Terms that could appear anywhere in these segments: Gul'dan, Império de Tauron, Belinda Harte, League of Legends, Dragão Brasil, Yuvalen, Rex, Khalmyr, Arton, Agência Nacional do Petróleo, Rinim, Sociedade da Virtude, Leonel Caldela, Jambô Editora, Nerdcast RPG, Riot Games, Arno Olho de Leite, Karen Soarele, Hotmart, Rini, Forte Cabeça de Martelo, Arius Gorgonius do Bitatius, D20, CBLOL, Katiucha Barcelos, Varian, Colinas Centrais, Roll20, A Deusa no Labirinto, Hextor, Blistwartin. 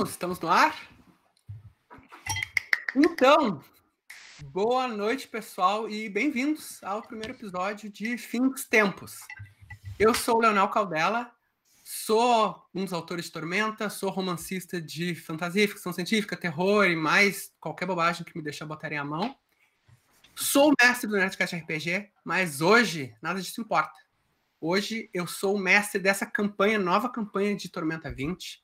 Estamos no ar? Então, boa noite, pessoal, e bem-vindos ao primeiro episódio de Fim dos Tempos. Eu sou o Leonel Caldela, sou um dos autores de Tormenta, sou romancista de fantasia, ficção científica, terror e mais qualquer bobagem que me deixar botarem a mão. Sou mestre do Nerdcast RPG, mas hoje nada disso importa. Hoje eu sou o mestre dessa campanha, nova campanha de Tormenta 20,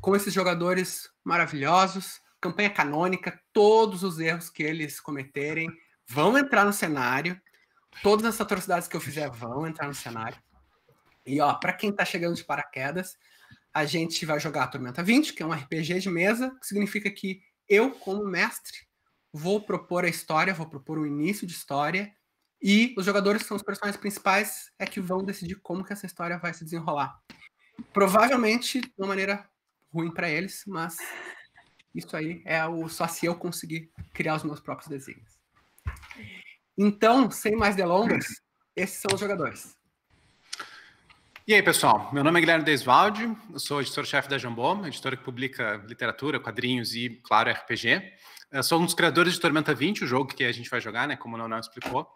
com esses jogadores maravilhosos, campanha canônica, todos os erros que eles cometerem vão entrar no cenário, todas as atrocidades que eu fizer vão entrar no cenário. E ó, para quem tá chegando de paraquedas, a gente vai jogar a Tormenta 20, que é um RPG de mesa, que significa que eu, como mestre, vou propor a história, vou propor o início de história, e os jogadores, que são os personagens principais, é que vão decidir como que essa história vai se desenrolar. Provavelmente de uma maneira ruim para eles, mas isso aí é só se eu conseguir criar os meus próprios desenhos. Então, sem mais delongas, esses são os jogadores. E aí, pessoal, meu nome é Guilherme Dei Svaldi, eu sou editor-chefe da Jambô, editora que publica literatura, quadrinhos e, claro, RPG. Eu sou um dos criadores de Tormenta 20, o jogo que a gente vai jogar, né, como o Leonel explicou.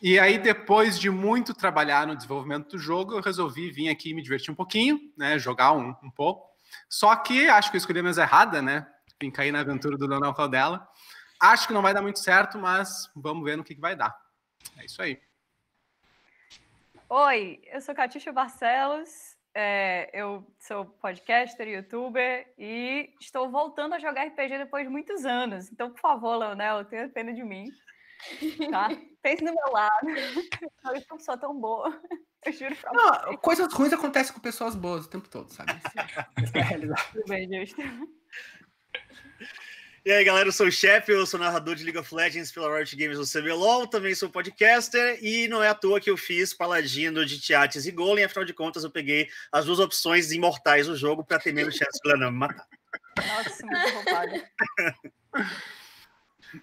E aí, depois de muito trabalhar no desenvolvimento do jogo, eu resolvi vir aqui me divertir um pouquinho, né, jogar um pouco. Só que acho que eu escolhi a mesa errada, né? Vim cair na aventura do Leonel Caldela. Acho que não vai dar muito certo, mas vamos ver no que vai dar. É isso aí. Oi, eu sou Katiucha Barcelos. Eu sou podcaster, youtuber e estou voltando a jogar RPG depois de muitos anos. Então, por favor, Leonel, tenha pena de mim. Tá? Pense no meu lado. Eu não sou tão boa. Eu juro pra você. Coisas ruins acontecem com pessoas boas o tempo todo, sabe? Isso é realidade. Tudo bem, justo. E aí, galera, eu sou o chefe, eu sou narrador de League of Legends pela Riot Games no CBLOL, também sou podcaster, e não é à toa que eu fiz paladino de Teatres e Golem, afinal de contas eu peguei as duas opções imortais do jogo pra ter menos chance de não me matar. Nossa, muito roubado.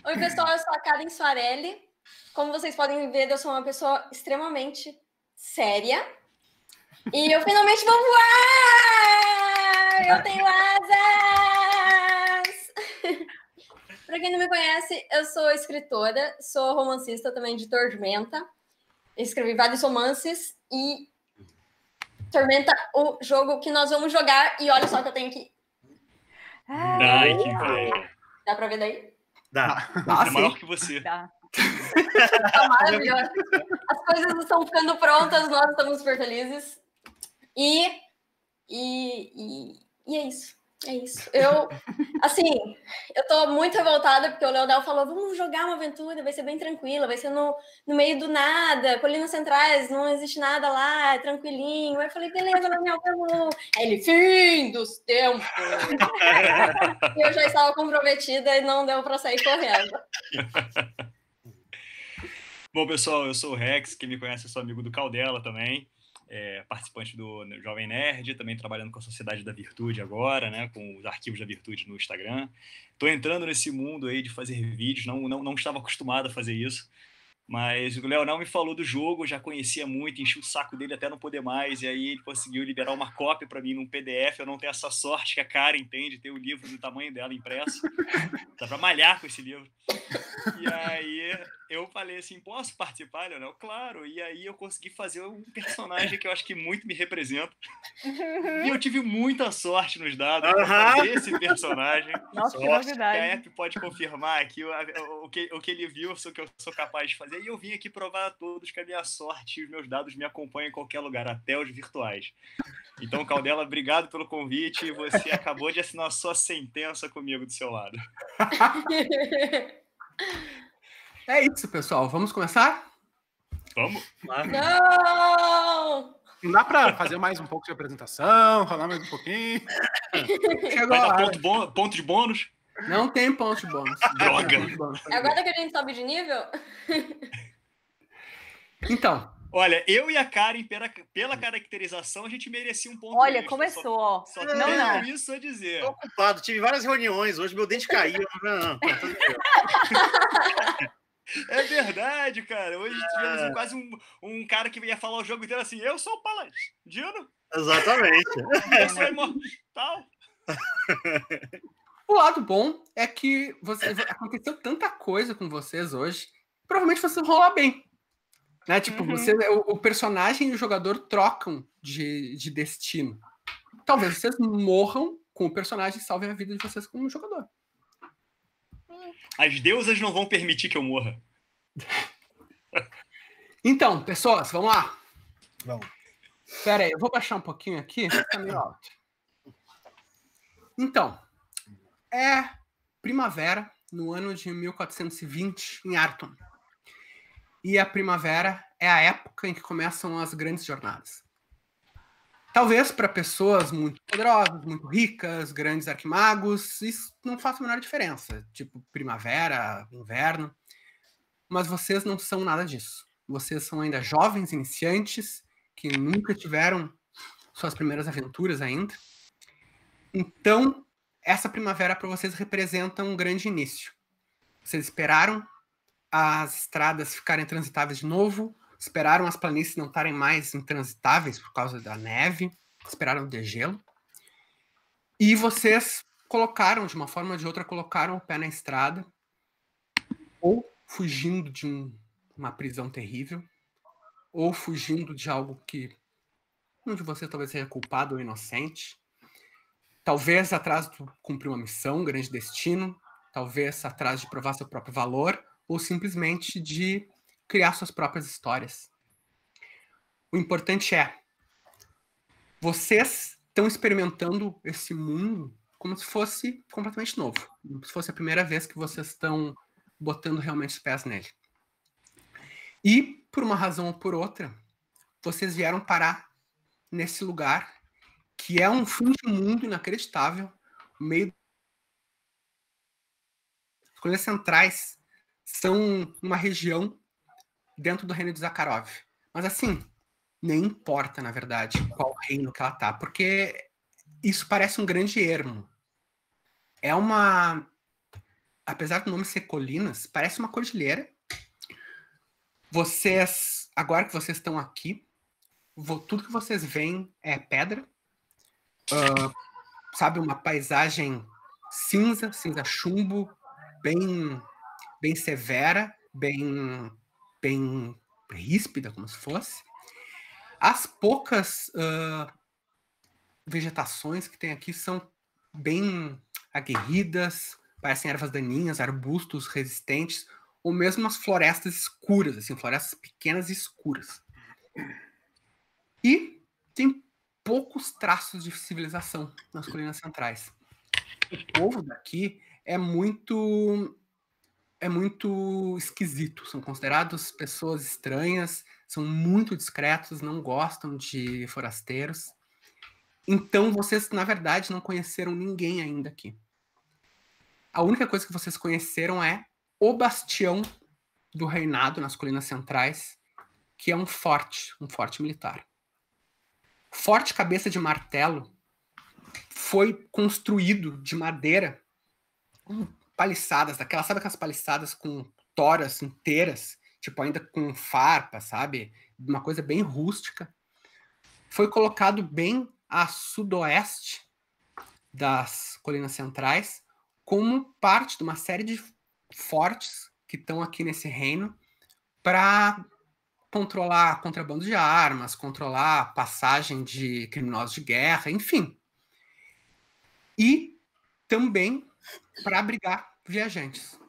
Oi, pessoal, eu sou a Karen Soarele. Como vocês podem ver, eu sou uma pessoa extremamente séria. E eu finalmente vou voar! Eu tenho asas! Pra quem não me conhece, eu sou escritora, sou romancista também de Tormenta. Escrevi vários romances e Tormenta, o jogo que nós vamos jogar. E olha só que eu tenho aqui. Ai, que velho. Dá pra ver daí? Dá. É maior que você. Dá. Tá maravilhoso. As coisas estão ficando prontas, nós estamos super felizes. E é isso. Eu tô muito revoltada porque o Leonel falou, vamos jogar uma aventura, vai ser bem tranquila, vai ser no meio do nada, Colinas Centrais, não existe nada lá, é tranquilinho. Aí eu falei, beleza, Leonel, vamos. Aí ele, fim dos tempos. Eu já estava comprometida e não deu pra sair correndo. Bom, pessoal, eu sou o Rex, quem me conhece, eu sou amigo do Caldela também, participante do Jovem Nerd, também trabalhando com a Sociedade da Virtude agora, né, com os arquivos da Virtude no Instagram. Estou entrando nesse mundo aí de fazer vídeos, não estava acostumado a fazer isso, mas o Leonel me falou do jogo, já conhecia muito, enchi o saco dele até não poder mais, e aí ele conseguiu liberar uma cópia para mim num PDF. Eu não tenho essa sorte que a Karen tem de ter o livro do tamanho dela impresso, dá para malhar com esse livro. E aí eu falei assim, posso participar, Leonel? Claro. E aí eu consegui fazer um personagem que eu acho que muito me representa. E eu tive muita sorte nos dados para fazer esse personagem. Nossa, sorte, que novidade. A App pode confirmar aqui o que ele viu, o que eu sou capaz de fazer. E eu vim aqui provar a todos que a minha sorte e os meus dados me acompanham em qualquer lugar, até os virtuais. Então, Caldela, obrigado pelo convite. Você acabou de assinar a sua sentença comigo do seu lado. É isso, pessoal. Vamos começar? Vamos. Não! Não dá para fazer mais um pouco de apresentação, falar mais um pouquinho? Vai dar ponto de bônus? Não tem ponto de bônus. Droga! É agora que a gente sobe de nível? Então... Olha, eu e a Karen, pela caracterização, a gente merecia um ponto. Olha, extra. Começou, ó. Só não. Isso a dizer. Tô ocupado, tive várias reuniões, hoje meu dente caiu. Não. É verdade, cara. Hoje tivemos quase um cara que ia falar o jogo inteiro assim, eu sou o paladino. Exatamente. Eu sou imortal. O lado bom é que aconteceu tanta coisa com vocês hoje, provavelmente vocês vão rolar bem. Né? Tipo, o personagem e o jogador trocam de destino. Talvez vocês morram com o personagem e salvem a vida de vocês como jogador. As deusas não vão permitir que eu morra. Então, pessoas, vamos lá. Vamos. Pera aí, eu vou baixar um pouquinho aqui. Tá meio alto. Então, é primavera no ano de 1420 em Arton. E a primavera é a época em que começam as grandes jornadas. Talvez para pessoas muito poderosas, muito ricas, grandes arquimagos, isso não faça a menor diferença. Tipo, primavera, inverno. Mas vocês não são nada disso. Vocês são ainda jovens, iniciantes, que nunca tiveram suas primeiras aventuras ainda. Então, essa primavera para vocês representa um grande início. Vocês esperaram as estradas ficarem transitáveis de novo, esperaram as planícies não estarem mais intransitáveis por causa da neve, esperaram o degelo, e vocês colocaram, de uma forma ou de outra, colocaram o pé na estrada, ou fugindo de uma prisão terrível, ou fugindo de algo que um de vocês talvez seja culpado ou inocente, talvez atrás de cumprir uma missão, um grande destino, talvez atrás de provar seu próprio valor, ou simplesmente de criar suas próprias histórias. O importante é, vocês estão experimentando esse mundo como se fosse completamente novo, como se fosse a primeira vez que vocês estão botando realmente os pés nele. E, por uma razão ou por outra, vocês vieram parar nesse lugar, que é um fim de mundo inacreditável, no meio das Colinas Centrais, são uma região dentro do reino de Zakharov. Mas assim, nem importa, na verdade, qual reino que ela tá, porque isso parece um grande ermo. É uma... Apesar do nome ser Colinas, parece uma cordilheira. Vocês, agora que vocês estão aqui, tudo que vocês veem é pedra. Sabe, uma paisagem cinza, cinza-chumbo, bem severa, bem ríspida, como se fosse. As poucas vegetações que tem aqui são bem aguerridas, parecem ervas daninhas, arbustos resistentes, ou mesmo as florestas escuras, assim, florestas pequenas e escuras. E tem poucos traços de civilização nas Colinas Centrais. O povo daqui é muito esquisito, são considerados pessoas estranhas, são muito discretos, não gostam de forasteiros. Então vocês, na verdade, não conheceram ninguém ainda aqui. A única coisa que vocês conheceram é o bastião do reinado nas Colinas Centrais, que é um forte militar. Forte Cabeça de Martelo foi construído de madeira, paliçadas, daquelas, sabe, aquelas paliçadas com toras inteiras, tipo, ainda com farpa, sabe? Uma coisa bem rústica. Foi colocado bem a sudoeste das Colinas Centrais, como parte de uma série de fortes que estão aqui nesse reino para controlar contrabando de armas, controlar a passagem de criminosos de guerra, enfim. E também para abrigar viajantes.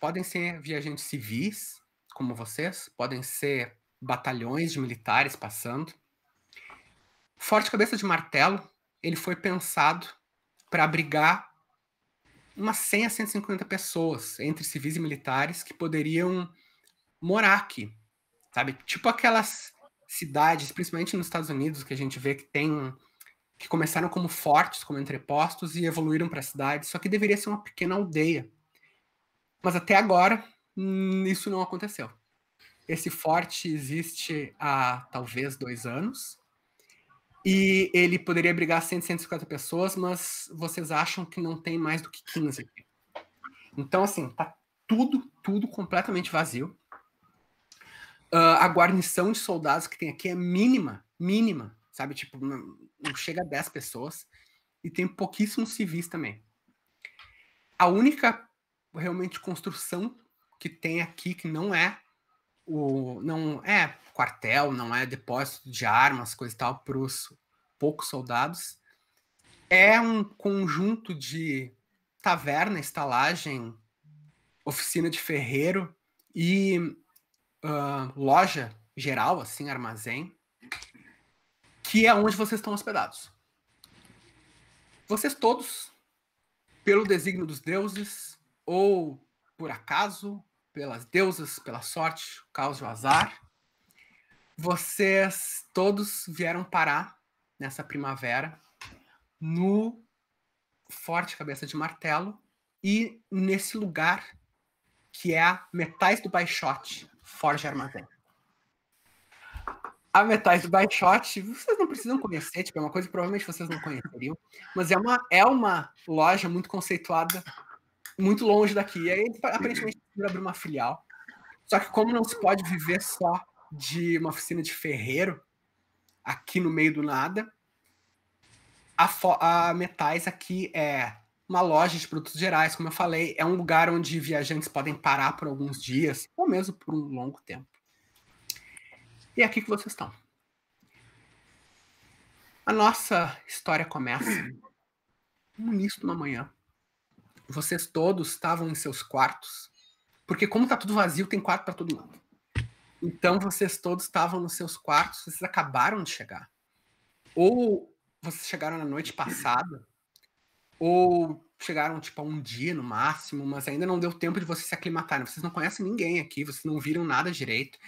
Podem ser viajantes civis, como vocês, podem ser batalhões de militares passando. Forte Cabeça de Martelo, ele foi pensado para abrigar umas 100 a 150 pessoas, entre civis e militares, que poderiam morar aqui, sabe? Tipo aquelas cidades, principalmente nos Estados Unidos, que a gente vê que tem... que começaram como fortes, como entrepostos, e evoluíram para a cidade, só que deveria ser uma pequena aldeia. Mas até agora, isso não aconteceu. Esse forte existe há, talvez, 2 anos, e ele poderia abrigar 100, 150 pessoas, mas vocês acham que não tem mais do que 15 aqui. Então, assim, tá tudo completamente vazio. A guarnição de soldados que tem aqui é mínima, sabe, tipo, não chega a 10 pessoas, e tem pouquíssimos civis também. A única realmente construção que tem aqui, que não é o, não é quartel, não é depósito de armas, coisa e tal, para os poucos soldados, é um conjunto de taverna, estalagem, oficina de ferreiro e loja geral, assim, armazém, que é onde vocês estão hospedados. Vocês todos, pelo desígnio dos deuses, ou por acaso, pelas deusas, pela sorte, o caos e o azar, vocês todos vieram parar nessa primavera no Forte Cabeça de Martelo e nesse lugar que é a Metais do Baixote, Forja Armazém. A Metais do Baixote, vocês não precisam conhecer, tipo, é uma coisa que provavelmente vocês não conheceriam, mas é uma loja muito conceituada, muito longe daqui. E aí, aparentemente, vai abrir uma filial. Só que como não se pode viver só de uma oficina de ferreiro aqui no meio do nada, a Metais aqui é uma loja de produtos gerais, como eu falei, é um lugar onde viajantes podem parar por alguns dias, ou mesmo por um longo tempo. E é aqui que vocês estão. A nossa história começa no início de uma manhã. Vocês todos estavam em seus quartos, porque como tá tudo vazio, tem quarto para todo mundo. Então vocês todos estavam nos seus quartos, vocês acabaram de chegar. Ou vocês chegaram na noite passada, ou chegaram tipo a um dia no máximo, mas ainda não deu tempo de vocês se aclimatarem. Vocês não conhecem ninguém aqui, vocês não viram nada direito.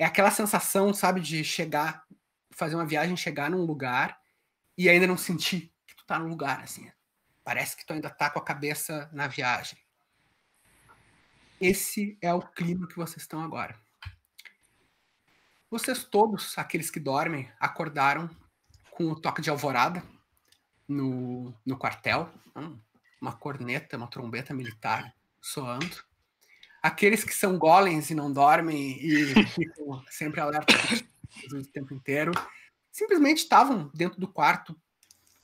É aquela sensação, sabe, de chegar, fazer uma viagem, chegar num lugar e ainda não sentir que tu tá num lugar, assim. Parece que tu ainda tá com a cabeça na viagem. Esse é o clima que vocês estão agora. Vocês todos, aqueles que dormem, acordaram com o toque de alvorada no quartel. Uma corneta, uma trombeta militar soando. Aqueles que são golems e não dormem e ficam sempre alerta o tempo inteiro, simplesmente estavam dentro do quarto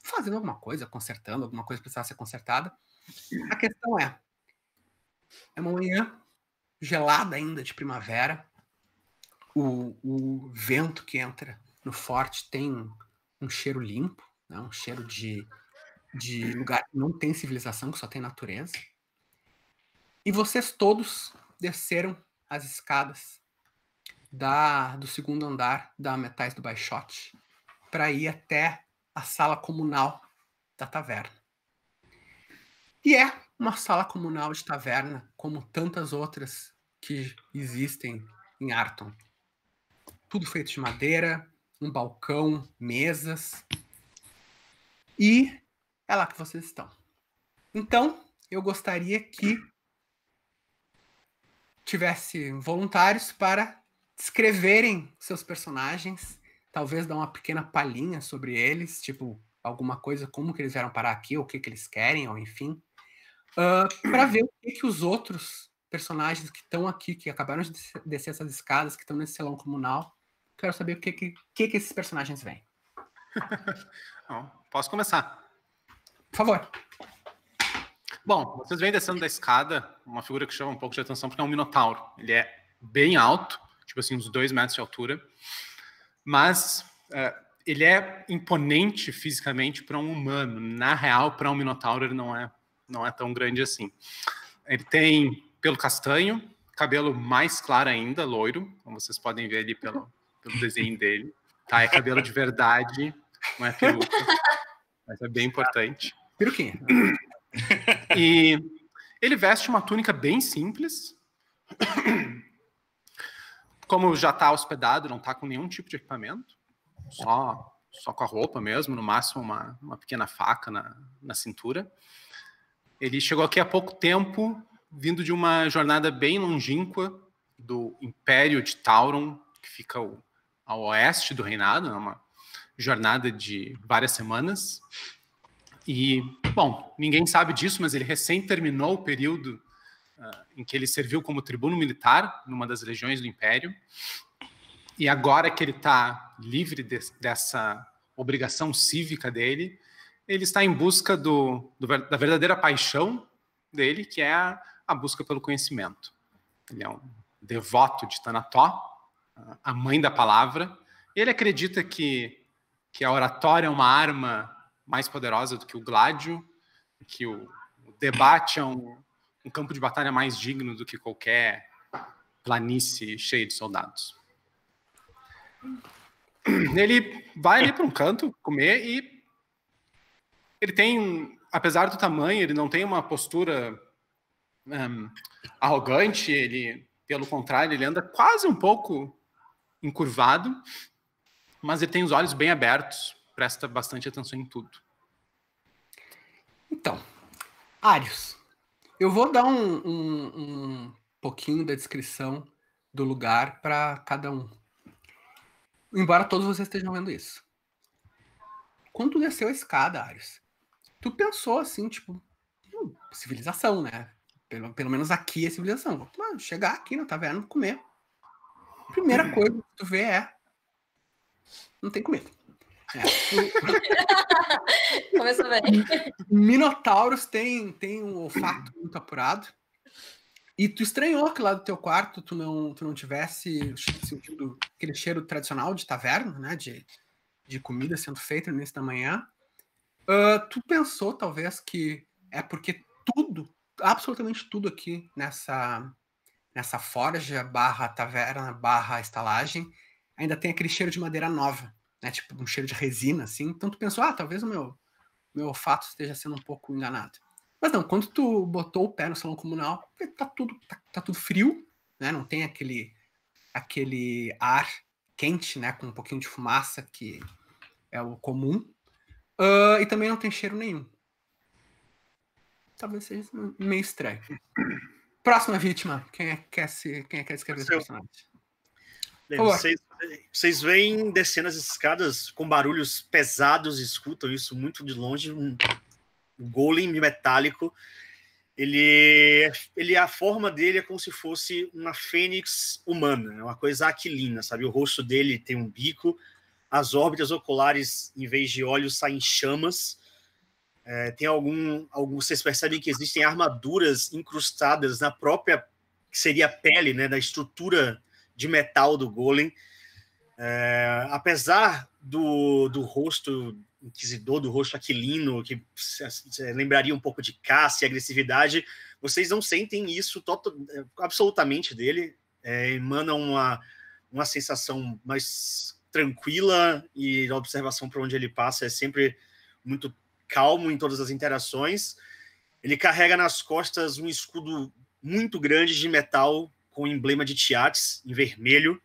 fazendo alguma coisa, consertando, alguma coisa precisava ser consertada. A questão é uma manhã gelada ainda de primavera, o vento que entra no forte tem um cheiro limpo, né? Um cheiro de lugar que não tem civilização, que só tem natureza. E vocês todos desceram as escadas do segundo andar da Metais do Baixote para ir até a sala comunal da taverna. E é uma sala comunal de taverna, como tantas outras que existem em Arton. Tudo feito de madeira, um balcão, mesas. E é lá que vocês estão. Então, eu gostaria que tivesse voluntários para descreverem seus personagens, talvez dar uma pequena palhinha sobre eles, tipo, alguma coisa, como que eles vieram parar aqui, ou o que que eles querem, ou enfim, para ver o que os outros personagens que estão aqui, que acabaram de descer essas escadas, que estão nesse salão comunal, quero saber o que esses personagens veem. Posso começar? Por favor. Bom, vocês vêm descendo da escada, uma figura que chama um pouco de atenção, porque é um minotauro. Ele é bem alto, tipo assim, uns 2 metros de altura, mas ele é imponente fisicamente para um humano. Na real, para um minotauro, ele não é tão grande assim. Ele tem pelo castanho, cabelo mais claro ainda, loiro, como vocês podem ver ali pelo desenho dele. Tá, é cabelo de verdade, não é peruca, mas é bem importante. Peruquinha. E ele veste uma túnica bem simples, como já está hospedado, não está com nenhum tipo de equipamento, só com a roupa mesmo, no máximo uma pequena faca na cintura. Ele chegou aqui há pouco tempo, vindo de uma jornada bem longínqua do Império de Tauron, que fica ao oeste do reinado, uma jornada de várias semanas. E, bom, ninguém sabe disso, mas ele recém terminou o período em que ele serviu como tribuno militar numa das legiões do Império. E agora que ele está livre dessa obrigação cívica dele, ele está em busca da verdadeira paixão dele, que é a busca pelo conhecimento. Ele é um devoto de Tanna-Toh, a mãe da palavra. Ele acredita que a oratória é uma arma mais poderosa do que o gládio, que o debate é um campo de batalha mais digno do que qualquer planície cheia de soldados. Ele vai ali para um canto comer e ele tem, apesar do tamanho, ele não tem uma postura arrogante, ele, pelo contrário, ele anda quase um pouco encurvado, mas ele tem os olhos bem abertos, presta bastante atenção em tudo. Então, Arius, eu vou dar um pouquinho da descrição do lugar para cada um. Embora todos vocês estejam vendo isso. Quando tu desceu a escada, Arius, tu pensou assim, tipo, civilização, né? Pelo menos aqui é civilização. Vou chegar aqui na taverna e comer. A primeira coisa que tu vê é... não tem comida. Começou bem. Minotauros tem um olfato muito apurado. E tu estranhou que lá do teu quarto tu não tivesse sentido aquele cheiro tradicional de taverna, né? De comida sendo feita no início da manhã. Tu pensou, talvez, que é porque tudo, absolutamente tudo aqui nessa forja barra taverna barra estalagem ainda tem aquele cheiro de madeira nova, né? Tipo um cheiro de resina, assim. Então tu pensou, talvez o meu olfato esteja sendo um pouco enganado. Mas não, quando tu botou o pé no salão comunal, tá tudo frio, né? Não tem aquele ar quente, né? Com um pouquinho de fumaça, que é o comum. E também não tem cheiro nenhum. Talvez seja meio estranho. Próxima vítima. Quem é que quer escrever esse personagem? Bem, vocês vêm descendo as escadas com barulhos pesados, escutam isso muito de longe. Um golem metálico. Ele, a forma dele é como se fosse uma fênix humana, é uma coisa aquilina, sabe? O rosto dele tem um bico, as órbitas oculares, em vez de olhos, saem chamas. Tem vocês percebem que existem armaduras incrustadas na própria, que seria a pele, né, da estrutura de metal do golem. Apesar do rosto inquisidor, do rosto aquilino, que lembraria um pouco de caça e agressividade, vocês não sentem isso absolutamente dele. Emana uma sensação mais tranquila, e a observação para onde ele passa é sempre muito calmo em todas as interações. Ele carrega nas costas um escudo muito grande de metal com emblema de Teatres em vermelho.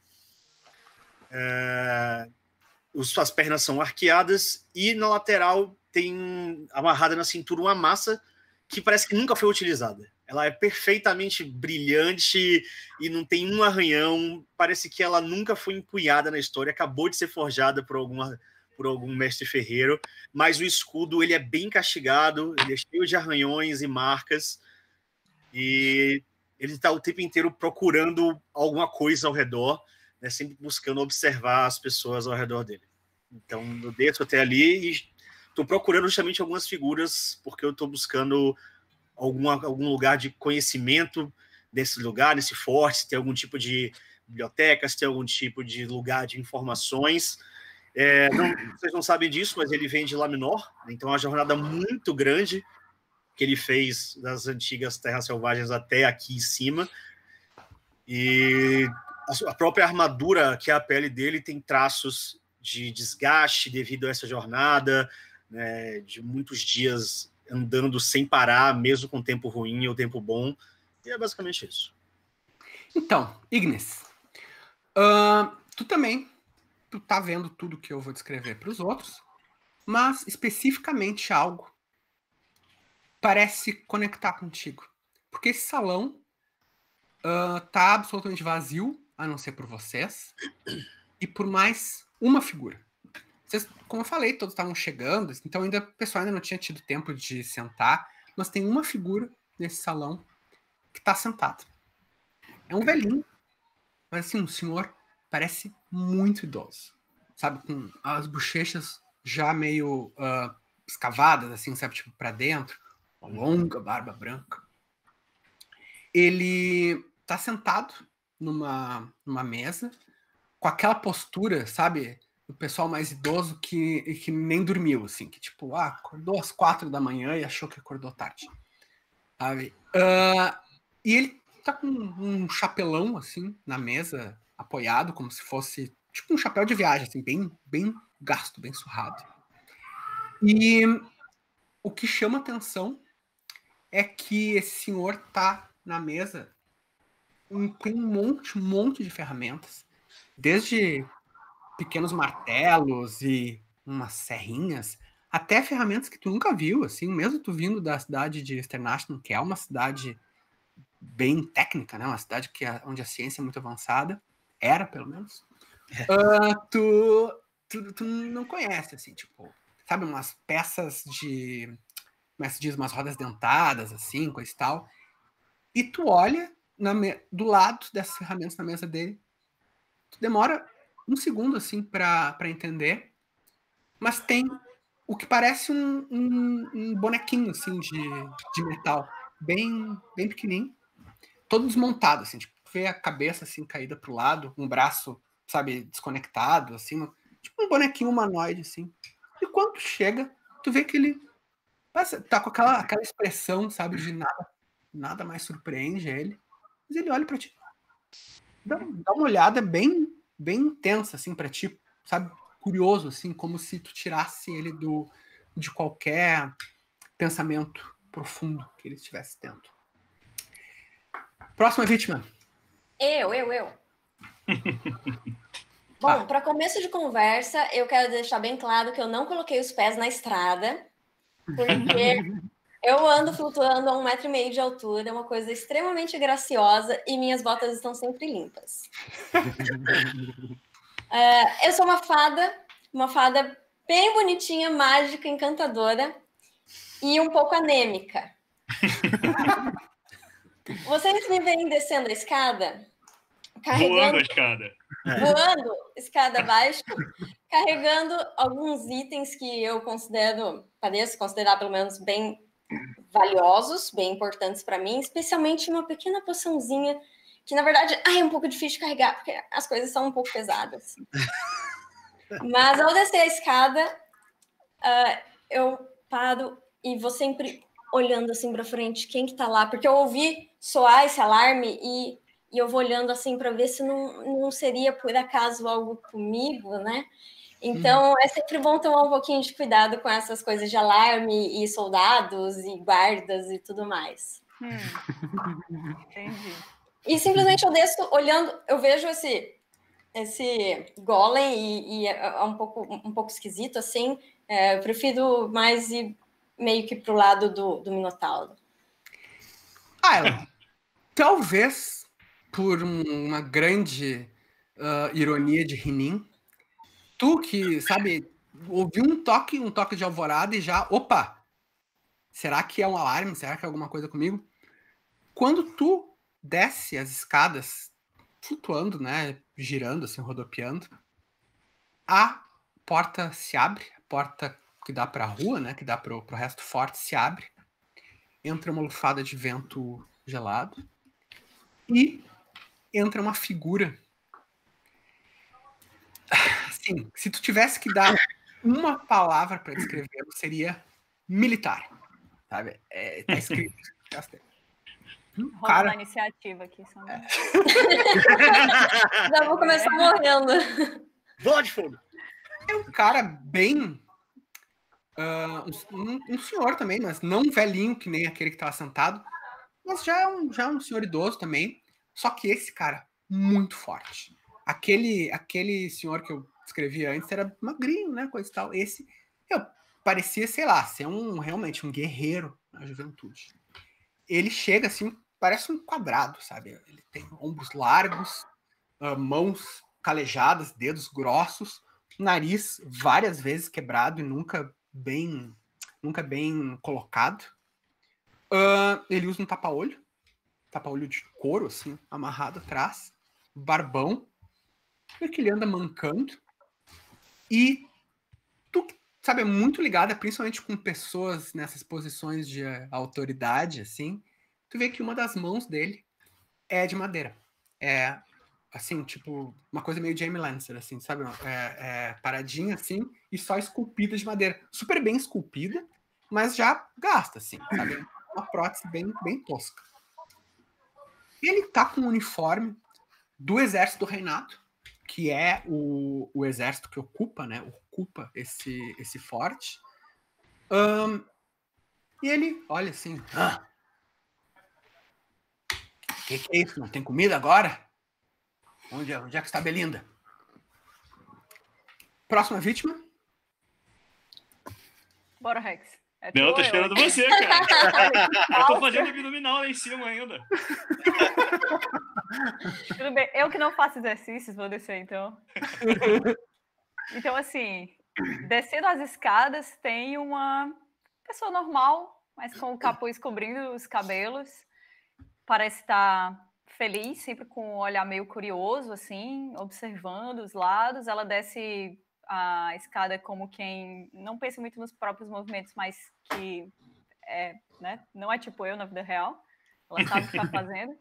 Suas pernas são arqueadas e na lateral tem amarrada na cintura uma massa que parece que nunca foi utilizada. Ela é perfeitamente brilhante e não tem um arranhão. Parece que ela nunca foi empunhada na história, acabou de ser forjada por algum mestre ferreiro, mas o escudo ele é bem castigado, ele é cheio de arranhões e marcas, e ele está o tempo inteiro procurando alguma coisa ao redor, né, sempre buscando observar as pessoas ao redor dele. Então, eu desço até ali e estou procurando justamente algumas figuras, porque eu estou buscando algum lugar de conhecimento desse lugar, nesse forte, se tem algum tipo de biblioteca, se tem algum tipo de lugar de informações. Vocês não sabem disso, mas ele vem de Lamnor, então é uma jornada muito grande que ele fez das antigas terras selvagens até aqui em cima. E a própria armadura, que é a pele dele, tem traços de desgaste devido a essa jornada, né, de muitos dias andando sem parar, mesmo com tempo ruim ou tempo bom. E é basicamente isso. Então, Ignis, tu tá vendo tudo que eu vou descrever para os outros, mas especificamente algo parece conectar contigo. Porque esse salão tá absolutamente vazio, a não ser por vocês, e por mais uma figura. Vocês, como eu falei, todos estavam chegando, então ainda, o pessoal ainda não tinha tido tempo de sentar, mas tem uma figura nesse salão que está sentada. É um velhinho, mas assim, um senhor parece muito idoso, sabe? Com as bochechas já meio escavadas, assim, sabe, tipo, pra dentro, uma longa barba branca. Ele tá sentado numa mesa, com aquela postura, sabe, do pessoal mais idoso que nem dormiu, assim, que tipo, acordou às 4 da manhã e achou que acordou tarde, sabe? E ele tá com um chapelão, assim, na mesa, apoiado, como se fosse tipo um chapéu de viagem, assim, bem gasto, bem surrado. E o que chama atenção é que esse senhor tá na mesa e tem um monte de ferramentas, desde pequenos martelos e umas serrinhas, até ferramentas que tu nunca viu, assim, mesmo tu vindo da cidade de Esternachten, que é uma cidade bem técnica, né? Uma cidade onde a ciência é muito avançada, era, pelo menos. Tu não conhece, assim, tipo, sabe, umas peças de, como é que se diz, umas rodas dentadas, assim, coisa e tal, e tu olha do lado dessas ferramentas na mesa dele, tu demora um segundo, assim, pra entender, mas tem o que parece um bonequinho, assim, de metal, bem pequenininho, todo desmontado, assim, tipo, vê a cabeça, assim, caída pro lado, um braço, sabe, desconectado, assim, tipo um bonequinho humanoide, assim. E quando tu chega, tu vê que ele tá com aquela expressão, sabe, de nada mais surpreende ele, mas ele olha pra ti, dá uma olhada bem intensa, assim, pra ti, sabe, curioso, assim, como se tu tirasse ele de qualquer pensamento profundo que ele estivesse tendo. Próxima vítima. Eu. Bom, para começo de conversa, eu quero deixar bem claro que eu não coloquei os pés na estrada, porque eu ando flutuando a 1,5 metro de altura, é uma coisa extremamente graciosa e minhas botas estão sempre limpas. Eu sou uma fada bem bonitinha, mágica, encantadora e um pouco anêmica. Vocês me veem descendo a escada? Voando a escada. Voando, escada abaixo, carregando alguns itens que eu considero, pareço considerar pelo menos bem valiosos, bem importantes para mim, especialmente uma pequena poçãozinha, que na verdade é um pouco difícil de carregar, porque as coisas são um pouco pesadas. Mas ao descer a escada, eu paro e vou sempre olhando assim para frente, quem que tá lá, porque eu ouvi soar esse alarme e eu vou olhando assim para ver se não seria por acaso algo comigo, né? Então é sempre bom tomar um pouquinho de cuidado com essas coisas de alarme e soldados e guardas e tudo mais. Entendi. E simplesmente eu desço olhando, eu vejo esse golem e é um pouco esquisito assim. Eu prefiro mais ir meio que pro lado do Minotauro. Ela talvez, por uma grande ironia de Rinim, tu que, sabe, ouviu um toque de alvorada e já, opa, será que é um alarme? Será que é alguma coisa comigo? Quando tu desce as escadas, flutuando, né, girando, assim, rodopiando, a porta se abre, a porta que dá pra rua, né, que dá pro resto do forte, se abre, entra uma lufada de vento gelado e entra uma figura. Assim, se tu tivesse que dar uma palavra para descrever, seria militar, sabe? Tá escrito. Rola cara... a iniciativa aqui. Já vou começar morrendo. Bola de fogo. É um cara bem... um senhor também, mas não um velhinho que nem aquele que estava sentado, mas já é um senhor idoso também. Só que esse cara, muito forte. Aquele senhor que eu descrevi antes era magrinho, né? Coisa e tal. Esse, parecia, sei lá, ser realmente um guerreiro na juventude. Ele chega assim, parece um quadrado, sabe? Ele tem ombros largos, mãos calejadas, dedos grossos, nariz várias vezes quebrado e nunca bem colocado. Ele usa um tapa-olho de couro, assim, amarrado atrás, barbão, porque ele anda mancando, e tu que sabe, é muito ligada, principalmente com pessoas nessas posições de autoridade, assim. Tu vê que uma das mãos dele é de madeira. É, assim, tipo, uma coisa meio Jamie Lannister, assim, sabe? É paradinha, assim, e só esculpida de madeira. Super bem esculpida, mas já gasta, assim, sabe? Uma prótese bem, bem tosca. E ele tá com um uniforme do Exército do Reinado, que é o exército que ocupa, né? Ocupa esse forte. E ele olha assim... Que é isso? Não tem comida agora? Onde é que está Belinda? Próxima vítima. Bora, Rex. É não, tô esperando você, cara. Eu tô fazendo abdominal lá em cima ainda. Tudo bem. Eu que não faço exercícios, vou descer, então. Então, assim, descendo as escadas, tem uma pessoa normal, mas com o capuz cobrindo os cabelos. Parece estar feliz, sempre com um olhar meio curioso, assim, observando os lados. Ela desce a escada como quem não pensa muito nos próprios movimentos, mas que é, né? Não é tipo eu na vida real. Ela sabe o que está fazendo.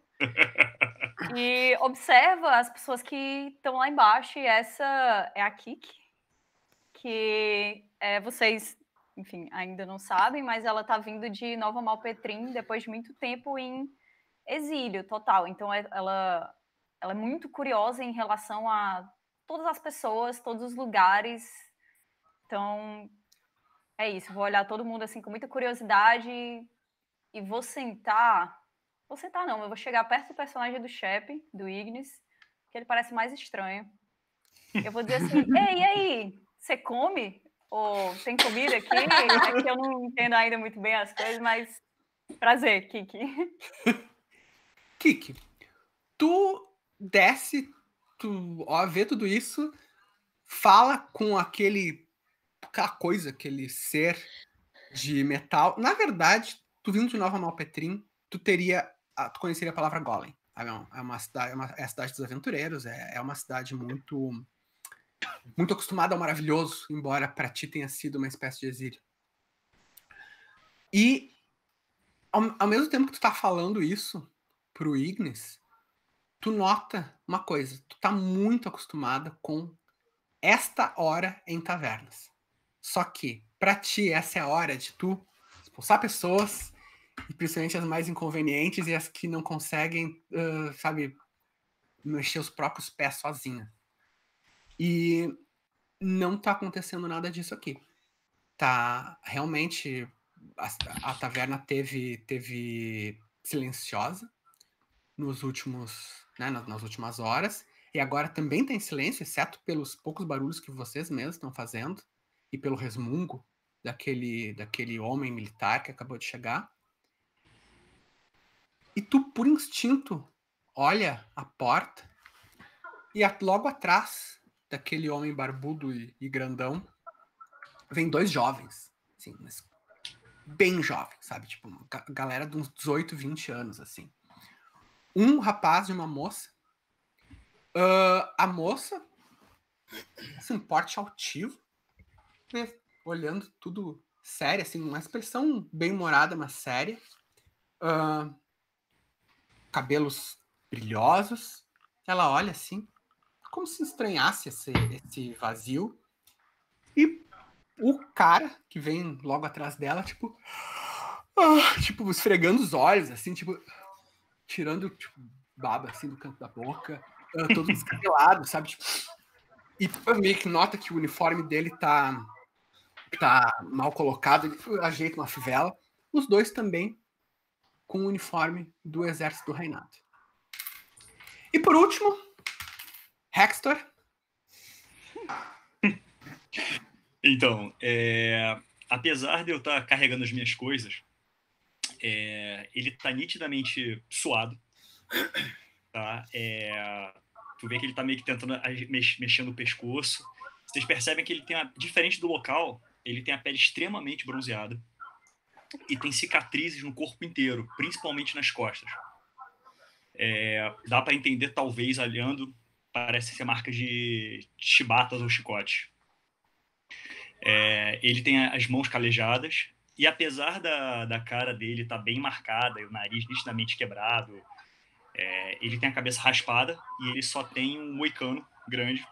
E observa as pessoas que estão lá embaixo. E essa é a Kiki, que é, vocês, enfim, ainda não sabem, mas ela está vindo de Nova Malpetrim depois de muito tempo em exílio total. Então ela é muito curiosa em relação a todas as pessoas, todos os lugares. Então é isso, vou olhar todo mundo assim com muita curiosidade e vou sentar. Vou sentar não, eu vou chegar perto do personagem do Shep, do Ignis, que ele parece mais estranho. Eu vou dizer assim: "Ei, aí, você come? Ou tem comida aqui?" É que eu não entendo ainda muito bem as coisas, mas prazer, Kiki. Kiki, tu desce, tu ó, vê tudo isso, fala com aquela coisa, aquele ser de metal. Na verdade, tu vindo de Nova Malpetrim, tu conheceria a palavra Golem. É a cidade dos aventureiros, é uma cidade muito, muito acostumada ao maravilhoso, embora pra ti tenha sido uma espécie de exílio. E ao mesmo tempo que tu tá falando isso pro Ignis, tu nota uma coisa. Tu tá muito acostumada com esta hora em tavernas. Só que, pra ti, essa é a hora de tu expulsar pessoas, e principalmente as mais inconvenientes e as que não conseguem, sabe, mexer os próprios pés sozinha. E não tá acontecendo nada disso aqui. Tá, realmente, a taverna teve silenciosa nos últimos, né, nas últimas horas, e agora também tem silêncio, exceto pelos poucos barulhos que vocês mesmos estão fazendo, e pelo resmungo daquele homem militar que acabou de chegar. E tu, por instinto, olha a porta, e logo atrás daquele homem barbudo e grandão, vem dois jovens, assim, mas bem jovens, sabe? Tipo, uma galera de uns 18, 20 anos, assim. Um rapaz e uma moça. A moça, assim, um porte altivo, né? Olhando tudo sério, assim, uma expressão bem humorada, mas séria. Cabelos brilhosos. Ela olha assim, como se estranhasse esse vazio. E o cara que vem logo atrás dela, tipo... tipo, esfregando os olhos, assim, tipo... tirando, tipo, baba, assim, do canto da boca, todo descabelado, sabe? Tipo, e tu meio que nota que o uniforme dele tá mal colocado, ele ajeita uma fivela. Os dois também com o uniforme do Exército do Reinado. E por último, Hextor. Então, apesar de eu estar carregando as minhas coisas, ele tá nitidamente suado, tá? Tu vê que ele tá meio que tentando mexer no pescoço. Vocês percebem que ele tem diferente do local, ele tem a pele extremamente bronzeada e tem cicatrizes no corpo inteiro, principalmente nas costas. Dá para entender, talvez, olhando, parece ser marca de chibatas ou chicote. Ele tem as mãos calejadas e, apesar da cara dele estar bem marcada e o nariz nitidamente quebrado, ele tem a cabeça raspada e ele só tem um moicano grande,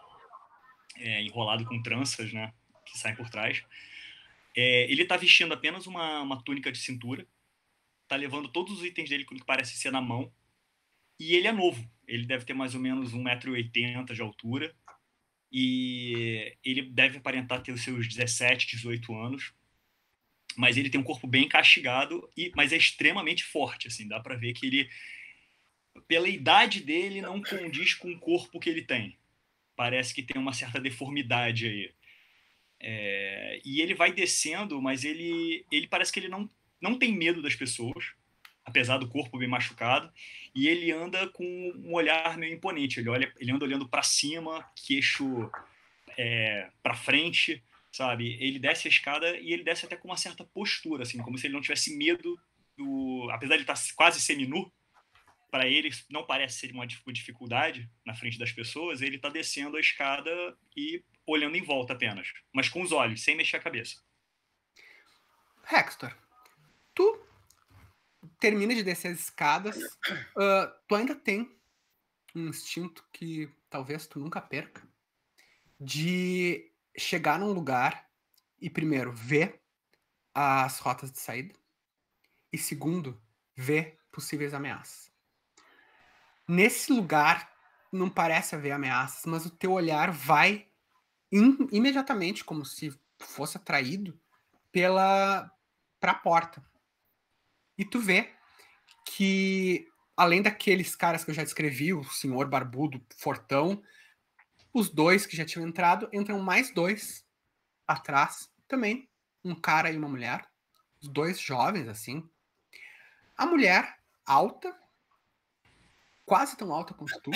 enrolado com tranças, né, que saem por trás. Ele está vestindo apenas uma túnica de cintura, está levando todos os itens dele, que parece ser na mão, e ele é novo. Ele deve ter mais ou menos 1,80 m de altura e ele deve aparentar ter os seus 17, 18 anos, mas ele tem um corpo bem castigado, mas é extremamente forte. Assim, dá para ver que ele, pela idade dele, não condiz com o corpo que ele tem. Parece que tem uma certa deformidade aí. E ele vai descendo, mas ele parece que ele não tem medo das pessoas, apesar do corpo bem machucado, e ele anda com um olhar meio imponente. Ele anda olhando para cima, queixo para frente, sabe? Ele desce a escada e ele desce até com uma certa postura, assim, como se ele não tivesse medo do... Apesar de ele estar quase seminu, para ele não parece ser uma dificuldade na frente das pessoas. Ele está descendo a escada e olhando em volta apenas, mas com os olhos, sem mexer a cabeça. Hextor, tu termina de descer as escadas, tu ainda tem um instinto que talvez tu nunca perca, de chegar num lugar e, primeiro, ver as rotas de saída, e, segundo, ver possíveis ameaças. Nesse lugar não parece haver ameaças, mas o teu olhar vai imediatamente, como se fosse atraído, pra porta. E tu vê que, além daqueles caras que eu já descrevi, o senhor barbudo, fortão, os dois que já tinham entrado, entram mais dois atrás também, um cara e uma mulher, os dois jovens, assim. A mulher, alta, quase tão alta quanto tu,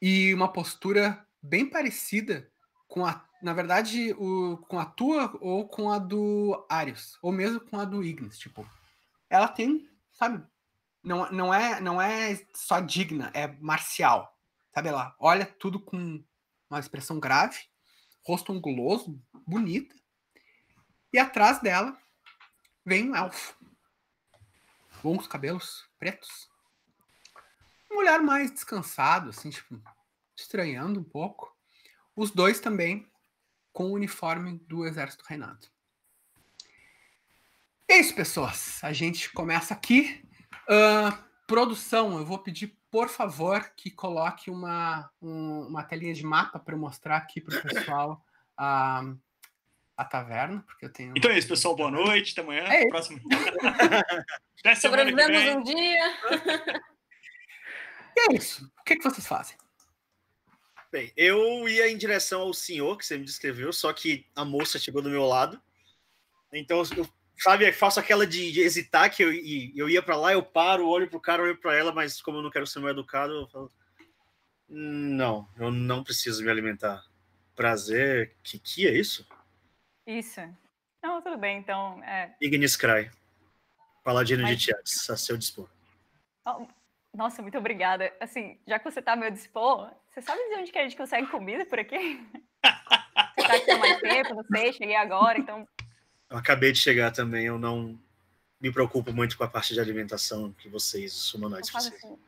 e uma postura bem parecida com com a tua, ou com a do Arius, ou mesmo com a do Ignis. Tipo, ela tem, sabe, não é só digna, é marcial, sabe? Ela olha tudo com uma expressão grave, rosto anguloso, bonita, e atrás dela vem um elfo, longos cabelos pretos, um olhar mais descansado, assim, tipo, estranhando um pouco. Os dois também com o uniforme do Exército Reinado. É isso, pessoas. A gente começa aqui. Produção, eu vou pedir, por favor, que coloque uma telinha de mapa para eu mostrar aqui para o pessoal a taverna, porque eu tenho... Então é isso, pessoal. Boa noite. Até amanhã. É próximo. Até semana que vem. Um dia. E é isso. O que vocês fazem? Bem, eu ia em direção ao senhor que você me descreveu, só que a moça chegou do meu lado. Então, eu, sabe, eu faço aquela de hesitar, que eu ia pra lá, eu paro, olho pro cara, olho pra ela, mas como eu não quero ser mal educado, eu falo... Não, eu não preciso me alimentar. Prazer. Que é isso? Isso. Não, tudo bem, então... Ignis Cry. Paladino de Teatres, a seu dispor. Oh. Nossa, muito obrigada. Assim, já que você está a meu dispor, você sabe de onde que a gente consegue comida por aqui? Você está aqui há mais tempo, não sei, cheguei agora, então... Eu acabei de chegar também, eu não me preocupo muito com a parte de alimentação que vocês, humanoides, fazem. Assim,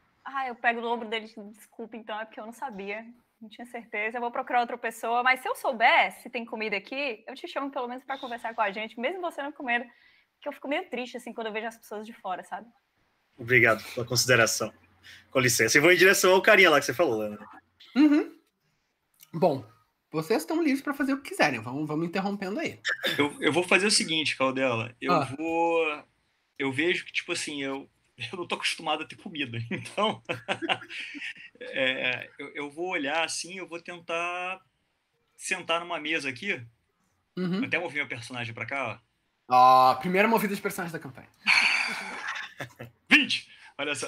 eu pego no ombro dele, desculpa, então, é porque eu não sabia, não tinha certeza, eu vou procurar outra pessoa, mas se eu soubesse se tem comida aqui, eu te chamo pelo menos para conversar com a gente, mesmo você não comendo, porque eu fico meio triste, assim, quando eu vejo as pessoas de fora, sabe? Obrigado pela consideração. Com licença. Eu vou em direção ao carinha lá que você falou, né? Uhum. Bom, vocês estão livres para fazer o que quiserem. Vamos interrompendo aí. Eu vou fazer o seguinte, Caldela. Eu vejo que, tipo assim, eu não tô acostumado a ter comida. Então, eu vou olhar assim, eu vou tentar sentar numa mesa aqui. Uhum. Até mover meu personagem para cá, ó. Primeira movida de personagem da campanha. 20! Olha só.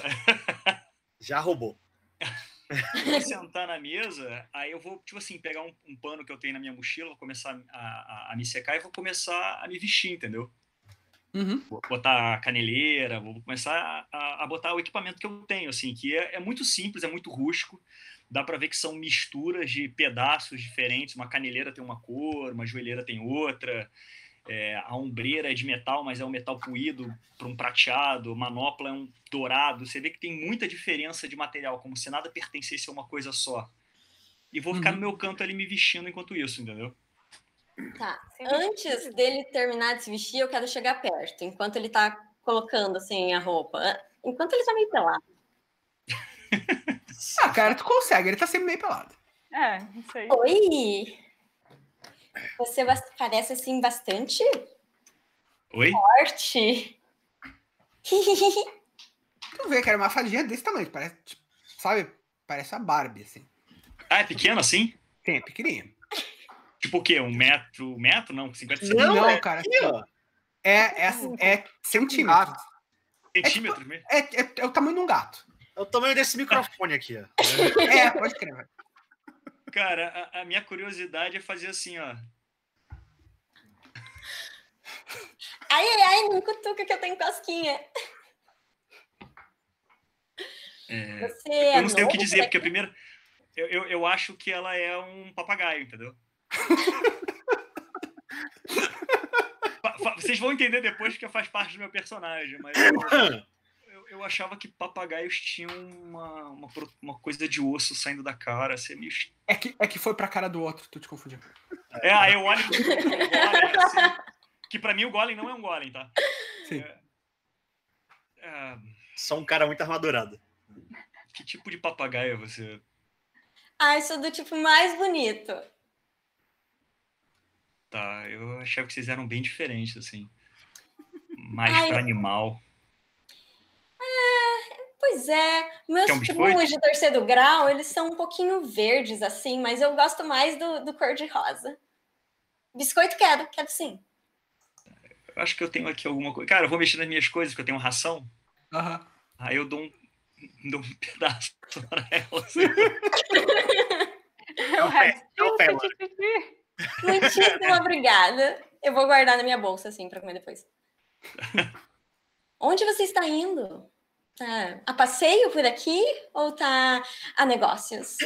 Já roubou. Eu vou sentar na mesa, aí eu vou, tipo assim, pegar um pano que eu tenho na minha mochila, vou começar a me secar e vou começar a me vestir, entendeu? Uhum. Vou botar a caneleira, vou começar a botar o equipamento que eu tenho, assim, que é muito simples, é muito rústico, dá para ver que são misturas de pedaços diferentes. Uma caneleira tem uma cor, uma joelheira tem outra. A ombreira é de metal, mas é um metal puído para um prateado. Manopla é um dourado. Você vê que tem muita diferença de material, como se nada pertencesse a uma coisa só. E vou ficar no meu canto ali me vestindo enquanto isso, entendeu? Tá. Antes dele terminar de se vestir, eu quero chegar perto. Enquanto ele tá colocando, assim, a roupa. Enquanto ele tá meio pelado. Ah, cara, tu consegue. Ele tá sempre meio pelado. É, não sei. Oi! Você parece, assim, bastante... Oi? Forte. Tu vê que era uma fadinha desse tamanho. Parece, sabe? Parece a Barbie, assim. Ah, é pequeno, assim? Sim, é pequenininho. Tipo o quê? Um metro? Não, 50 centímetros? Não, cara. É centímetro. Centímetro mesmo? É o tamanho de um gato. É o tamanho desse microfone aqui, ó. É, pode crer. Cara, a minha curiosidade é fazer assim, ó. Ai, não cutuca que eu tenho cosquinha. Eu não sei o que dizer, porque a primeira... Eu acho que ela é um papagaio, entendeu? Vocês vão entender depois que faz parte do meu personagem, mas eu achava que papagaios tinham uma coisa de osso saindo da cara, assim, meio... É que foi pra cara do outro, tu te confundiu. Aí eu olho pro golem, assim, que pra mim o golem não é um golem, tá? Sim. Só um cara muito armadurado. Que tipo de papagaio você... Ah, eu sou do tipo mais bonito. Tá, eu achava que vocês eram bem diferentes, assim. Mais pra animal. Pois é. Meus primos de terceiro grau, eles são um pouquinho verdes, assim, mas eu gosto mais do cor-de-rosa. Biscoito quero sim. Eu acho que eu tenho aqui alguma coisa. Cara, eu vou mexer nas minhas coisas, porque eu tenho ração. Aham. Aí eu dou um pedaço para ela. Assim. Muitíssimo obrigada. Eu vou guardar na minha bolsa, assim, para comer depois. Onde você está indo? Tá a passeio por aqui ou tá a negócios?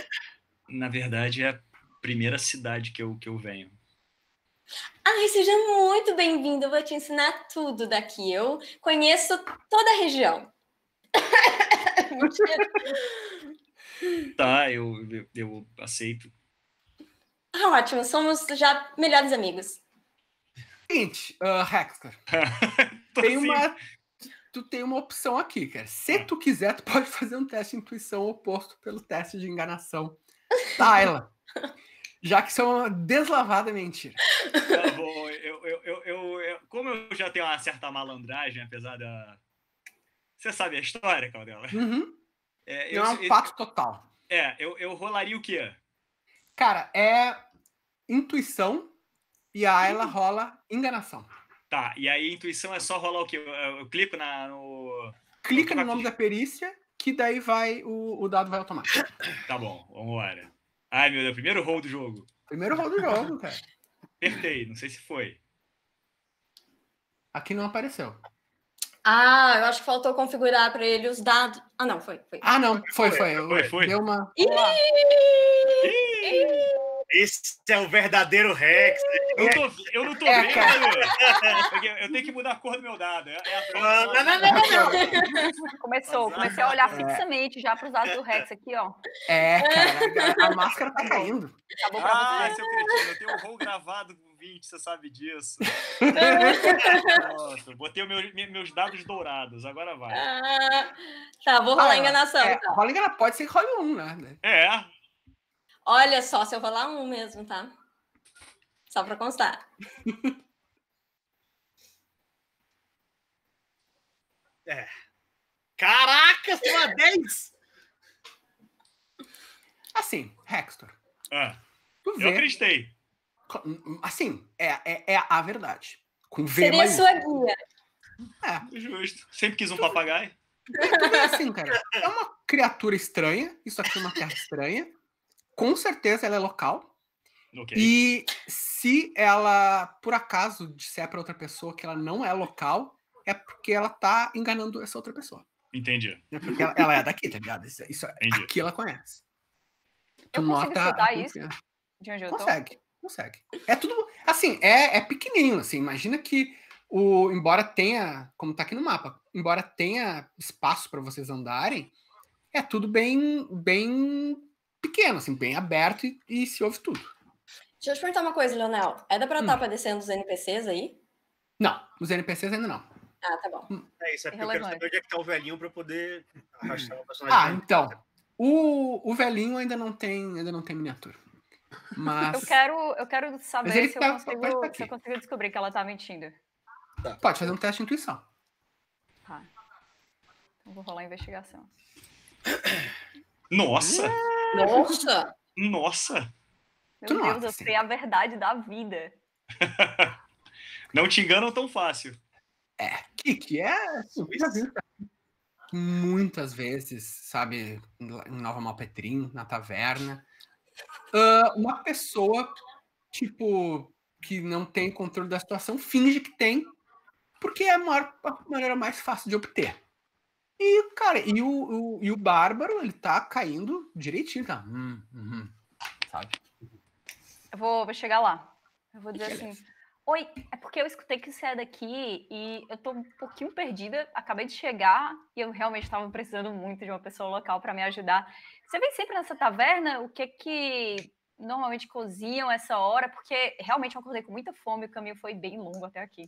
Na verdade, é a primeira cidade que eu venho. Ai, seja muito bem-vindo. Eu vou te ensinar tudo daqui. Eu conheço toda a região. Tá, eu aceito. Ah, ótimo, somos já melhores amigos. Seguinte, Hector, tu tem uma opção aqui, cara. Se tu quiser, tu pode fazer um teste de intuição oposto pelo teste de enganação. Tyla, já que isso é uma deslavada mentira. Tá bom, como eu já tenho uma certa malandragem, apesar da... Você sabe a história, Caldela? Uhum. É um pato total. Eu rolaria o quê? Cara, é intuição e a Ayla rola enganação. Tá, e aí intuição é só rolar o quê? Eu clico no... Clica no nome da perícia, que daí vai o dado vai automático. Tá bom, vamos lá. Ai, meu Deus, primeiro roll do jogo. Primeiro roll do jogo, cara. Apertei, não sei se foi. Aqui não apareceu. Ah, eu acho que faltou configurar para ele os dados. Ah, não, foi. Ah, não, foi. Foi. Deu uma... Esse é o verdadeiro Rex. Eu não tô vendo. Eu tenho que mudar a cor do meu dado. Não. Comecei a olhar fixamente já para os dados do Rex aqui, ó. Cara, a máscara tá caindo. Acabou pra você. Seu cretino, eu tenho o roll gravado do 20, você sabe disso. Nossa, botei meus dados dourados, agora vai. Vou rolar enganação. Tá. Rola enganação, pode ser que role um, né? Olha só, se eu rolar um mesmo, tá? Só pra constar. Caraca, sua 10! Assim, Hector. Eu acreditei. Assim, é a verdade. Com V seria mais... sua guia. Justo. Sempre quis um papagaio. É assim, cara. É uma criatura estranha. Isso aqui é uma terra estranha. Com certeza ela é local. Okay. E se ela, por acaso, disser para outra pessoa que ela não é local, é porque ela tá enganando essa outra pessoa. Entendi. É porque ela é daqui, tá ligado? Isso aqui ela conhece. Eu consigo estudar isso de onde eu tô? Consegue. É tudo, assim, é pequenininho, assim, imagina que embora tenha, como tá aqui no mapa, embora tenha espaço para vocês andarem, é tudo bem pequeno, assim, bem aberto e se ouve tudo. Deixa eu te perguntar uma coisa, Leonel. Dá pra estar aparecendo os NPCs aí? Não, os NPCs ainda não. Ah, tá bom. É isso, é porque eu quero saber onde é que tá o velhinho pra poder arrastar o personagem. Ah, então. O velhinho ainda não tem miniatura. Mas... eu quero saber se eu consigo descobrir que ela tá mentindo. Tá. Pode fazer um teste de intuição. Tá. Então vou rolar a investigação. Nossa! Meu Deus, eu sei a verdade da vida. Não te enganam tão fácil. Que é? Muitas vezes, sabe, em Nova Malpetrim, na taverna, uma pessoa, tipo, que não tem controle da situação, finge que tem, porque é a maneira mais fácil de obter. E, cara, e o bárbaro, ele tá caindo direitinho, tá? Sabe? Eu vou chegar lá. Eu vou dizer assim... Oi, é porque eu escutei que você é daqui e eu tô um pouquinho perdida. Acabei de chegar e eu realmente tava precisando muito de uma pessoa local pra me ajudar. Você vem sempre nessa taverna? O que é que normalmente cozinham essa hora? Porque realmente eu acordei com muita fome e o caminho foi bem longo até aqui.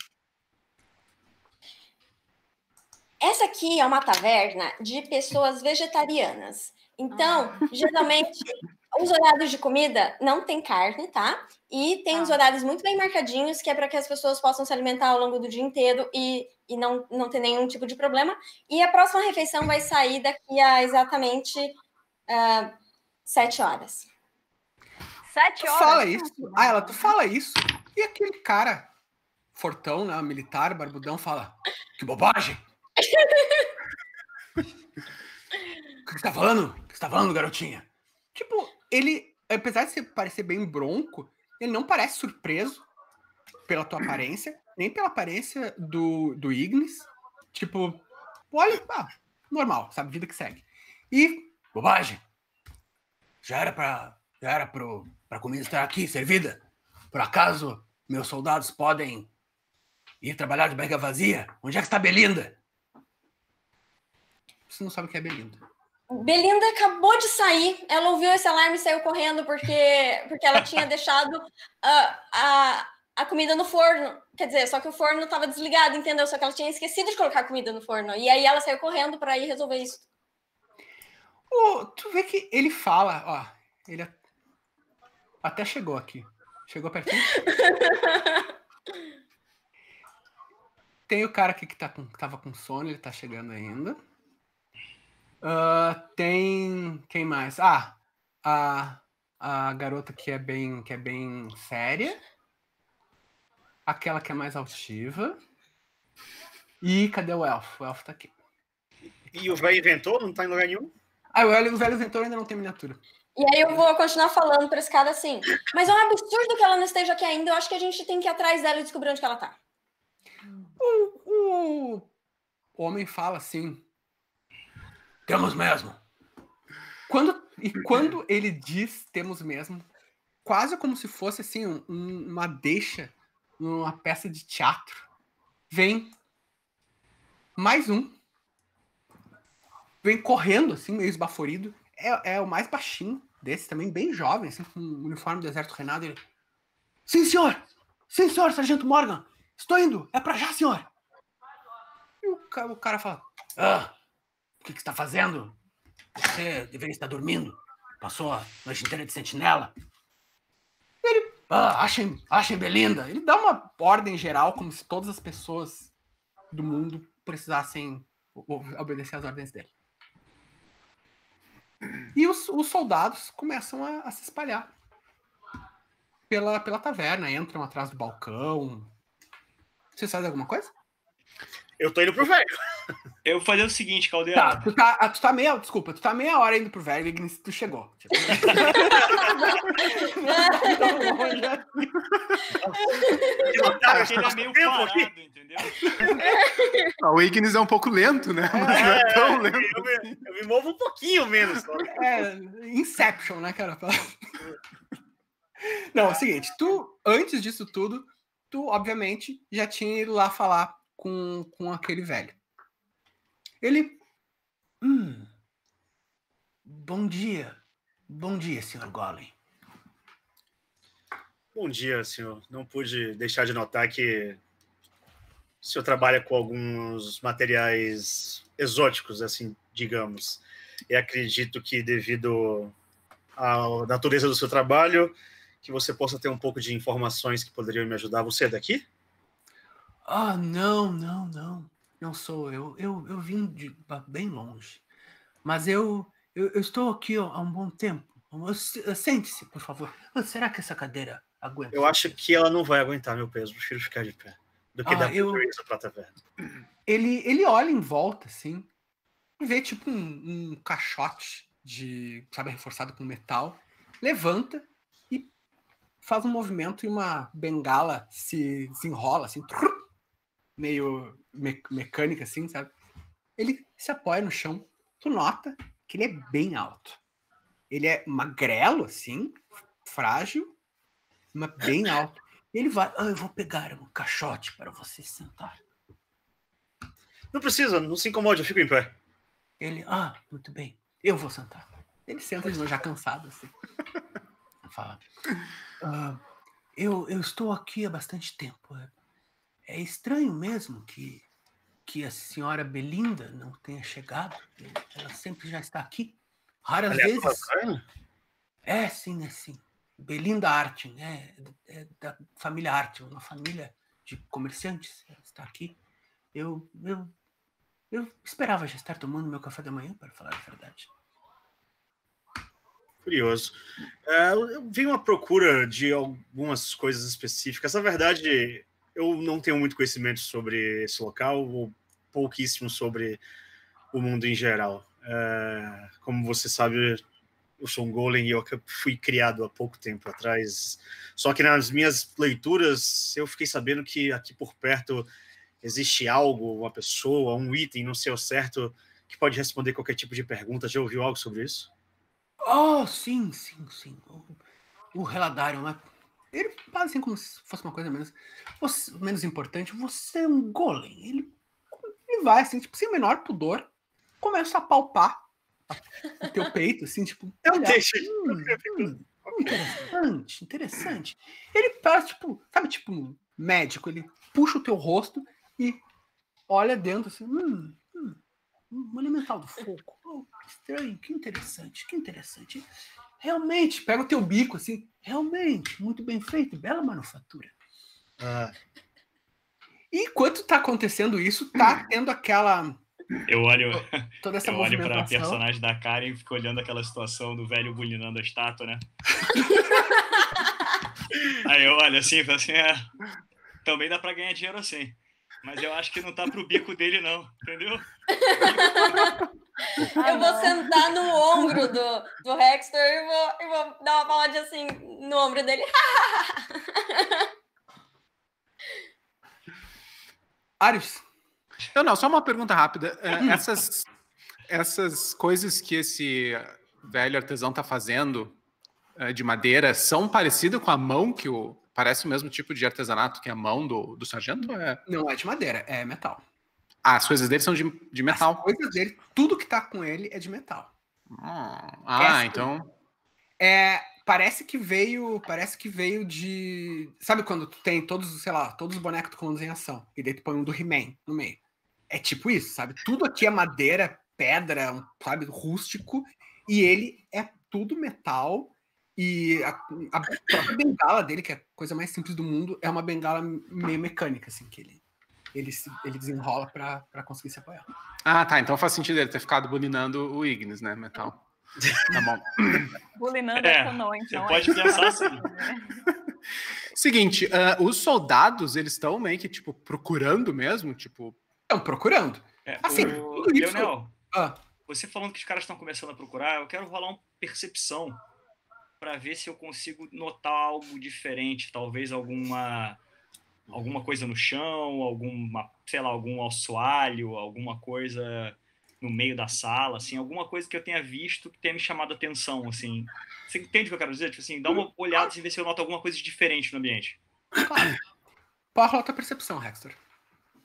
Essa aqui é uma taverna de pessoas vegetarianas. Então, geralmente, os horários de comida não tem carne, tá? E tem uns horários muito bem marcadinhos, que é para que as pessoas possam se alimentar ao longo do dia inteiro e não ter nenhum tipo de problema. E a próxima refeição vai sair daqui a exatamente 7 horas. 7 horas? Tu fala isso. Tu fala isso. E aquele cara fortão, né, militar, barbudão, fala: que bobagem! O que você tá falando, garotinha? Tipo, ele, apesar de parecer bem bronco, ele não parece surpreso pela tua aparência, nem pela aparência do Ignis. Tipo, olha, normal, sabe, vida que segue. E, bobagem, já era pra comida estar aqui servida? Por acaso meus soldados podem ir trabalhar de barriga vazia? Onde é que está Belinda? Você não sabe o que é Belinda. Belinda acabou de sair. Ela ouviu esse alarme e saiu correndo porque ela tinha deixado a comida no forno. Quer dizer, só que o forno estava desligado, entendeu? Só que ela tinha esquecido de colocar a comida no forno. E aí ela saiu correndo para ir resolver isso. Tu vê que ele fala, ó. Ele até chegou aqui. Chegou pertinho. Tem o cara aqui que tava com sono, ele tá chegando ainda. Tem quem mais? A garota que é bem séria, aquela que é mais altiva. E cadê o elfo? O elfo tá aqui. E o velho inventor não tá em lugar nenhum? O velho inventor ainda não tem miniatura. E aí eu vou continuar falando pra esse cara assim: mas é um absurdo que ela não esteja aqui ainda. Eu acho que a gente tem que ir atrás dela e descobrir onde que ela tá. O homem fala assim: temos mesmo. Quando ele diz temos mesmo, quase como se fosse assim uma deixa numa peça de teatro, vem mais um. Vem correndo, assim, meio esbaforido. É o mais baixinho desse também, bem jovem, assim, com um uniforme do Exército Renado. Ele: sim, senhor! Sim, senhor, Sargento Morgan! Estou indo! É pra já, senhor! E o cara fala: o que você está fazendo? Você deveria estar dormindo. Passou a noite inteira de sentinela. Ele: achem Belinda. Ele dá uma ordem geral, como se todas as pessoas do mundo precisassem obedecer às ordens dele. E os soldados começam a se espalhar pela taverna. Entram atrás do balcão. Você sabe de alguma coisa? Eu tô indo pro velho. Eu vou fazer o seguinte, Caldela. Tá, tu tá meia hora indo pro Verwig, tu chegou. Tipo. Eu tava meio parado, entendeu? O Ignis é um pouco lento, né? Mas não é tão lento. Eu me movo um pouquinho menos. Só. É, Inception, né, cara? Não, é o seguinte, tu, antes disso tudo, tu, obviamente, já tinha ido lá falar com aquele velho. Ele... Bom dia, senhor Golem. Bom dia, senhor. Não pude deixar de notar que o senhor trabalha com alguns materiais exóticos, assim, digamos. E acredito que, devido à natureza do seu trabalho, que você possa ter um pouco de informações que poderiam me ajudar. Você é daqui? Ah, não. Não sou eu. Eu vim de bem longe. Mas eu estou aqui há um bom tempo. Sente-se, por favor. Será que essa cadeira aguenta? Eu acho que ela não vai aguentar meu peso. Prefiro ficar de pé do que dar preso pra taverna. Ele olha em volta, assim, e vê tipo um caixote de, sabe, reforçado com metal. Levanta e faz um movimento e uma bengala se desenrola, assim, meio mecânica, assim, sabe? Ele se apoia no chão. Tu nota que ele é bem alto. Ele é magrelo, assim, frágil, mas bem alto. Ele vai... eu vou pegar um caixote para você sentar. Não precisa, não se incomode, eu fico em pé. Ele... muito bem. Eu vou sentar. Ele senta de novo, já cansado, assim. Fala. Eu estou aqui há bastante tempo. É estranho mesmo que a senhora Belinda não tenha chegado. Ela sempre já está aqui. Raras vezes... É, sim, é sim. Belinda Harte, né? É da família Harte, uma família de comerciantes. Ela está aqui. Eu esperava já estar tomando meu café da manhã, para falar a verdade. Curioso. Eu vi uma procura de algumas coisas específicas. Na verdade... eu não tenho muito conhecimento sobre esse local, ou pouquíssimo sobre o mundo em geral. Como você sabe, eu sou um golem e eu fui criado há pouco tempo atrás. Só que nas minhas leituras, eu fiquei sabendo que aqui por perto existe algo, uma pessoa, um item, não sei ao certo, que pode responder qualquer tipo de pergunta. Já ouviu algo sobre isso? Oh, sim. O relatário, né? Ele fala assim como se fosse uma coisa menos importante. Você é um golem. Ele vai assim, tipo, sem o menor pudor, começa a palpar o teu peito, assim, tipo... Interessante. Ele parece, tipo, sabe, tipo um médico. Ele puxa o teu rosto e olha dentro, assim, um elemental do fogo. Oh, que estranho, que interessante. Realmente, pega o teu bico, assim, realmente, muito bem feito, bela manufatura. E enquanto tá acontecendo isso, tá tendo aquela... Eu olho pra personagem da Karen e fico olhando aquela situação do velho bulinando a estátua, né? Aí eu olho assim, falo assim, também dá pra ganhar dinheiro assim, mas eu acho que não tá pro bico dele não, entendeu? Eu vou sentar no ombro do Hextor e vou dar uma paladinha assim no ombro dele. Arius. Não, só uma pergunta rápida. Essas coisas que esse velho artesão tá fazendo de madeira são parecidas com a mão que o... Parece o mesmo tipo de artesanato que a mão do sargento? Não, é de madeira, é metal. As coisas dele são de metal. As coisas dele, tudo que tá com ele é de metal. Então... Parece que veio de... Sabe quando tu tem todos os bonecos do Colunas em Ação? E daí tu põe um do He-Man no meio. É tipo isso, sabe? Tudo aqui é madeira, pedra, sabe? Rústico. E ele é tudo metal. E a própria bengala dele, que é a coisa mais simples do mundo, é uma bengala meio mecânica, assim, que ele desenrola pra conseguir se apoiar. Tá, então faz sentido ele ter ficado bulinando o Ignis, né, metal. Tá bom. Bulinando é com não, então. Você pode pensar assim. Seguinte, os soldados, eles estão meio que, tipo, procurando mesmo, tipo... Estão procurando. É, assim, o Leonel, você falando que os caras estão começando a procurar, eu quero rolar uma percepção para ver se eu consigo notar algo diferente, talvez alguma coisa no chão, algum assoalho, alguma coisa no meio da sala, assim, alguma coisa que eu tenha visto que tenha me chamado a atenção, assim. Você entende o que eu quero dizer? Tipo assim, dá uma olhada e vê se eu noto alguma coisa diferente no ambiente. Claro. Pode rolar tua percepção, Hextor.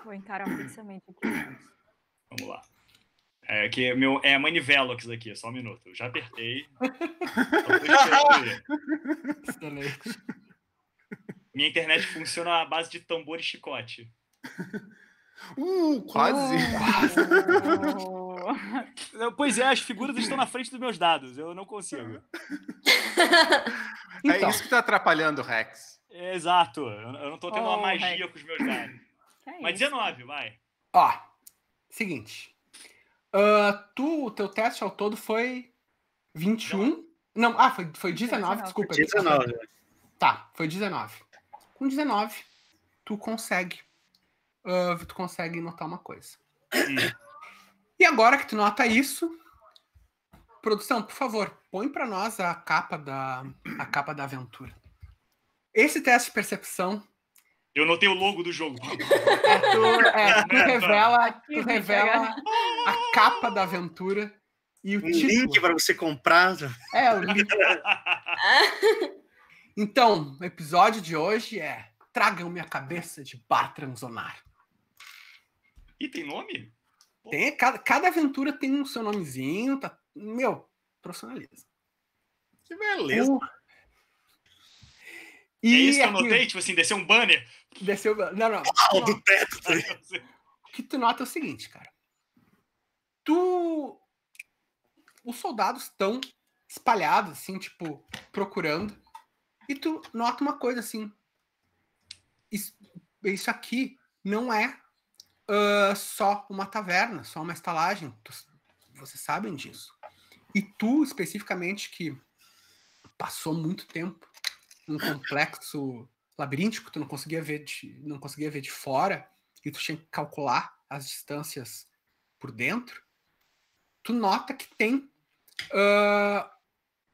Vou encarar o pensamento aqui. Vamos lá. É que meu é Manivelox aqui, só um minuto. Eu já apertei. Excelente. Minha internet funciona à base de tambor e chicote. Quase! Pois é, as figuras estão na frente dos meus dados. Eu não consigo. Então. É isso que tá atrapalhando o Rex. É, exato. Eu não tô tendo uma magia Rex com os meus dados. Mas 19, vai. Ó, seguinte. O teu teste ao todo foi 21. Não, foi 19, desculpa. 19. Tá, foi 19. Com 19, tu consegue notar uma coisa. E agora que tu nota isso, produção, por favor, põe pra nós a capa da aventura. Esse teste de percepção... Eu notei o logo do jogo. Tu revela a capa da aventura e o título. Link pra você comprar. É, o link. Então, o episódio de hoje é Tragam Minha Cabeça de Bartram Zonnar. E tem nome? Tem, cada aventura tem o seu nomezinho. Tá, meu, profissionalismo. Que beleza. E é isso que eu notei? Tipo assim, desceu um banner? Desceu o banner. Não. Uau, do teto. O que tu nota é o seguinte, cara. Os soldados estão espalhados, assim, tipo, procurando. E tu nota uma coisa assim, isso aqui não é só uma taverna, só uma estalagem, vocês sabem disso. E tu, especificamente, que passou muito tempo num complexo labiríntico, tu não conseguia ver de fora, e tu tinha que calcular as distâncias por dentro, tu nota que tem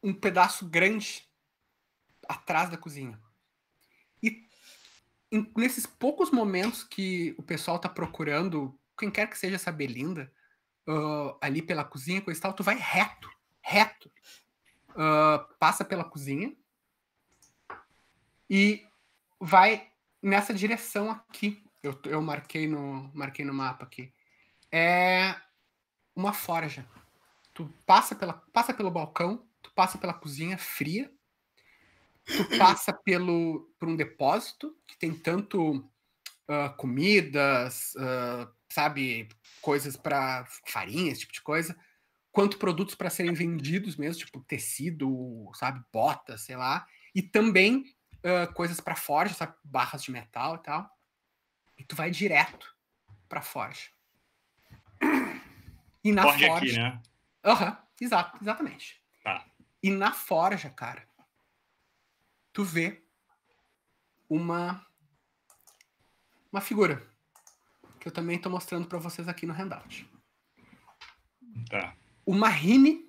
um pedaço grande atrás da cozinha. E nesses poucos momentos que o pessoal tá procurando, quem quer que seja essa Belinda, ali pela cozinha, coisa e tal, tu vai reto. Passa pela cozinha e vai nessa direção aqui. Eu marquei no mapa aqui. É uma forja. Tu passa pelo balcão, tu passa pela cozinha fria, tu passa por um depósito que tem tanto comidas, sabe, coisas para farinha, esse tipo de coisa, quanto produtos para serem vendidos mesmo, tipo tecido, sabe, botas, sei lá, e também coisas para forja, sabe, barras de metal e tal. E tu vai direto para forja. E na forja aqui, né? Exatamente. Tá. E na forja, cara, tu vê uma figura que eu também tô mostrando para vocês aqui no handout. Tá. Uma Rini,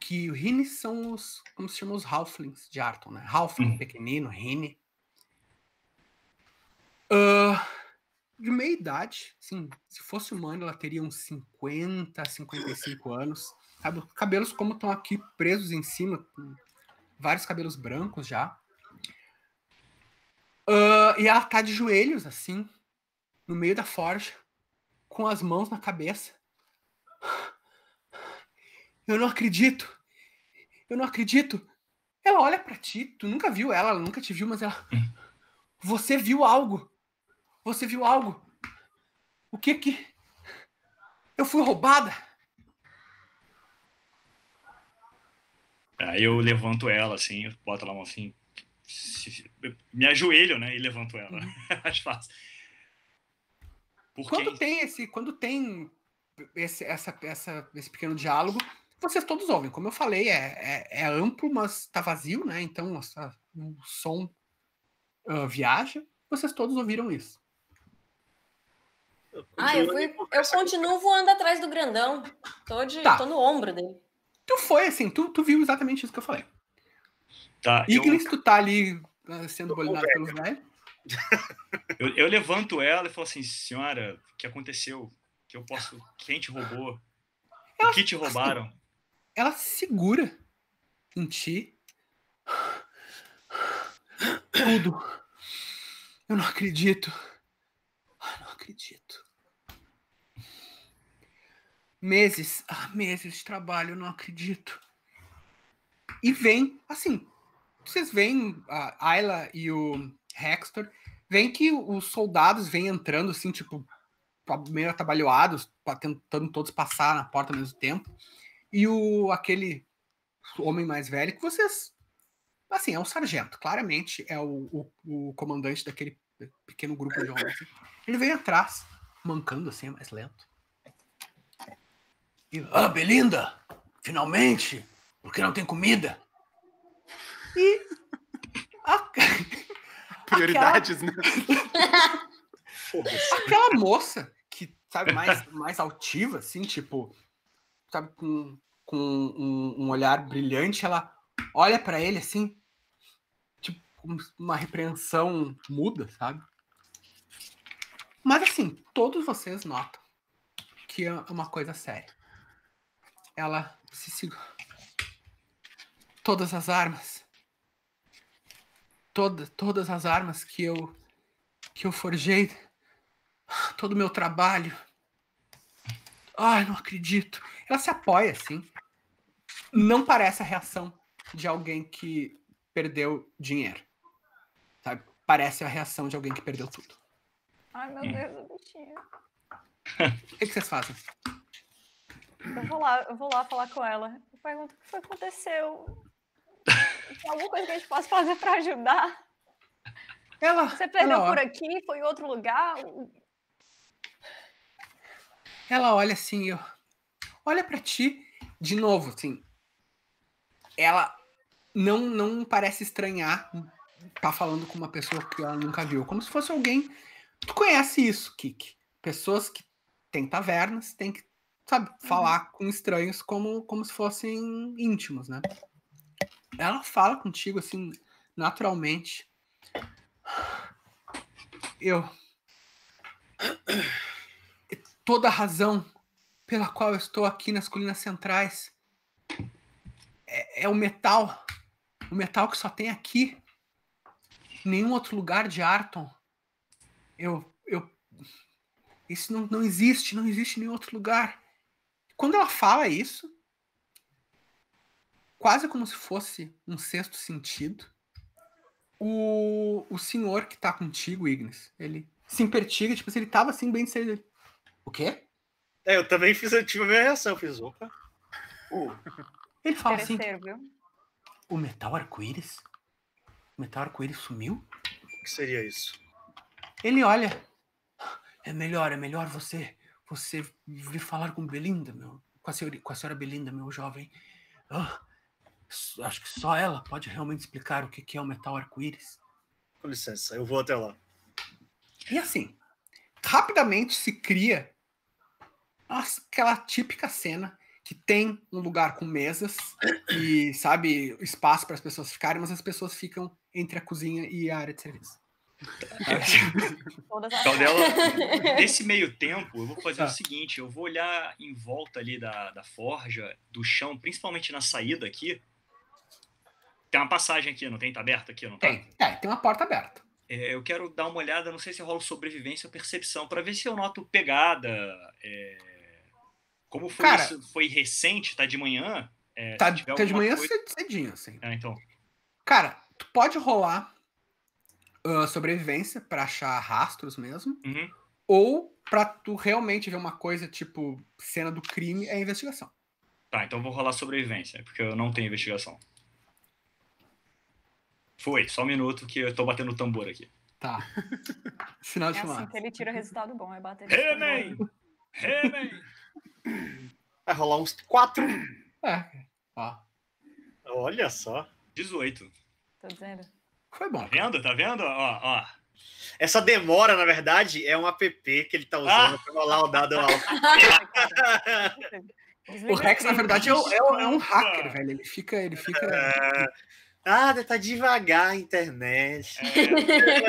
que o Rini são os, como se chama, os halflings de Arton, né? Halfling, pequenino, Rini. De meia idade, sim, se fosse humano, ela teria uns 50, 55 anos. Sabe? Cabelos como estão aqui presos em cima, vários cabelos brancos já. E ela tá de joelhos, assim, no meio da forja, com as mãos na cabeça. Eu não acredito. Ela olha pra ti, tu nunca viu ela, ela nunca te viu, mas ela... Você viu algo. O que que... Eu fui roubada. Aí eu levanto ela, assim, eu boto ela assim, me ajoelho, né, e levanto ela. Mais fácil. Quando tem esse pequeno diálogo, vocês todos ouvem. Como eu falei, é amplo, mas tá vazio, né, então o som viaja. Vocês todos ouviram isso. Eu continuo voando atrás do grandão. Tô no ombro dele. Tu foi, assim, tu viu exatamente isso que eu falei. Tá, Iglis, tu tá ali sendo bolinado pelos velhos. Eu levanto ela e falo assim, senhora, o que aconteceu? Que eu posso... Quem te roubou? O que te roubaram? Ela segura em ti tudo. Eu não acredito. Meses de trabalho, eu não acredito. E vem, assim, vocês veem a Ayla e o Hextor, vem que os soldados vêm entrando, assim, tipo, meio atabalhoados, tentando todos passar na porta ao mesmo tempo. E aquele homem mais velho, que vocês, assim, é um sargento, claramente é o comandante daquele pequeno grupo de homens. Ele vem atrás, mancando, assim, mais lento. Belinda, finalmente, porque não tem comida? E prioridades, né? Aquela moça que, sabe, mais altiva, assim, tipo, sabe, com um olhar brilhante, ela olha pra ele, assim, tipo, uma repreensão muda, sabe? Mas, assim, todos vocês notam que é uma coisa séria. Ela se segura. Todas as armas. Todas as armas que eu forjei. Todo o meu trabalho. Ai, não acredito. Ela se apoia, assim. Não parece a reação de alguém que perdeu dinheiro. Sabe? Parece a reação de alguém que perdeu tudo. Ai, meu Deus, eu bichinho. O que vocês fazem? Eu vou lá falar com ela. Eu pergunto o que foi que aconteceu. Tem alguma coisa que a gente possa fazer para ajudar? Você perdeu por aqui? Foi em outro lugar? Ela olha assim, olha para ti de novo, assim. Ela não parece estranhar tá falando com uma pessoa que ela nunca viu. Como se fosse alguém... Tu conhece isso, Kiki. Pessoas que têm tavernas, têm que, sabe, falar com estranhos como se fossem íntimos, né? Ela fala contigo, assim, naturalmente. Toda a razão pela qual eu estou aqui nas Colinas Centrais é o metal. O metal que só tem aqui. Em nenhum outro lugar de Arton. Isso não existe em nenhum outro lugar. Quando ela fala isso, quase como se fosse um sexto sentido, o senhor que tá contigo, Ignis, ele se impertiga, tipo assim, ele tava assim, bem sério dele. O quê? Eu também tive a minha reação, opa. Ele fala assim, viu? O metal arco-íris? O metal arco-íris sumiu? O que seria isso? Ele olha... É melhor você vir falar com Belinda, com a senhora Belinda, meu jovem. Acho que só ela pode realmente explicar o que é o metal arco-íris. Com licença, eu vou até lá. E assim, rapidamente se cria aquela típica cena que tem um lugar com mesas e, sabe, espaço para as pessoas ficarem, mas as pessoas ficam entre a cozinha e a área de serviço. Caldela, nesse meio tempo eu vou fazer o seguinte, eu vou olhar em volta ali da forja, do chão, principalmente na saída aqui. Tem uma passagem aqui, não tem? Tá aberta aqui, não tá? Tem uma porta aberta. Eu quero dar uma olhada, não sei se rola sobrevivência ou percepção, pra ver se eu noto pegada. Como foi isso? Foi recente? Tá de manhã? Tá de manhã cedinho, assim. Então. Cara, tu pode rolar sobrevivência pra achar rastros mesmo, ou pra tu realmente ver uma coisa tipo cena do crime, é investigação. Tá, então vou rolar sobrevivência, porque eu não tenho investigação. Foi, só um minuto que eu tô batendo o tambor aqui. Tá. Sinal de chamada. É assim que ele tira o resultado bom, é bater. Vai rolar uns 4. Ó. Olha só. 18. Tô dizendo. Foi bom. Tá vendo? Ó. Essa demora, na verdade, é um app que ele tá usando para rolar o dado alto. O Rex, na verdade, é um hacker, velho. Ele fica... tá devagar a internet.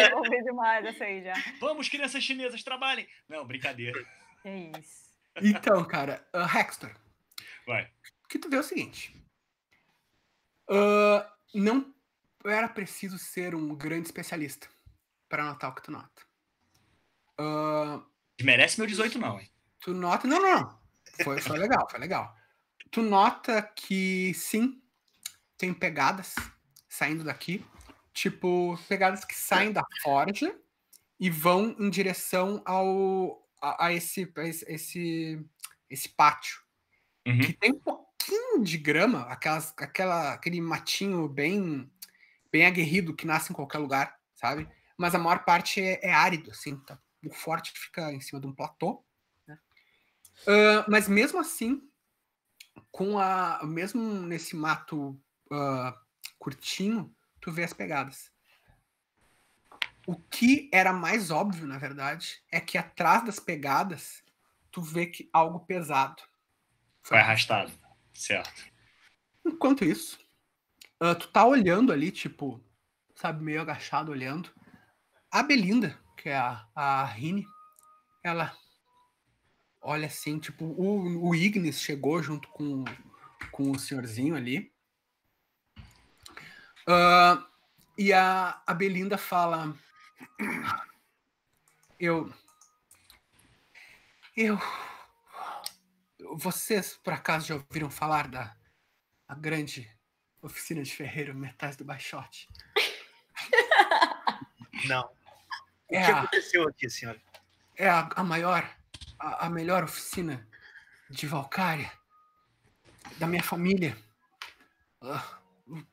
Eu ouvi demais essa aí já. Vamos, crianças chinesas, trabalhem. Não, brincadeira. É isso. Então, cara, Hextor. Vai. O que tu vê é o seguinte. Não era preciso ser um grande especialista para notar o que tu nota. Merece meu 18 não, hein? Tu nota... Não. Foi legal, foi legal. Tu nota que, sim, tem pegadas saindo daqui. Tipo, pegadas que saem da forja e vão em direção a esse pátio. Uhum. Que tem um pouquinho de grama, aquele matinho bem aguerrido que nasce em qualquer lugar, sabe? Mas a maior parte é árido, assim, tá? O forte fica em cima de um platô, né? Mas mesmo assim, mesmo nesse mato curtinho, tu vê as pegadas. O que era mais óbvio, na verdade, é que atrás das pegadas, tu vê que algo pesado foi arrastado, certo? Enquanto isso, tu tá olhando ali, tipo, sabe, meio agachado olhando. A Belinda, que é a Rini, ela olha assim, tipo, o Ignis chegou junto com o senhorzinho ali. E a Belinda fala: vocês, por acaso, já ouviram falar da grande oficina de ferreiro Metais do Baixote? Não. O que aconteceu aqui, senhora? É a melhor oficina de Valkaria, da minha família.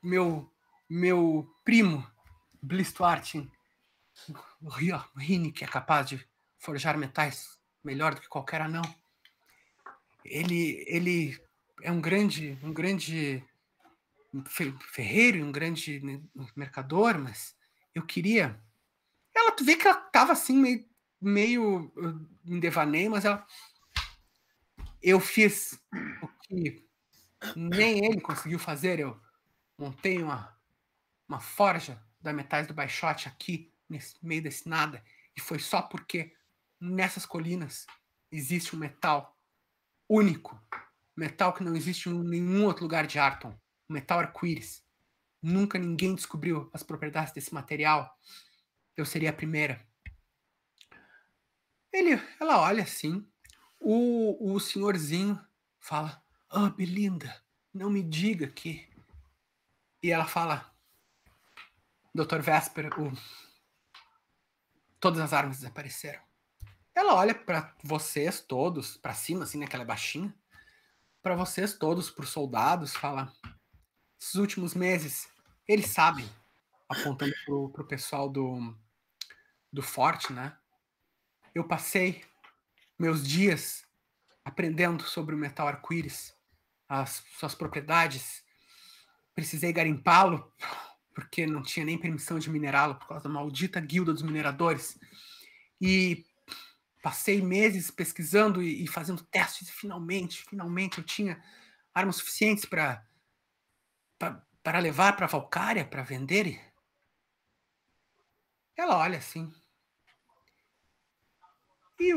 Meu primo, Blistwartin, o Rini, que é capaz de forjar metais melhor do que qualquer anão. Ele é um grande ferreiro, um grande mercador, mas eu queria... Ela, tu vê que ela tava assim, meio em devaneio, mas ela... Eu fiz o que nem ele conseguiu fazer. Eu montei uma forja da Metais do Baixote aqui, nesse meio desse nada, e foi só porque nessas colinas existe um metal único, metal que não existe em nenhum outro lugar de Arton, o metal arco-íris. Nunca ninguém descobriu as propriedades desse material. Eu seria a primeira. Ela olha assim, o senhorzinho fala: Belinda, não me diga que... E ela fala: Dr. Vesper, todas as armas desapareceram. Ela olha pra vocês todos, pra cima, assim, né, que ela é baixinha, pra vocês todos, pros soldados, fala: esses últimos meses, eles sabem, apontando pro pessoal do forte, né? Eu passei meus dias aprendendo sobre o metal arco-íris, as suas propriedades. Precisei garimpá-lo, porque não tinha nem permissão de minerá-lo, por causa da maldita guilda dos mineradores. E... passei meses pesquisando e fazendo testes e finalmente eu tinha armas suficientes para levar para Valkaria, para vender. E... ela olha assim. E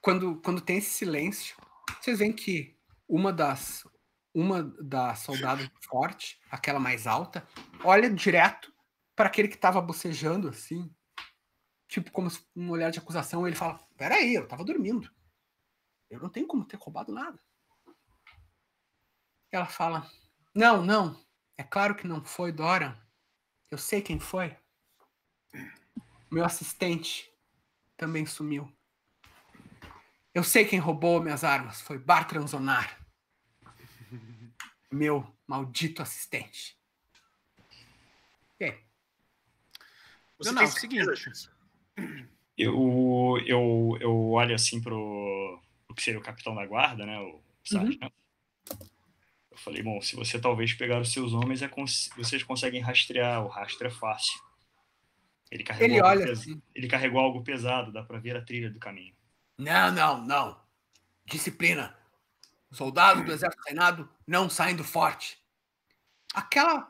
quando tem esse silêncio, vocês veem que uma da soldada forte, aquela mais alta, olha direto para aquele que estava bocejando assim. Tipo, como um olhar de acusação, ele fala: peraí, eu tava dormindo. Eu não tenho como ter roubado nada. Ela fala: não, é claro que não foi, Dora. Eu sei quem foi. Meu assistente também sumiu. Eu sei quem roubou minhas armas. Foi Bartram Zonnar. Meu maldito assistente. E aí? Você não, é o seguinte... Eu olho assim pro que seria o capitão da guarda, né? O sargento. Uhum. Eu falei: bom, se você talvez pegar os seus homens, vocês conseguem rastrear. O rastro é fácil. Ele carregou algo pesado, dá pra ver a trilha do caminho. Não. Disciplina. Os soldados do exército treinado não saem do forte. Aquela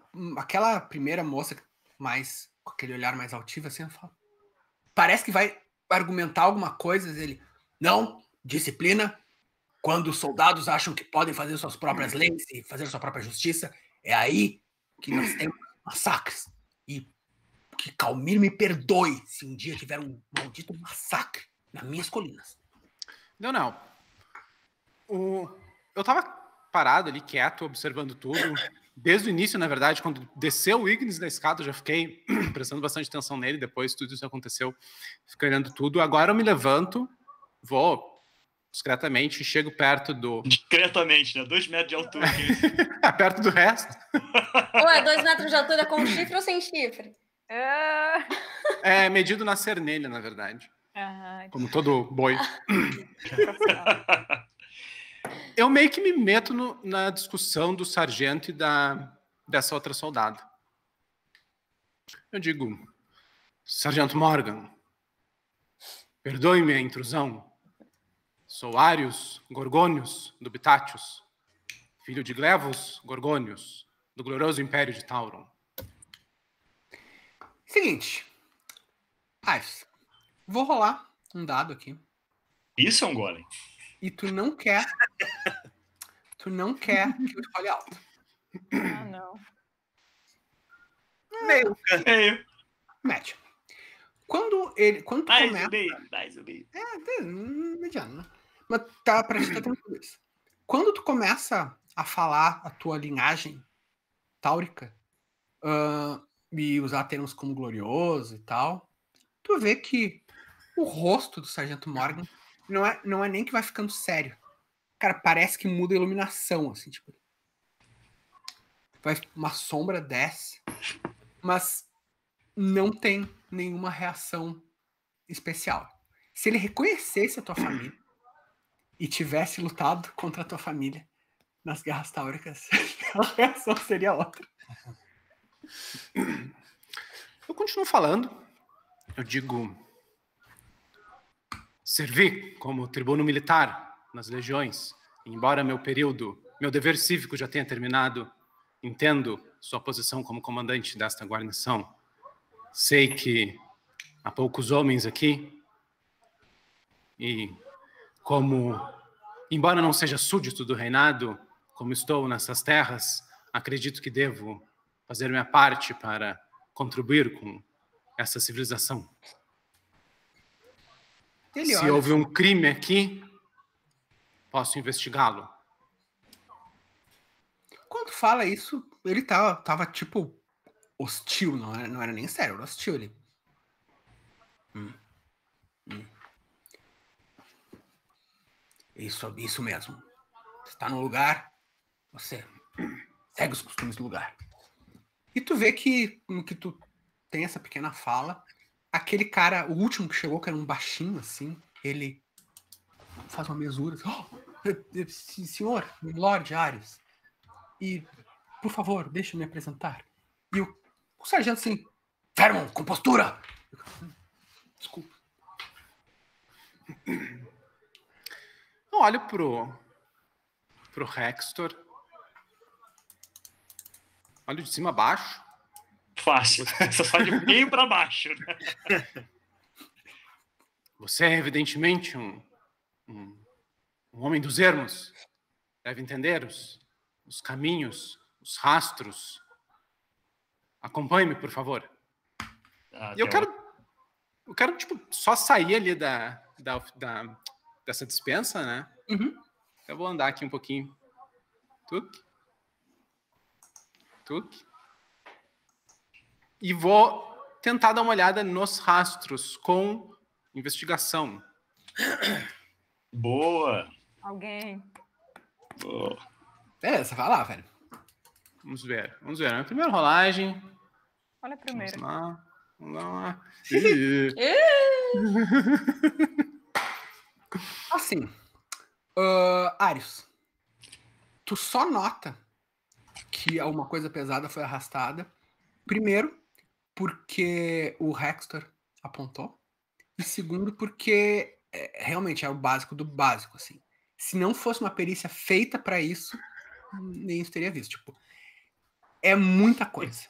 primeira moça mais, com aquele olhar mais altivo, assim, eu falo, parece que vai argumentar alguma coisa. Ele, não, disciplina. Quando os soldados acham que podem fazer suas próprias leis e fazer sua própria justiça, é aí que nós temos massacres. E que Khalmyr me perdoe se um dia tiver um maldito massacre nas minhas colinas. Não. Eu tava parado ali, quieto, observando tudo. Desde o início, na verdade, quando desceu o Ignis da escada, eu já fiquei prestando bastante atenção nele. Depois tudo isso aconteceu, fiquei olhando tudo. Agora eu me levanto, vou discretamente, chego perto do... Discretamente, né? 2 metros de altura. Perto do resto. Ué, 2 metros de altura com chifre ou sem chifre? É medido na cernelha, na verdade. Como todo boi. Eu meio que me meto na discussão do sargento e dessa outra soldada. Eu digo, Sargento Morgan, perdoe-me a intrusão. Sou Arius Gorgonius do Bitatius, filho de Glevos Gorgonius, do glorioso Império de Tauron. Seguinte, Arius, vou rolar um dado aqui. Isso é um golem. E tu não quer que eu role alto. Ah, não. Meio. Médio. Quando tu começa... Mais ou meio. Mediano, né? Mas tá pra gente tranquilo isso. Quando tu começa a falar a tua linhagem táurica, e usar termos como glorioso e tal, tu vê que o rosto do Sargento Morgan não é nem que vai ficando sério. Cara, parece que muda a iluminação, assim, tipo... Uma sombra desce, mas não tem nenhuma reação especial. Se ele reconhecesse a tua família e tivesse lutado contra a tua família nas guerras táuricas, a reação seria outra. Eu continuo falando. Eu digo... Servi como tribuno militar nas legiões. Embora meu dever cívico já tenha terminado, entendo sua posição como comandante desta guarnição. Sei que há poucos homens aqui e, como embora não seja súdito do reinado, como estou nessas terras, acredito que devo fazer minha parte para contribuir com essa civilização. Se houve um crime aqui, posso investigá-lo. Quando fala isso, ele tava tipo hostil, não era nem sério, era hostil ele. Isso mesmo. Você tá no lugar, você segue os costumes do lugar. E tu vê que no que tu tem essa pequena fala, aquele cara, o último que chegou, que era um baixinho, assim, ele faz uma mesura. Assim, senhor, Lord Arius, e, por favor, deixa eu me apresentar. E o sargento, assim, Vermon, compostura! Desculpa. Eu olho pro Rextor. Olho de cima a baixo. Fácil, só sai de meio para baixo, né? Você é evidentemente um homem dos ermos. Deve entender os caminhos, os rastros. Acompanhe-me, por favor. Eu quero tipo, só sair ali dessa dispensa, né? Uhum. Eu vou andar aqui um pouquinho. Tuque. E vou tentar dar uma olhada nos rastros com investigação. Boa! Alguém. Boa. Beleza, vai lá, velho. Vamos ver. A primeira rolagem. Olha a primeira. Vamos lá. Assim, Arius, tu só nota que alguma coisa pesada foi arrastada. Primeiro, porque o Hextor apontou, e segundo porque realmente é o básico do básico, assim. Se não fosse uma perícia feita para isso, nem isso teria visto. Tipo, é muita coisa.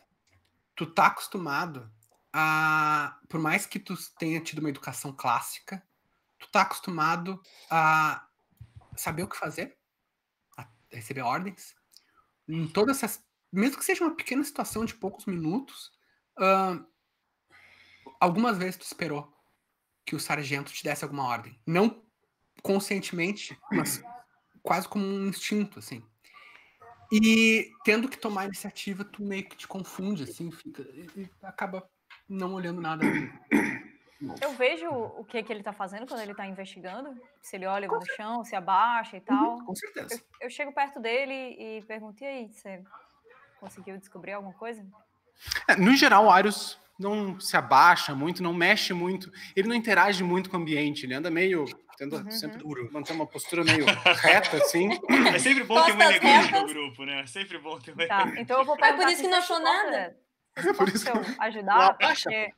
Tu tá acostumado a... Por mais que tu tenha tido uma educação clássica, tu tá acostumado a saber o que fazer, a receber ordens. Em todas essas... Mesmo que seja uma pequena situação de poucos minutos, algumas vezes tu esperou que o sargento te desse alguma ordem. Não conscientemente, mas quase como um instinto, assim. E tendo que tomar iniciativa, tu meio que te confunde, assim, fica, e acaba não olhando nada. Eu vejo o que ele tá fazendo quando ele tá investigando, se ele olha no chão, se abaixa e tal. Com certeza. Eu chego perto dele e pergunto, e aí, você conseguiu descobrir alguma coisa? No geral, o Arius não se abaixa muito, não mexe muito, ele não interage muito com o ambiente, ele anda meio... Tendo sempre duro, manter uma postura meio reta, assim. É sempre bom ter um elegante no grupo, né? É sempre bom ter um elegante. Tá, então eu vou perguntar. É por isso que não achou nada. É por isso que eu ajudar, porque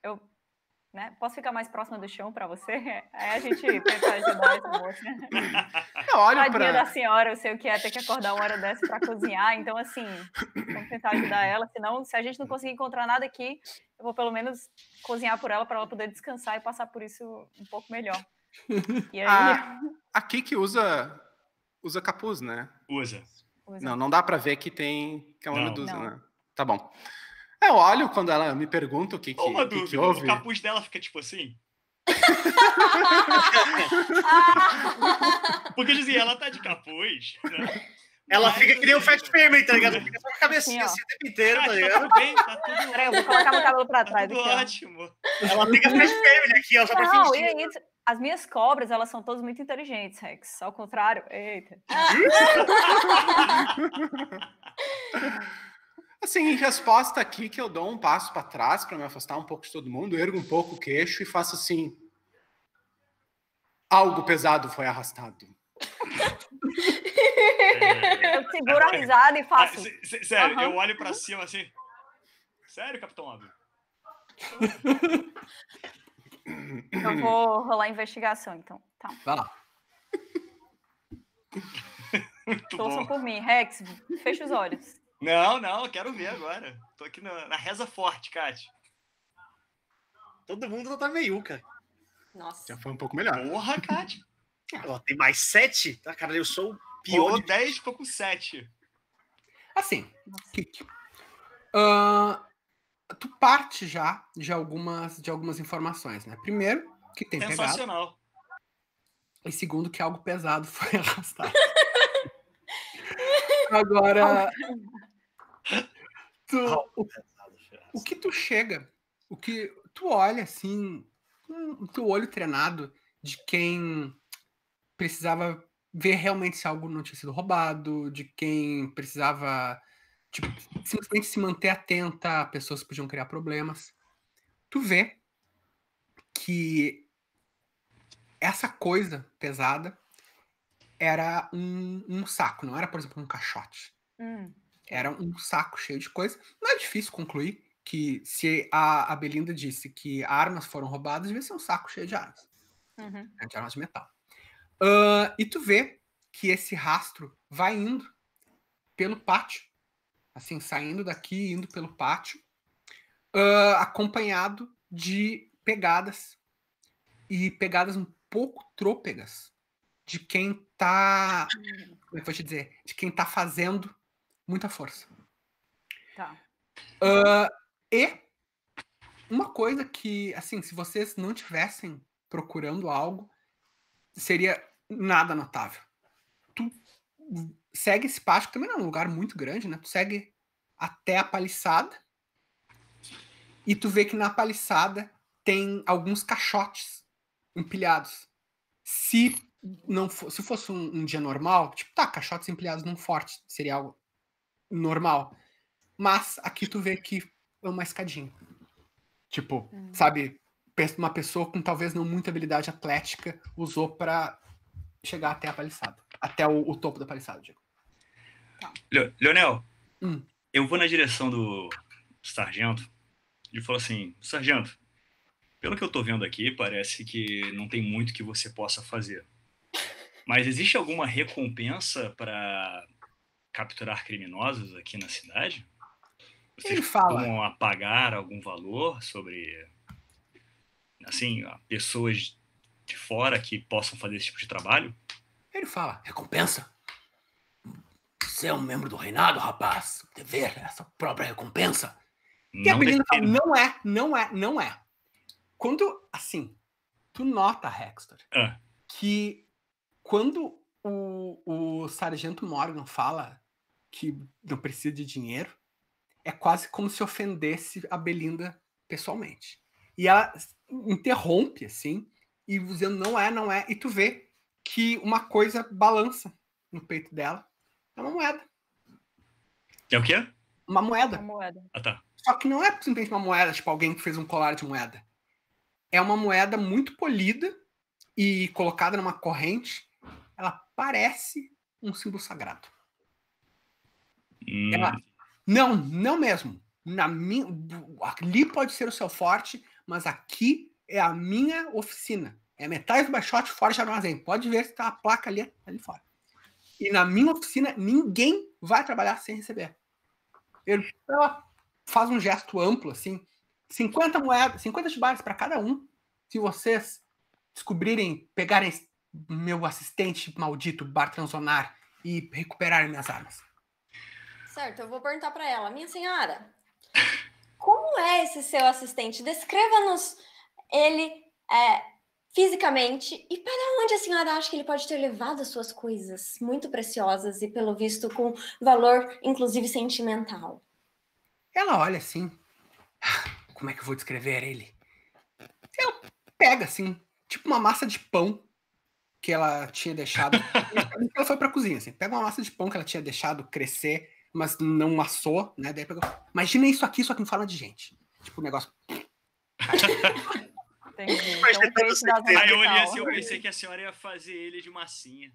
eu, né, posso ficar mais próxima do chão para você? Aí a gente tenta ajudar essa moça. Tadinha da senhora, eu sei o que é ter que acordar uma hora dessa para cozinhar, então assim, vamos tentar ajudar ela, senão se a gente não conseguir encontrar nada aqui, eu vou pelo menos cozinhar por ela para ela poder descansar e passar por isso um pouco melhor. E aí... a Kiki usa capuz, né? Usa. Não dá pra ver que tem que é uma medusa, né? Tá bom. Eu olho quando ela me pergunta o que que houve. O capuz dela fica tipo assim. Porque, assim, ela tá de capuz, né? Ela fica que nem um Fat Firmin, tá ligado? Fica só com a cabecinha assim o tempo inteiro, tá ligado? Tá tudo bem. Peraí, eu vou colocar meu cabelo pra trás. Tá tudo aqui, ótimo. Ela fica Fat Firmin aqui, ó, só pra fingir. As minhas cobras, elas são todas muito inteligentes, Rex. Ao contrário, eita. Assim, em resposta aqui, que eu dou um passo para trás para me afastar um pouco de todo mundo, ergo um pouco o queixo e faço assim. Algo pesado foi arrastado. Eu seguro a risada e faço. Sério, eu olho para cima assim. Sério, Capitão Abel? Eu vou rolar a investigação, então. Tá. Vai lá. Torçam por mim. Rex, fecha os olhos. Não, eu quero ver agora. Tô aqui na reza forte, Kátia. Todo mundo tá meiuca. Nossa. Já foi um pouco melhor. Porra, Kátia. Tem mais 7? Tá, cara, eu sou o pior. Ou 10, tô com 7. Assim, tu parte já de algumas informações, né? Primeiro, que tem pegado. Sensacional. E segundo, que algo pesado foi arrastado. Agora, o que tu chega, o que tu olha, assim, com o teu olho treinado de quem precisava ver realmente se algo não tinha sido roubado, de quem precisava... Tipo, simplesmente se manter atenta a pessoas que podiam criar problemas. Tu vê que essa coisa pesada era um saco, não era, por exemplo, um caixote. Era um saco cheio de coisa. Não é difícil concluir que se a Belinda disse que armas foram roubadas, devia ser um saco cheio de armas. De armas de metal. E tu vê que esse rastro vai indo pelo pátio. Assim, saindo daqui, indo pelo pátio, acompanhado de pegadas. E pegadas um pouco trôpegas de quem tá... Como é que vou te dizer? De quem tá fazendo muita força. Tá. E uma coisa que, assim, se vocês não tivessem procurando algo, seria nada notável. Tu segue esse pátio, que também não é um lugar muito grande, né? Tu segue até a paliçada e tu vê que na paliçada tem alguns caixotes empilhados. Se fosse um dia normal, tipo, tá, caixotes empilhados num forte, seria algo normal. Mas aqui tu vê que é uma escadinha. Tipo, sabe, uma pessoa com talvez não muita habilidade atlética usou pra chegar até a paliçada. Até o topo da paliçada, digo. Leonel, eu vou na direção do sargento e falou assim: sargento, pelo que eu tô vendo aqui, parece que não tem muito que você possa fazer. Mas existe alguma recompensa para capturar criminosos aqui na cidade? Vocês vão pagar algum valor sobre, assim, pessoas de fora que possam fazer esse tipo de trabalho? Ele fala: recompensa? Você é um membro do reinado, rapaz. Dever essa própria recompensa. E a Belinda fala: não é. Quando, assim, tu nota, Hextor, que quando o sargento Morgan fala que não precisa de dinheiro, é quase como se ofendesse a Belinda pessoalmente. E ela interrompe, assim, e dizendo não é. E tu vê que uma coisa balança no peito dela. É uma moeda. É o quê? Uma moeda. Uma moeda. Ah, tá. Só que não é simplesmente uma moeda, tipo alguém que fez um colar de moeda. É uma moeda muito polida e colocada numa corrente. Ela parece um símbolo sagrado. Ela... Não mesmo. Ali pode ser o seu forte, mas aqui é a minha oficina. É Metais do Baixote, Forte Armazém. Pode ver se tá a placa ali fora. E na minha oficina, ninguém vai trabalhar sem receber. Ela faz um gesto amplo, assim. 50 moedas, 50 chibares para cada um. Se vocês descobrirem, pegarem meu assistente maldito, Bartram Zonnar, e recuperarem minhas armas. Certo, eu vou perguntar para ela. Minha senhora, como é esse seu assistente? Descreva-nos ele fisicamente e para onde a senhora acha que ele pode ter levado as suas coisas muito preciosas e, pelo visto, com valor, inclusive, sentimental. Ela olha assim. Como é que eu vou descrever ele? Ela pega, assim, tipo uma massa de pão que ela tinha deixado. Ela foi pra cozinha, assim. Pega uma massa de pão que ela tinha deixado crescer, mas não assou, né? Daí pegou. Imagina isso aqui, só que em forma de gente. Tipo, um negócio. Entendi. Então, aí eu olhei assim, eu pensei que a senhora ia fazer ele de massinha.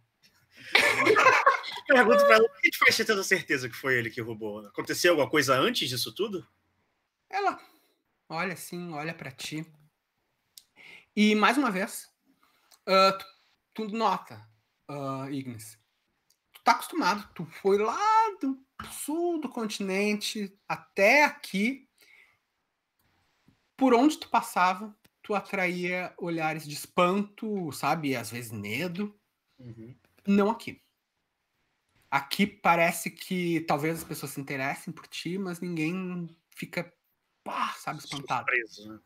Pergunto pra ela: por que a gente faz tanta certeza que foi ele que roubou? Aconteceu alguma coisa antes disso tudo? Ela olha assim, olha pra ti. E mais uma vez, tu nota, Ignis. Tu tá acostumado, tu foi lá do sul do continente até aqui. Por onde tu passava, tu atraía olhares de espanto, sabe? Às vezes medo. Uhum. Não aqui. Aqui parece que talvez as pessoas se interessem por ti, mas ninguém fica, sabe, espantado. Surpresa, né?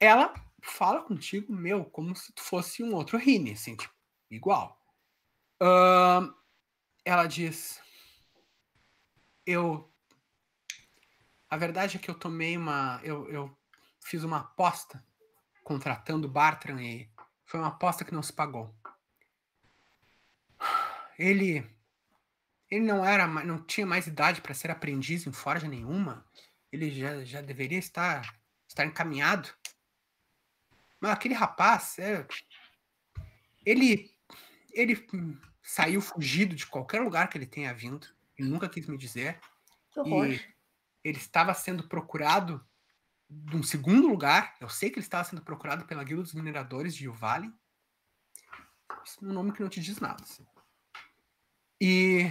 Ela fala contigo, meu, como se tu fosse um outro Rinim, assim, tipo, igual. Ela diz: a verdade é que eu tomei uma... Eu fiz uma aposta contratando Bartram e foi uma aposta que não se pagou. Ele não tinha mais idade para ser aprendiz em forja nenhuma. Ele já deveria estar encaminhado. Mas aquele rapaz, ele saiu fugido de qualquer lugar que ele tenha vindo. Ele nunca quis me dizer. Que horror. E ele estava sendo procurado de um segundo lugar. Eu sei que ele estava sendo procurado pela Guilda dos Mineradores de Yuvalen. Isso é um nome que não te diz nada. E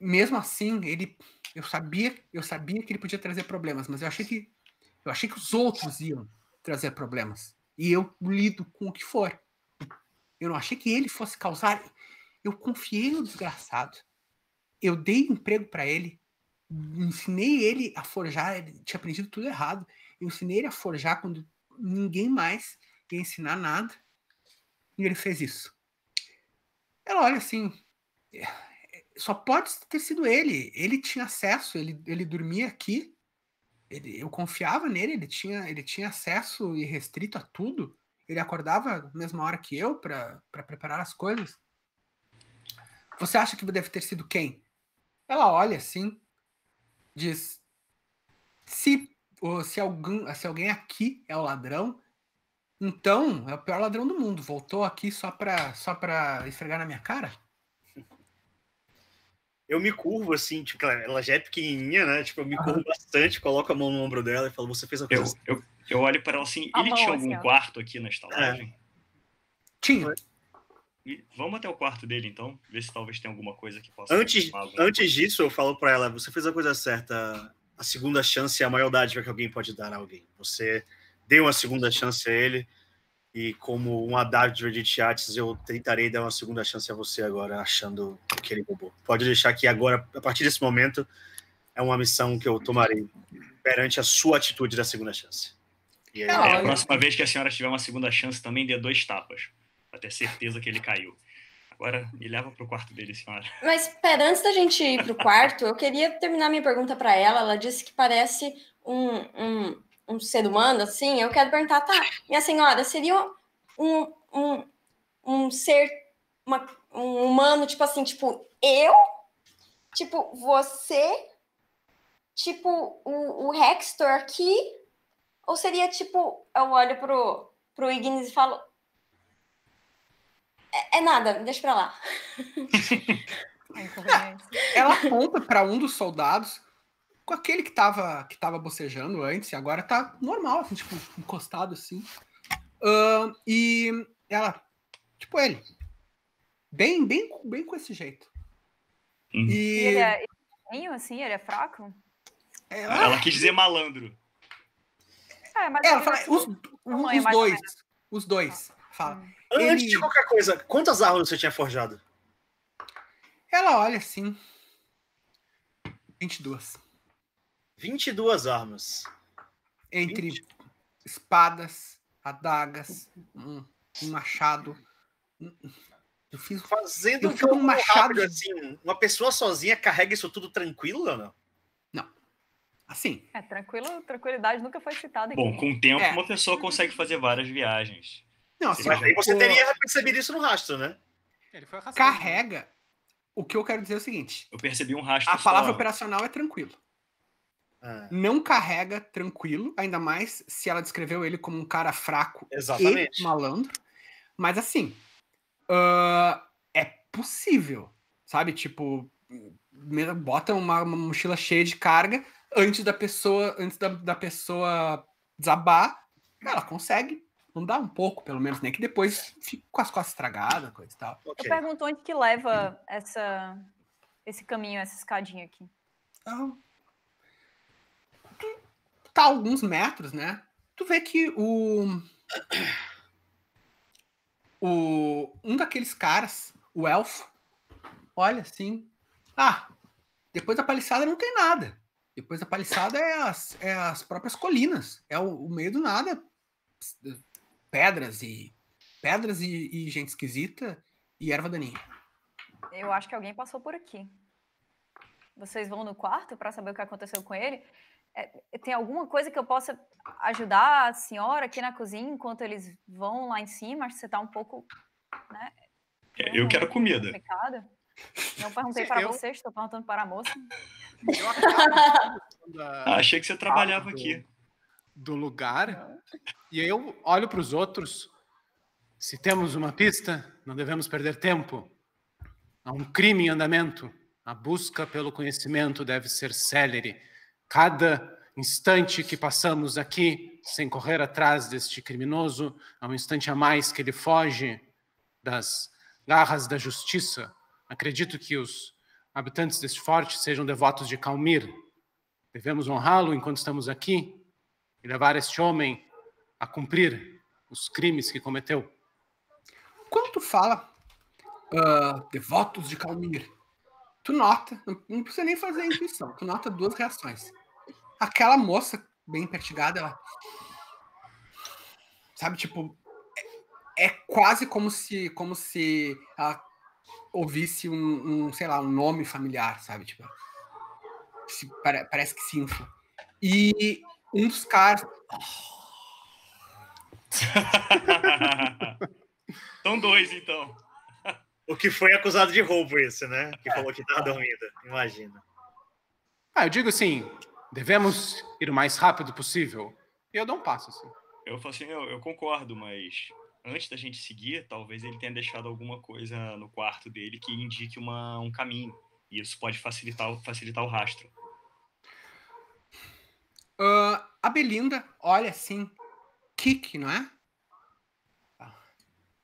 mesmo assim, ele... Eu sabia que ele podia trazer problemas, mas eu achei que os outros iam trazer problemas. E eu lido com o que for. Eu não achei que ele fosse causar. Eu confiei no desgraçado. Eu dei emprego para ele. Ensinei ele a forjar. Ele tinha aprendido tudo errado. Eu ensinei ele a forjar quando ninguém mais ia ensinar nada. E ele fez isso. Ela olha assim... Só pode ter sido ele. Ele tinha acesso, ele dormia aqui. Eu confiava nele, ele tinha acesso e restrito a tudo. Ele acordava na mesma hora que eu para preparar as coisas. Você acha que deve ter sido quem? Ela olha assim, diz: se alguém aqui é o ladrão, então é o pior ladrão do mundo. Voltou aqui só para esfregar na minha cara? eu me curvo, assim, tipo, ela já é pequenininha, né? Tipo, eu me curvo bastante, coloco a mão no ombro dela e falo, você fez a coisa. Eu olho para ela assim, ele tinha algum quarto aqui na estalagem? Tinha. Vamos até o quarto dele, então, ver se talvez tenha alguma coisa que possa... Antes disso, eu falo para ela, você fez a coisa certa. A segunda chance é a maioridade que alguém pode dar a alguém. Você deu uma segunda chance a ele, e como uma dádiva de Teatres, eu tentarei dar uma segunda chance a você agora, achando que ele roubou. Pode deixar que agora, a partir desse momento, é uma missão que eu tomarei perante a sua atitude da segunda chance. E aí, a próxima vez que a senhora tiver uma segunda chance, também dê 2 tapas, para ter certeza que ele caiu. Agora, me leva pro quarto dele, senhora. Mas, pera, antes da gente ir pro quarto, eu queria terminar minha pergunta para ela. Ela disse que parece um ser humano, assim. Eu quero perguntar, tá, minha senhora, seria um ser, um humano, tipo assim, tipo eu? Tipo você? Tipo o Hextor aqui? Ou seria, tipo, eu olho pro Ignis e falo, é nada, deixa pra lá. Ela aponta pra um dos soldados, com aquele que tava bocejando antes, e agora tá normal, assim, tipo, encostado assim. E ela, tipo, ele, bem com esse jeito. E ele é assim, ele é fraco? Ela quis dizer malandro. Mas ela fala, assim, os dois, fala. Antes de qualquer coisa, quantas armas você tinha forjado? Ela olha assim. 22. 22 armas. Entre espadas, adagas, um machado. Eu fiz fazendo um machado assim. Uma pessoa sozinha carrega isso tudo tranquilo, Leonel? Não. Assim. Tranquilidade nunca foi citada aqui. Bom, com o tempo uma pessoa consegue fazer várias viagens. Não, assim, mas aí você teria percebido isso no rastro, né? Ele foi arrastado. Carrega. O que eu quero dizer é o seguinte. Eu percebi um rastro. A palavra operacional é tranquilo. Não carrega tranquilo, ainda mais se ela descreveu ele como um cara fraco. Exatamente. E malandro. Mas assim, é possível, sabe? Tipo, bota uma mochila cheia de carga antes da pessoa desabar, ela consegue andar um pouco, pelo menos, nem que depois fique com as costas estragadas, coisa e tal. Okay. Eu pergunto onde que leva esse caminho, essa escadinha aqui. Tá alguns metros, né? Tu vê que um daqueles caras, o elfo, olha assim, depois da paliçada não tem nada. Depois da paliçada é as próprias colinas. É o meio do nada. Pedras e gente esquisita e erva daninha. Eu acho que alguém passou por aqui. Vocês vão no quarto para saber o que aconteceu com ele? Tem alguma coisa que eu possa ajudar a senhora aqui na cozinha enquanto eles vão lá em cima? Acho que você tá um pouco... né? Eu quero comida. Não perguntei para vocês, estou perguntando para a moça. Achei que você trabalhava aqui. Do lugar, e eu olho para os outros. Se temos uma pista, não devemos perder tempo. Há um crime em andamento. A busca pelo conhecimento deve ser célere. Cada instante que passamos aqui, sem correr atrás deste criminoso, é um instante a mais que ele foge das garras da justiça. Acredito que os habitantes deste forte sejam devotos de Khalmyr. Devemos honrá-lo enquanto estamos aqui e levar este homem a cumprir os crimes que cometeu. Quando tu fala devotos de Khalmyr, tu nota, não precisa nem fazer a intuição, tu nota 2 reações. Aquela moça bem pertigada, ela... sabe, tipo... É quase como se ela ouvisse um nome familiar, sabe? Tipo, parece que se infla. E... um dos caras... São 2, então. O que foi acusado de roubo esse, né? Que falou que estava dormida. Imagina. Eu digo assim, devemos ir o mais rápido possível. Eu dou um passo, assim. Eu falo assim, eu concordo, mas antes da gente seguir, talvez ele tenha deixado alguma coisa no quarto dele que indique um caminho. E isso pode facilitar o rastro. A Belinda olha assim. Kik, não é?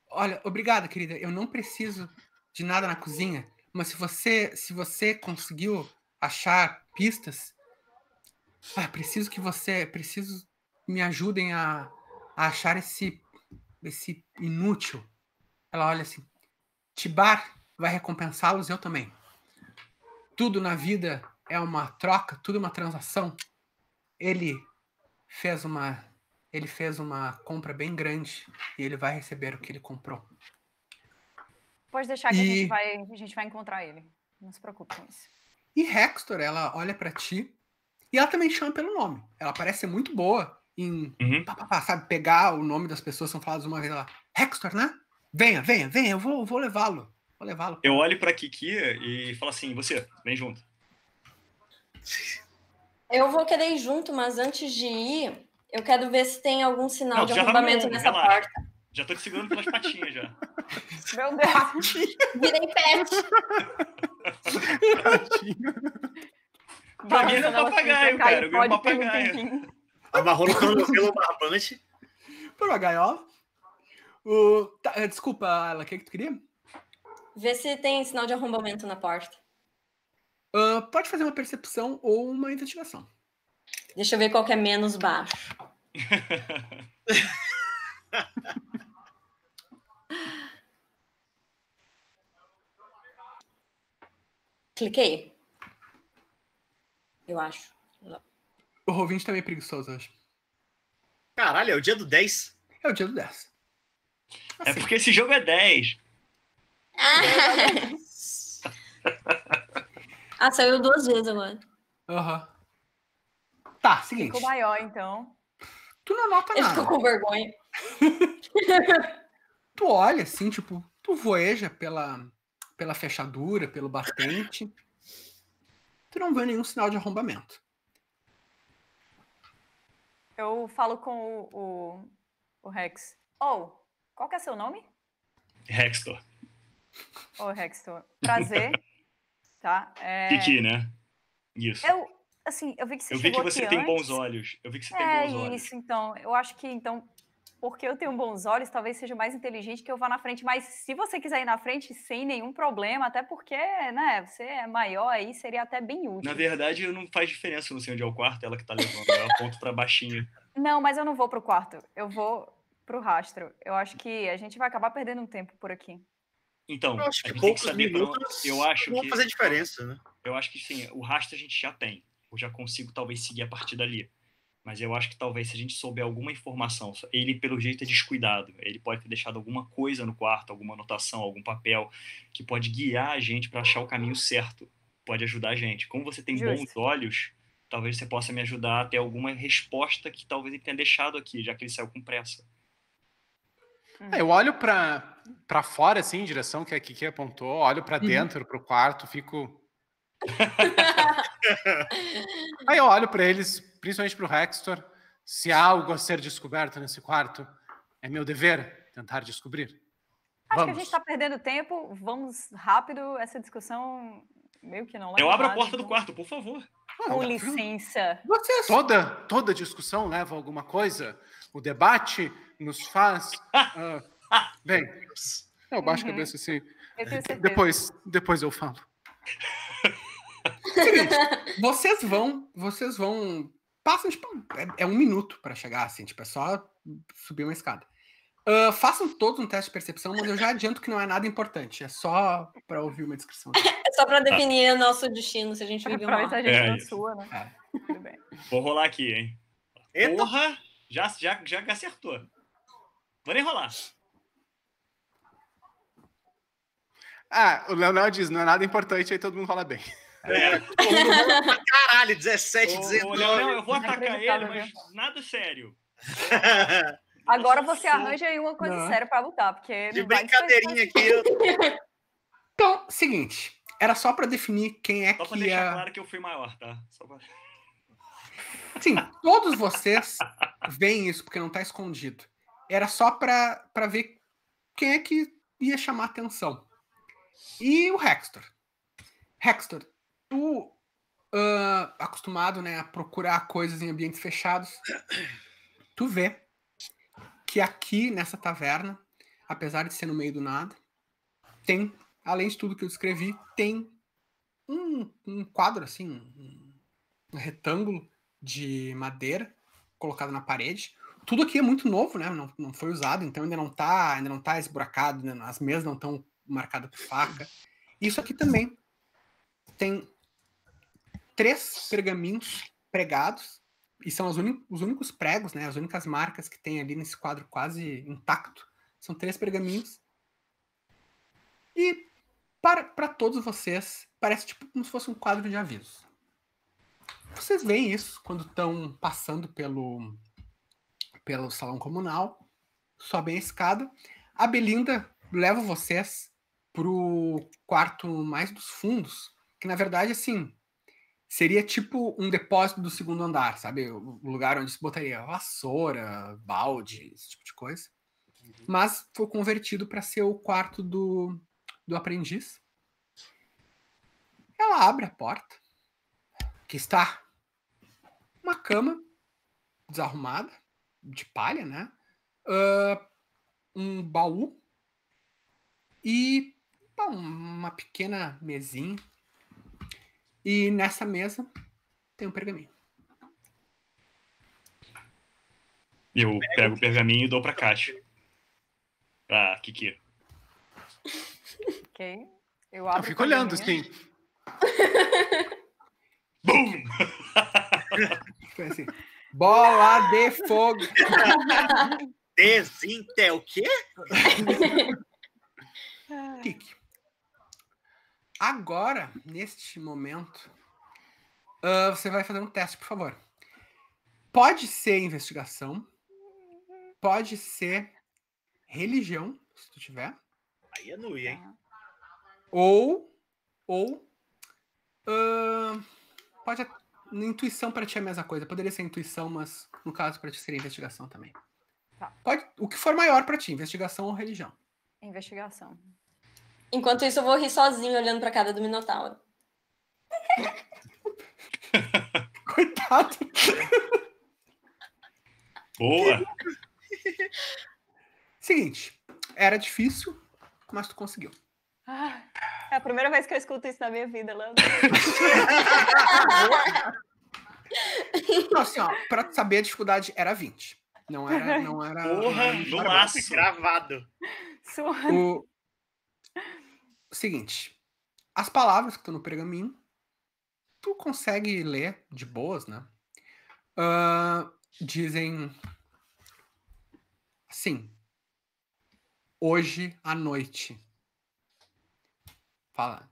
Olha, obrigada, querida. Eu não preciso de nada na cozinha. Mas se você conseguiu achar pistas... Preciso me ajudem a achar esse inútil. Ela olha assim. Tibar vai recompensá-los, eu também. Tudo na vida é uma troca, tudo é uma transação. Ele fez uma compra bem grande e ele vai receber o que ele comprou. Pode deixar que a gente vai encontrar ele. Não se preocupe com isso. E Hector, ela olha pra ti e ela também chama pelo nome. Ela parece ser muito boa em sabe, pegar o nome das pessoas, são faladas uma vez lá. Hector, né? Venha, eu vou levá-lo. Vou levá-lo. Eu olho pra Kiki e falo assim, você, vem junto. Eu vou querer ir junto, mas antes de ir, eu quero ver se tem algum sinal de arrombamento nessa porta. Já tô te segurando pelas patinhas, já. Meu Deus. Virei pet. Pra mim é um papagaio, cara. Eu vi um papagaio. Amarrou no tornozelo o barbante. Por uma gaiola. Desculpa, Ayla, o que tu queria? Ver se tem sinal de arrombamento na porta. Pode fazer uma percepção ou uma investigação. Deixa eu ver qual que é menos baixo. Cliquei. Eu acho. O Rovinte também é preguiçoso hoje. Caralho, é o dia do 10. É o dia do 10. Assim. É porque esse jogo é 10. Ah, saiu 2 vezes agora. Aham. Uhum. Tá, seguinte. Ficou maior, então. Tu não anota nada. Eu fico com vergonha. Tu olha, assim, tipo, tu voeja pela fechadura, pelo batente. Tu não vê nenhum sinal de arrombamento. Eu falo com o Rex. Qual que é seu nome? Hextor. Hextor. Prazer. Tá? Kiki, né? Isso. Eu vi que você chegou aqui antes. Eu vi que você tem bons olhos. É isso, então. Eu acho que, porque eu tenho bons olhos, talvez seja mais inteligente que eu vá na frente. Mas se você quiser ir na frente, sem nenhum problema, até porque, né, você é maior aí, seria até bem útil. Na verdade, não faz diferença, eu não sei onde é o quarto, ela que tá levando, eu aponto pra baixinha. Não, mas eu não vou pro quarto. Eu vou pro rastro. Eu acho que a gente vai acabar perdendo um tempo por aqui. Então, eu acho que poucos minutos vão fazer diferença, né? Eu acho que sim, o rastro a gente já tem. Eu já consigo talvez seguir a partir dali. Mas eu acho que talvez se a gente souber alguma informação, ele pelo jeito é descuidado. Ele pode ter deixado alguma coisa no quarto, alguma anotação, algum papel, que pode guiar a gente para achar o caminho certo. Pode ajudar a gente. Como você tem bons olhos, talvez você possa me ajudar a ter alguma resposta que talvez ele tenha deixado aqui, já que ele saiu com pressa. Eu olho pra fora, assim, em direção que a Kiki apontou, olho pra dentro, pro quarto, fico... Aí eu olho pra eles, principalmente pro Hector, se há algo a ser descoberto nesse quarto, é meu dever tentar descobrir. Acho que a gente tá perdendo tempo, vamos rápido, essa discussão meio que não... Eu abro a porta do quarto, por favor. Com licença. Toda discussão leva a alguma coisa, o debate... nos faz... bem, eu baixo a cabeça assim. Depois eu falo. Seguinte, vocês vão... Passam, tipo, é 1 minuto para chegar, assim, tipo, é só subir uma escada. Façam todos um teste de percepção, mas eu já adianto que não é nada importante. É só para ouvir uma descrição. É só para definir o nosso destino, se a gente vive ou não. Né? Tudo bem. Vou rolar aqui, hein? Eita. Porra! Já acertou. Vou nem rolar. O Leonel diz, não é nada importante, aí todo mundo rola bem. Caralho, 17, 19. O Leonel, eu vou atacar ele, mas nada sério. Agora você arranja aí uma coisa séria pra botar, porque... De brincadeirinha aqui. Então, seguinte, era só pra definir quem é que... Só pra deixar claro que eu fui maior, tá? Só pra... Sim, todos vocês veem isso, porque não tá escondido. Era só pra ver quem é que ia chamar atenção. E o Hector. Hextor, tu acostumado, né, a procurar coisas em ambientes fechados, tu vê que aqui nessa taverna, apesar de ser no meio do nada, tem, além de tudo que eu descrevi, tem um quadro assim, um retângulo de madeira colocado na parede. Tudo aqui é muito novo, né? Não foi usado, então ainda não tá esburacado, né? As mesas não estão marcadas por faca. Isso aqui também tem 3 pergaminhos pregados, e são os únicos pregos, né? As únicas marcas que tem ali nesse quadro quase intacto. São 3 pergaminhos. E para todos vocês, parece tipo como se fosse um quadro de avisos. Vocês veem isso quando estão passando pelo salão comunal, sobem a escada. A Belinda leva vocês pro quarto mais dos fundos, que na verdade, assim, seria tipo um depósito do segundo andar, sabe? O lugar onde se botaria vassoura, balde, esse tipo de coisa. Mas foi convertido para ser o quarto do aprendiz. Ela abre a porta, que está uma cama desarrumada, de palha, né? Um baú e uma pequena mesinha. E nessa mesa tem um pergaminho. Eu pego o pergaminho e dou pra Caixa. Pra Kiki. Ok. Eu fico olhando, assim. Bum! Foi assim. Bola de fogo! Desinté o quê? Kiki. Agora, neste momento, você vai fazer um teste, por favor. Pode ser investigação, pode ser religião, se tu tiver. Aí é nui, hein? Ou pode ser intuição, para ti é a mesma coisa. Poderia ser intuição, mas no caso para ti seria investigação também. Tá. Pode, o que for maior para ti, investigação ou religião? Investigação. Enquanto isso, eu vou rir sozinho, olhando pra cara do Minotauro. Coitado. Boa. Seguinte, era difícil, mas tu conseguiu. Ah, é a primeira vez que eu escuto isso na minha vida, Lando. Então, assim, ó, pra saber a dificuldade, era 20. Não era... Porra, no laço, gravado. Suando. Seguinte, as palavras que estão no pergaminho, tu consegue ler de boas, né? Dizem assim, hoje à noite. Fala,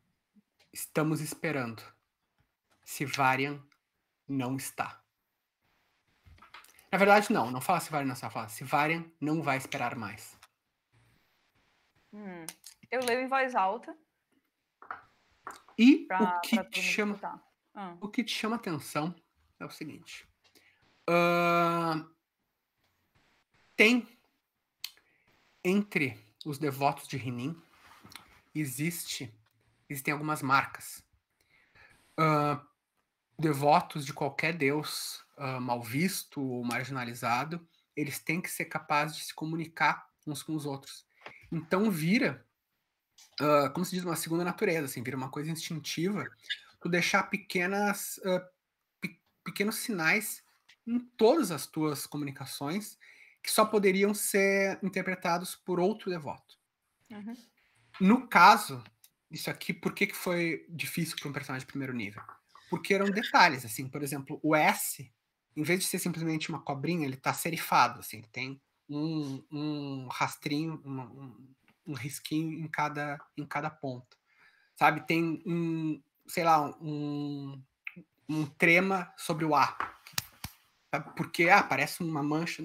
estamos esperando. Se Varian não está. Na verdade, não fala se Varian não está, fala se Varian não vai esperar mais. Eu leio em voz alta. E o que te chama atenção é o seguinte. Tem, entre os devotos de Rinim, existem algumas marcas. Devotos de qualquer deus mal visto ou marginalizado, eles têm que ser capazes de se comunicar uns com os outros. Então vira... como se diz, uma segunda natureza, assim, vira uma coisa instintiva, tu deixar pequenos sinais em todas as tuas comunicações que só poderiam ser interpretados por outro devoto. Uhum. No caso, isso aqui, por que foi difícil para um personagem de primeiro nível? Porque eram detalhes, assim, por exemplo, o S, em vez de ser simplesmente uma cobrinha, ele tá serifado, assim, tem um rastrinho, um risquinho em cada ponta, sabe? Tem um trema sobre o A, sabe? Porque parece uma mancha.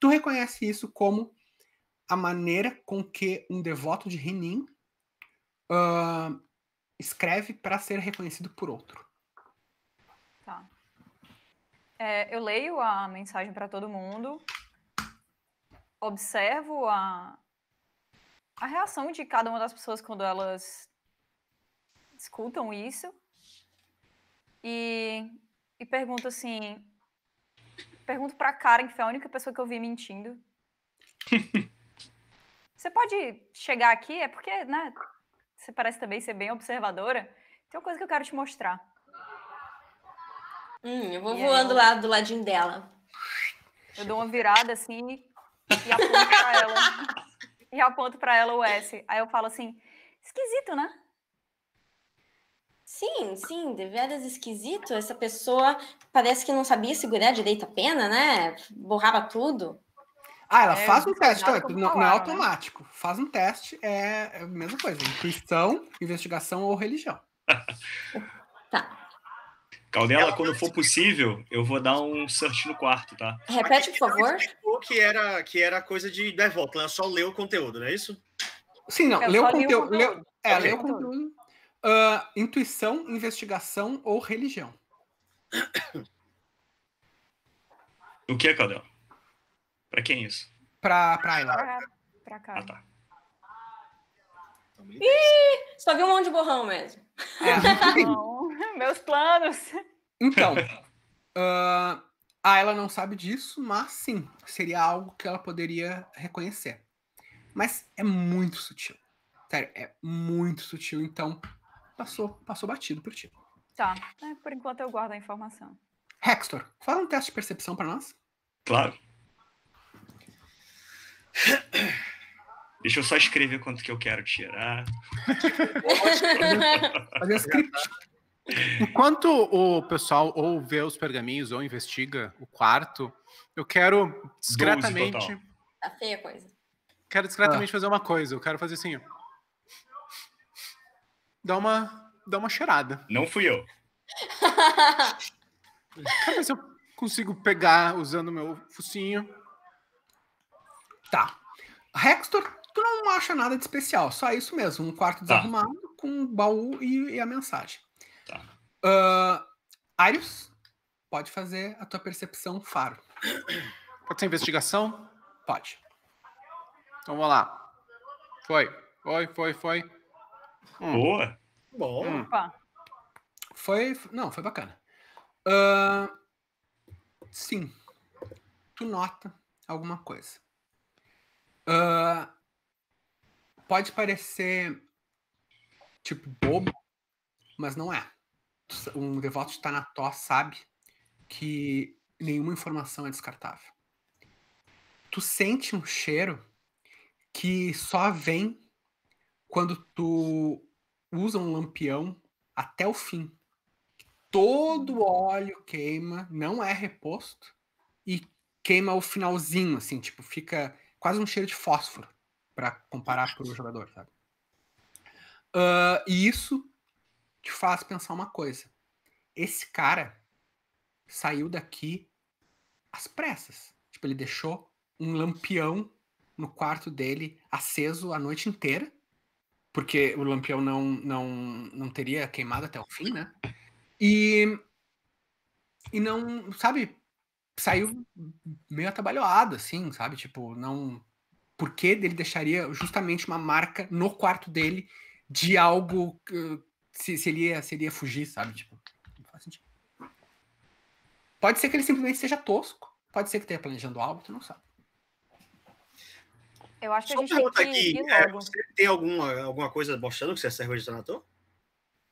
Tu reconhece isso como a maneira com que um devoto de Rinim escreve para ser reconhecido por outro. Tá. Eu leio a mensagem para todo mundo, observo a reação de cada uma das pessoas quando elas escutam isso e pergunto assim, pergunto pra Karen, que foi a única pessoa que eu vi mentindo. Você pode chegar aqui? É porque, né, você parece também ser bem observadora. Tem uma coisa que eu quero te mostrar. Eu vou voando lá do ladinho dela. Eu dou uma virada assim e aponto pra ela. E aponto pra ela o S. Aí eu falo assim, esquisito, né? Sim, sim, deveras esquisito. Essa pessoa parece que não sabia segurar direito a pena, né? Borrava tudo. Ah, ela faz um teste, não é automático. Né? Faz um teste, é a mesma coisa. Intuição, investigação ou religião. Tá. Caldela, quando for possível, eu vou dar um search no quarto, tá? Repete, por favor. Que era coisa de DevOps, ela só leu o conteúdo, não é isso? Sim, não, leu o conteúdo. Leu o conteúdo. Intuição, investigação ou religião. O que, Caldela? Pra quem é isso? Pra ela. Pra cá. Ah, tá. Ih, só vi um monte de borrão mesmo. Meus planos. Então, ela não sabe disso, mas sim, seria algo que ela poderia reconhecer. Mas é muito sutil. Sério, é muito sutil, então passou batido por ti. Tá, por enquanto eu guardo a informação. Hextor, fala um teste de percepção pra nós. Claro. Deixa eu só escrever quanto que eu quero tirar. Fazer script. Enquanto o pessoal ou vê os pergaminhos ou investiga o quarto, eu quero discretamente... Tá feia a coisa. Quero discretamente fazer uma coisa. Eu quero fazer assim, ó. Dá uma cheirada. Não fui eu. Quero ver se eu consigo pegar usando o meu focinho. Tá. Hextor, tu não acha nada de especial, só isso mesmo, um quarto desarrumado com um baú e a mensagem. Tá. Arius, pode fazer a tua percepção faro. Pode ser investigação? Pode. Então vamos lá. Foi. Boa. Bom. Foi bacana. Sim. Tu nota alguma coisa. Pode parecer tipo bobo, mas não é. Um devoto de Tanna-Toh sabe que nenhuma informação é descartável. Tu sente um cheiro que só vem quando tu usa um lampião até o fim. Todo o óleo queima, não é reposto e queima o finalzinho, assim, tipo, fica... quase um cheiro de fósforo, para comparar pro jogador, sabe? E isso te faz pensar uma coisa. Esse cara saiu daqui às pressas. Tipo, ele deixou um lampião no quarto dele aceso a noite inteira, porque o lampião não teria queimado até o fim, né? E não, sabe... saiu meio atabalhoado, assim, sabe? Tipo, não... Por que ele deixaria justamente uma marca no quarto dele de algo que se ele ia fugir, sabe? Tipo, não faz sentido. Pode ser que ele simplesmente seja tosco. Pode ser que tenha planejando algo, tu não sabe. Eu acho que só a gente tem que ir logo. Você tem alguma coisa mostrando que você é servo de Tanna-Toh?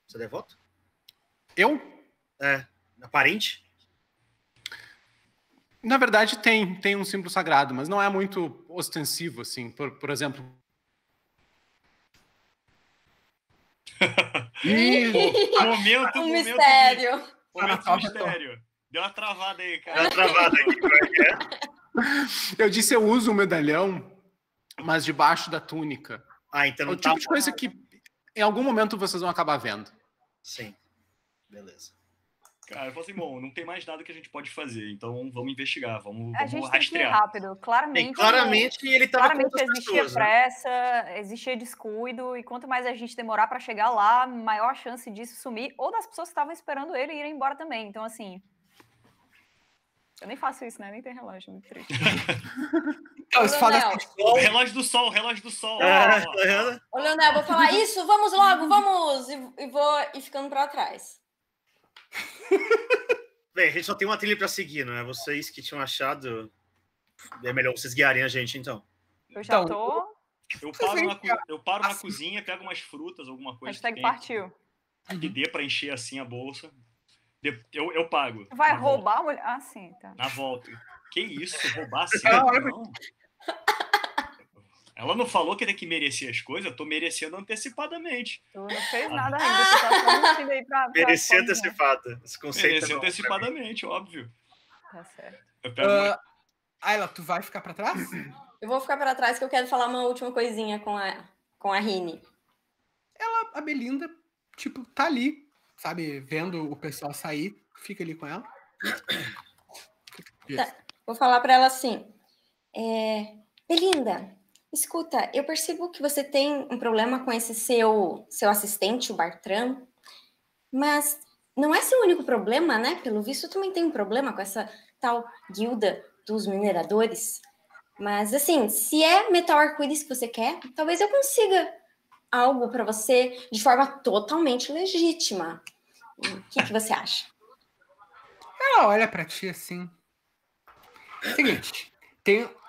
Você é devoto? Eu? É. Aparente? Na verdade, tem um símbolo sagrado, mas não é muito ostensivo, assim. Por exemplo... momento mistério. Momento mistério. Deu uma travada aí, cara. Deu uma travada aqui. Eu disse, eu uso um medalhão, mas debaixo da túnica. Ah, então não é o tipo de coisa que, em algum momento, vocês vão acabar vendo. Sim. Beleza. Cara, eu falo assim, bom, não tem mais nada que a gente pode fazer, então vamos investigar, vamos rastrear. A gente tem que ir rápido, claramente ele estava com outras pessoas. Existia pressa, existia descuido, e quanto mais a gente demorar para chegar lá, maior a chance disso sumir, ou das pessoas que estavam esperando ele irem embora também, então assim... Eu nem faço isso, né? Nem tem relógio, muito triste. Relógio do sol. Ah, ô, Leonel, vou falar isso, vamos logo, vamos! E vou e ficando pra trás. Bem, a gente só tem uma trilha pra seguir, não é? Vocês que tinham achado... É melhor vocês guiarem a gente, então. Eu já tô... Eu paro na cozinha, pego umas frutas, alguma coisa. Hashtag partiu. Que dê pra encher assim a bolsa. Eu pago. Vai roubar a mulher? Ah, sim, tá. Na volta. Que isso? Roubar sim? Não. Ela não falou que tem que merecer as coisas, eu tô merecendo antecipadamente. Eu não fez nada ainda, você tá só indo aí pra merecer antecipada. Esse conceito merecer é antecipadamente, óbvio. Tá certo. Ayla, tu vai ficar pra trás? Eu vou ficar pra trás, que eu quero falar uma última coisinha com a Rini. A Belinda, tipo, tá ali, sabe? Vendo o pessoal sair, fica ali com ela. Tá. Vou falar pra ela assim. Belinda, escuta, eu percebo que você tem um problema com esse seu assistente, o Bartram, mas não é seu único problema, né? Pelo visto, também tem um problema com essa tal guilda dos mineradores. Mas, assim, se é metal arco-íris que você quer, talvez eu consiga algo para você de forma totalmente legítima. O que você acha? Ela olha para ti assim. Seguinte,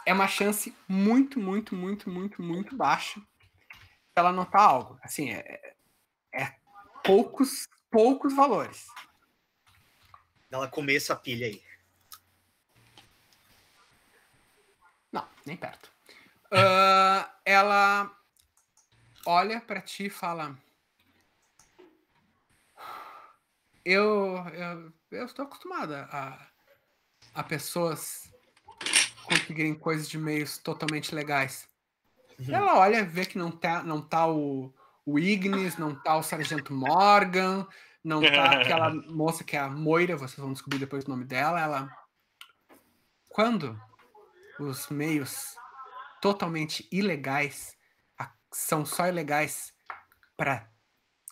é uma chance muito, muito, muito, muito, muito baixa para ela anotar algo. Assim, é poucos valores. Ela comer essa pilha aí. Não, nem perto. Ela olha pra ti e fala: eu estou acostumada a pessoas conseguirem coisas de meios totalmente legais. Uhum. Ela olha, vê que não tá o Ignis, não tá o Sargento Morgan, não tá aquela moça que é a Moira, vocês vão descobrir depois o nome dela. Ela: quando os meios totalmente ilegais são só ilegais para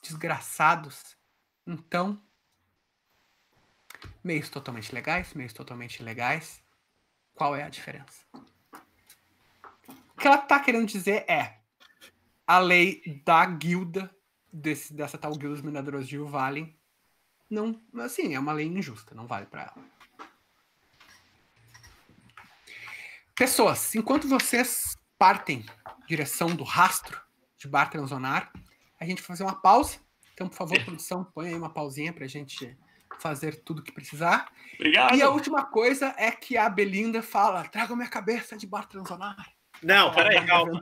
desgraçados, então meios totalmente legais, qual é a diferença? O que ela tá querendo dizer é a lei da guilda dessa tal guilda dos mineradores de Uvalin, não, assim, é uma lei injusta, não vale para ela. Pessoas, enquanto vocês partem em direção do rastro de Bartram Zonnar, a gente vai fazer uma pausa. Então, por favor, produção, põe aí uma pausinha pra gente fazer tudo o que precisar. Obrigado. E a última coisa é que a Belinda fala: traga minha cabeça de Bartram Zonnar. Não, peraí, calma.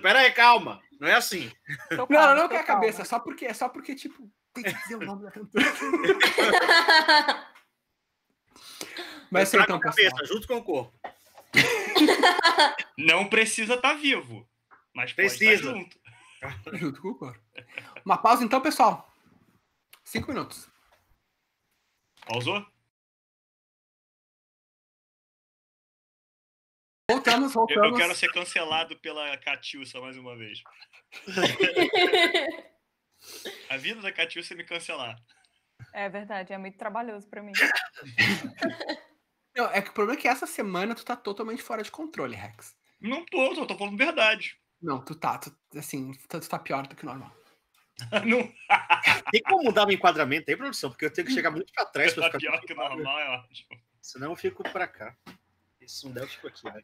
Peraí, calma. Não é assim. Calma, não quer a cabeça, só porque, tipo, tem que dizer o nome da cantora. Mas então, cabeça, junto com o corpo. Não precisa estar vivo, mas precisa. Pode estar junto com o corpo. Uma pausa então, pessoal. 5 minutos. Pausou? Voltamos. Eu quero ser cancelado pela Katiucha mais uma vez. A vida da Katiucha é me cancelar. É verdade, é muito trabalhoso pra mim. Não, é que o problema é que essa semana tu tá totalmente fora de controle, Rex. Não tô, eu tô falando verdade. Não, tu tá pior do que o normal. Não. Tem como mudar meu enquadramento aí, produção? Porque eu tenho que chegar muito pra trás pra ficar pior que o normal, é ótimo. Senão eu fico pra cá. Isso não der, eu fico aqui, né?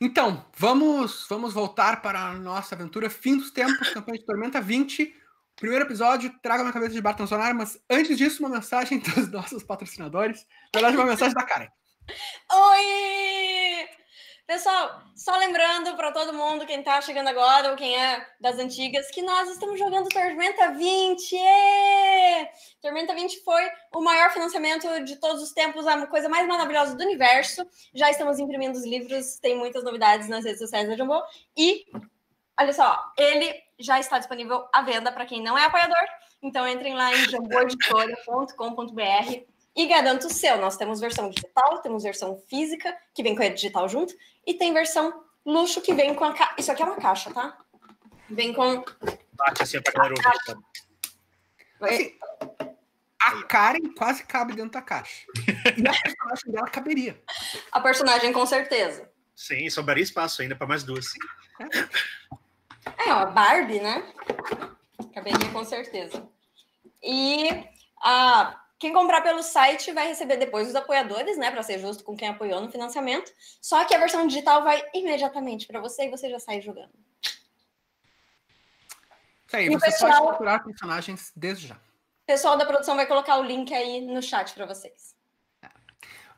Então, vamos voltar para a nossa aventura Fim dos Tempos, campanha de Tormenta 20. Primeiro episódio, traga uma cabeça de Bartram Zonnar, mas antes disso, uma mensagem dos nossos patrocinadores. Na verdade, uma mensagem da Karen. Oi! Pessoal, só lembrando para todo mundo, quem tá chegando agora ou quem é das antigas, que nós estamos jogando Tormenta 20! Êêê! Tormenta 20 foi o maior financiamento de todos os tempos, a coisa mais maravilhosa do universo. Já estamos imprimindo os livros, tem muitas novidades nas redes sociais da Jambô. E, olha só, ele já está disponível à venda para quem não é apoiador. Então entrem lá em jamboeditora.com.br e garantam o seu. Nós temos versão digital, temos versão física, que vem com a digital junto, e tem versão luxo, que vem com a caixa. Isso aqui é uma caixa, tá? Vem com... Bate assim pra galera ouvir. A Karen quase cabe dentro da caixa. E a personagem dela caberia. A personagem, com certeza. Sim, sobraria espaço ainda para mais duas. É, ó, Barbie, né? Caberia com certeza. E quem comprar pelo site vai receber depois os apoiadores, né? Para ser justo com quem apoiou no financiamento. Só que a versão digital vai imediatamente para você e você já sai jogando. Isso aí, você pessoal... pode procurar personagens desde já. O pessoal da produção vai colocar o link aí no chat para vocês.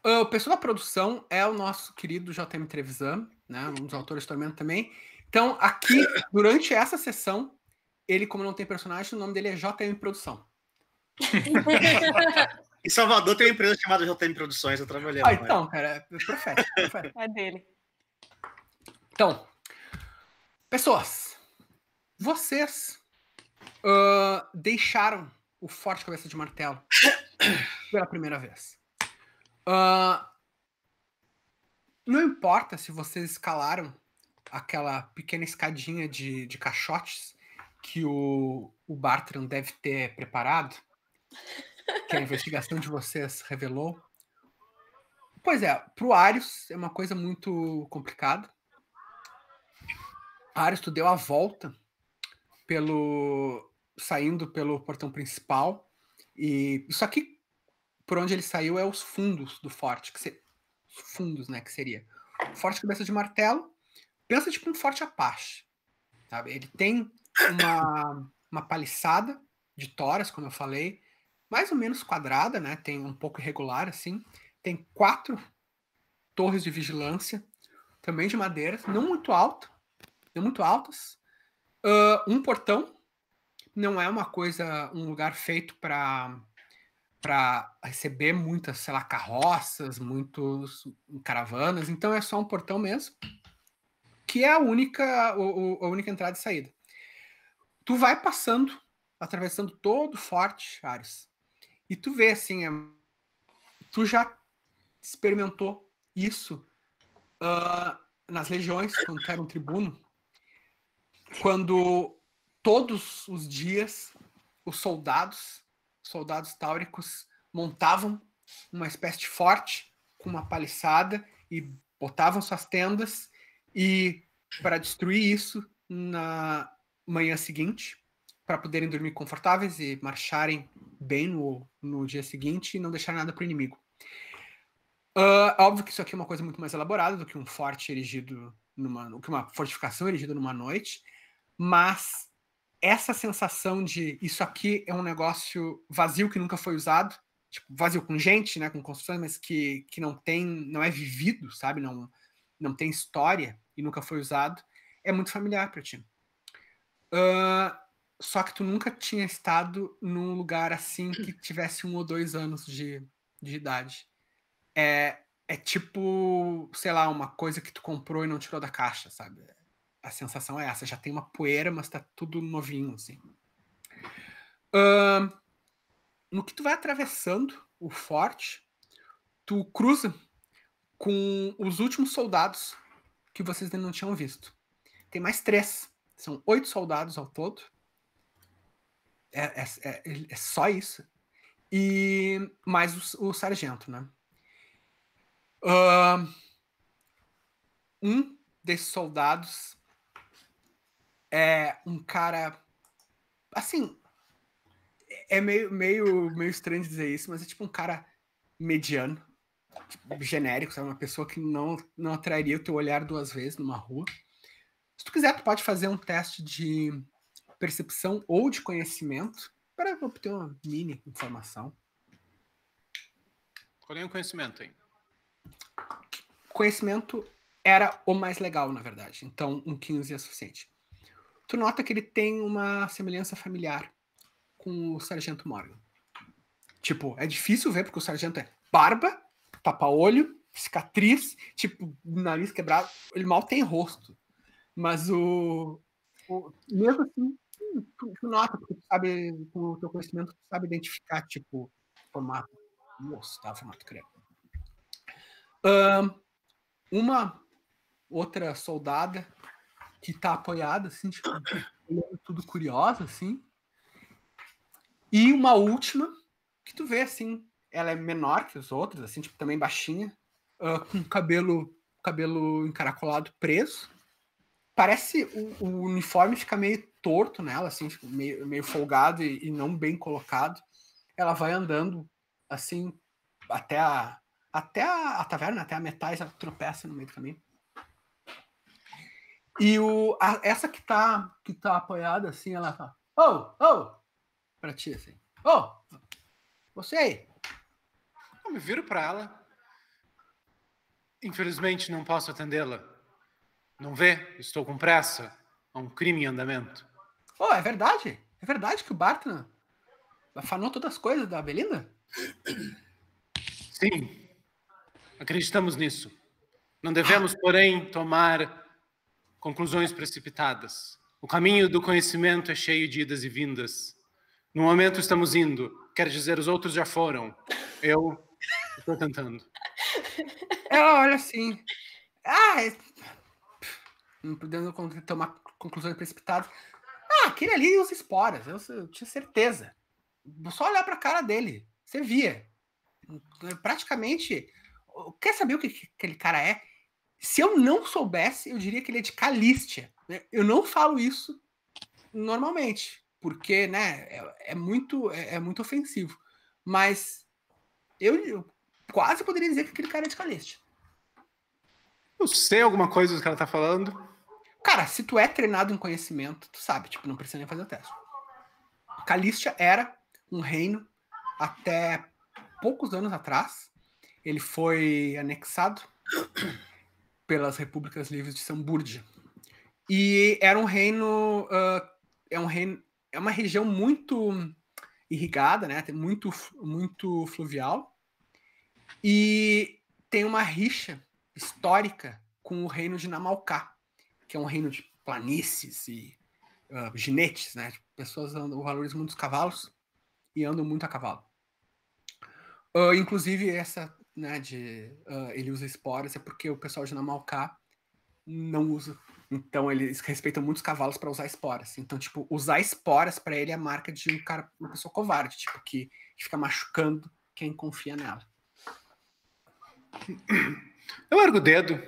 O pessoal da produção é o nosso querido JM Trevisan, né? Um dos autores do Tormenta também. Então, aqui, durante essa sessão, ele, como não tem personagem, o nome dele é JM Produção. Em Salvador tem uma empresa chamada JM Produções, eu trabalhei lá. Então, cara, é profeta. É dele. Então, pessoas, vocês deixaram o Forte Cabeça de Martelo pela primeira vez. Não importa se vocês escalaram aquela pequena escadinha de caixotes que o Bartram deve ter preparado, que a investigação de vocês revelou. Pois é, pro Arius é uma coisa muito complicada. Arius, tu deu a volta saindo pelo portão principal, e isso aqui por onde ele saiu é os fundos do forte, que seria o Forte Cabeça de Martelo. Pensa tipo um forte Apache, sabe? Ele tem uma paliçada de toras, como eu falei, mais ou menos quadrada, né? Tem um pouco irregular, assim. Tem 4 torres de vigilância, também de madeira, não muito altas. Um portão, não é um lugar feito para receber muitas, sei lá, carroças, muitas caravanas, então é só um portão mesmo, que é a única entrada e saída. Tu vai passando, atravessando todo o forte, Ares, e tu vê, assim, tu já experimentou isso nas legiões, quando tu era um tribuno, quando todos os dias os soldados táuricos montavam uma espécie de forte com uma paliçada e botavam suas tendas e para destruir isso na manhã seguinte, para poderem dormir confortáveis e marcharem bem no dia seguinte e não deixar nada para o inimigo. Óbvio que isso aqui é uma coisa muito mais elaborada do que um forte erigido do que uma fortificação erigida numa noite, mas essa sensação de isso aqui é um negócio vazio que nunca foi usado, tipo, vazio com gente, né, com construções, mas que não é vivido, sabe, não tem história e nunca foi usado, é muito familiar para ti. Só que tu nunca tinha estado num lugar assim que tivesse 1 ou 2 anos de idade. É tipo, sei lá, uma coisa que tu comprou e não tirou da caixa, sabe? A sensação é essa, já tem uma poeira, mas tá tudo novinho, assim. No que tu vai atravessando o forte, tu cruza com os últimos soldados que vocês ainda não tinham visto. Tem mais 3, são 8 soldados ao todo. É só isso. E mais o sargento, né? Um desses soldados é um cara, assim, é meio estranho dizer isso, mas é tipo um cara mediano, tipo, genérico, sabe? Uma pessoa que não atrairia o teu olhar 2 vezes numa rua. Se tu quiser, tu pode fazer um teste de percepção ou de conhecimento para obter uma mini informação. Qual é o conhecimento, hein? Conhecimento era o mais legal, na verdade. Então, um 15 é suficiente. Tu nota que ele tem uma semelhança familiar com o sargento Morgan. Tipo, é difícil ver, porque o sargento é barba, tapa-olho, cicatriz, tipo, nariz quebrado. Ele mal tem rosto. Mas mesmo assim, tu nota, porque tu sabe, com o teu conhecimento, tu sabe identificar, tipo, formato. Nossa, tá, formato creme. Uma outra soldada que tá apoiada, assim, tipo, tudo curiosa, assim. E uma última, que tu vê, assim, ela é menor que os outros, assim, tipo, também baixinha, com cabelo encaracolado preso. Parece o uniforme fica meio torto nela, assim, meio folgado e não bem colocado. Ela vai andando, assim, até a taverna, até a Metais, ela tropeça no meio do caminho. E essa que tá apoiada, assim, ela fala, pra ti, assim, você aí. Eu me viro pra ela. Infelizmente, não posso atendê-la. Não vê? Estou com pressa. Há um crime em andamento. É verdade? É verdade que o Bartram afanou todas as coisas da Belinda? Sim. Acreditamos nisso. Não devemos, porém, tomar conclusões precipitadas. O caminho do conhecimento é cheio de idas e vindas. No momento estamos indo. Quer dizer, os outros já foram. Eu estou tentando. Ela olha assim. Não podemos tomar conclusões precipitadas. Aquele ali usa esporas. Eu tinha certeza. Só olhar pra cara dele. Você via. Praticamente... Quer saber o que aquele cara é? Se eu não soubesse, eu diria que ele é de Calistia. Eu não falo isso normalmente. Porque, né, é muito ofensivo. Mas eu quase poderia dizer que aquele cara é de Calistia. Eu sei alguma coisa do que ela tá falando. Cara, se tu é treinado em conhecimento, tu sabe, tipo, não precisa nem fazer o teste. Calistia era um reino até poucos anos atrás. Ele foi anexado pelas repúblicas livres de Samburdia. E era um reino... É uma região muito irrigada, né? Tem muito fluvial. E tem uma rixa histórica com o reino de Namalcá, que é um reino de planícies e ginetes, né? Pessoas valorizam muito os cavalos e andam muito a cavalo. Inclusive, essa, né, ele usa esporas, é porque o pessoal de Namalcá não usa. Então, eles respeitam muitos cavalos para usar esporas. Então, tipo, usar esporas para ele é a marca de um cara, uma pessoa covarde, tipo, que fica machucando quem confia nela. Eu ergo o dedo.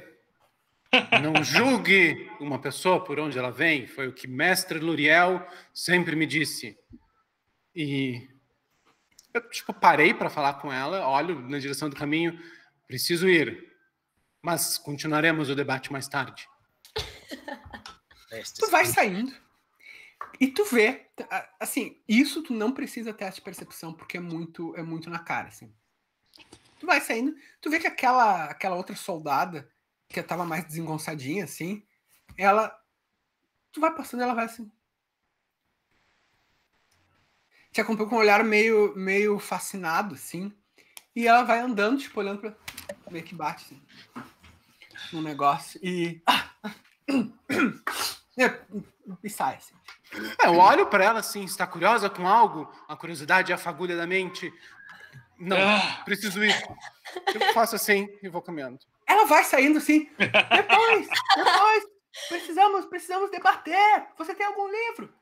Não julgue uma pessoa por onde ela vem. Foi o que Mestre Luriel sempre me disse. E eu, tipo, parei para falar com ela, olho na direção do caminho. Preciso ir. Mas continuaremos o debate mais tarde. Tu vai saindo e tu vê, assim, isso tu não precisa teste de percepção, porque é muito na cara, assim. Tu vai saindo, tu vê que aquela outra soldada, que tava mais desengonçadinha, assim, tu vai passando e ela vai assim. Te acompanha com um olhar meio fascinado, assim, e ela vai andando, tipo, olhando pra ver que bate, assim, no negócio, e... E sai, assim. Eu olho pra ela assim, está curiosa com algo? A curiosidade é a fagulha da mente. Não, preciso ir. Eu faço assim e vou caminhando. Ela vai saindo assim. Depois, precisamos debater. Você tem algum livro?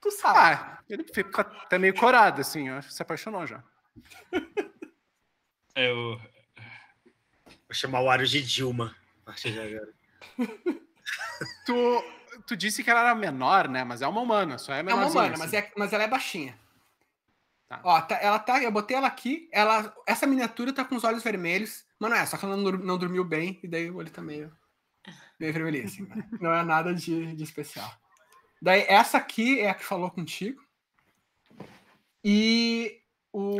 Tu sabe. Ele fica até meio corado, assim, ó. Se apaixonou já. Eu vou chamar o Ario de Dilma a partir de agora. Tu disse que ela era menor, né? Mas é uma humana, só é menorzinha. É uma humana, assim. mas ela é baixinha. Tá. Ó, eu botei ela aqui, essa miniatura tá com os olhos vermelhos, mas não é, só que ela não dormiu bem, e daí o olho tá meio vermelhinho, assim, né? Não é nada de especial. Daí essa aqui é a que falou contigo, e o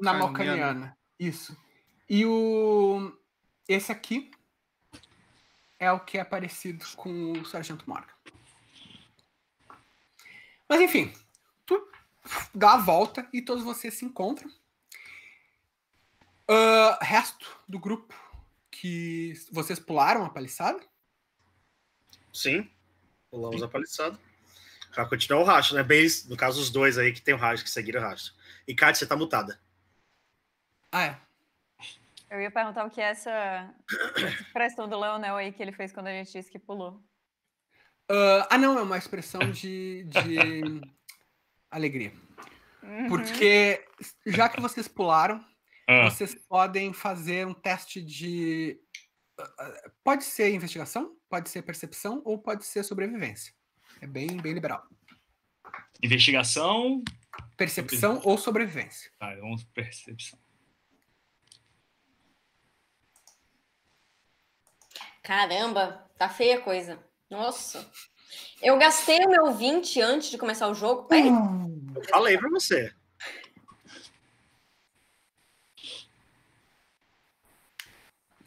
Namalcaniana. Isso. E esse aqui é o que é parecido com o Sargento Morgan. Mas enfim, tu dá a volta e todos vocês se encontram. Resto do grupo, que vocês pularam a paliçada? Sim, pulamos a paliçada. Pra continuar o rastro, né? Bem, no caso, os dois aí que tem o rastro, que seguiram o rastro. E Kátia, você tá mutada. É. Eu ia perguntar o que é essa expressão do Leonel aí que ele fez quando a gente disse que pulou. Não, é uma expressão de alegria. Uhum. Porque já que vocês pularam, vocês podem fazer um teste de... Pode ser investigação, pode ser percepção ou pode ser sobrevivência. É bem liberal. Investigação... Percepção ou sobrevivência. Tá, vamos percepção. Caramba, tá feia a coisa. Nossa. Eu gastei o meu 20 antes de começar o jogo. Eu falei pra você.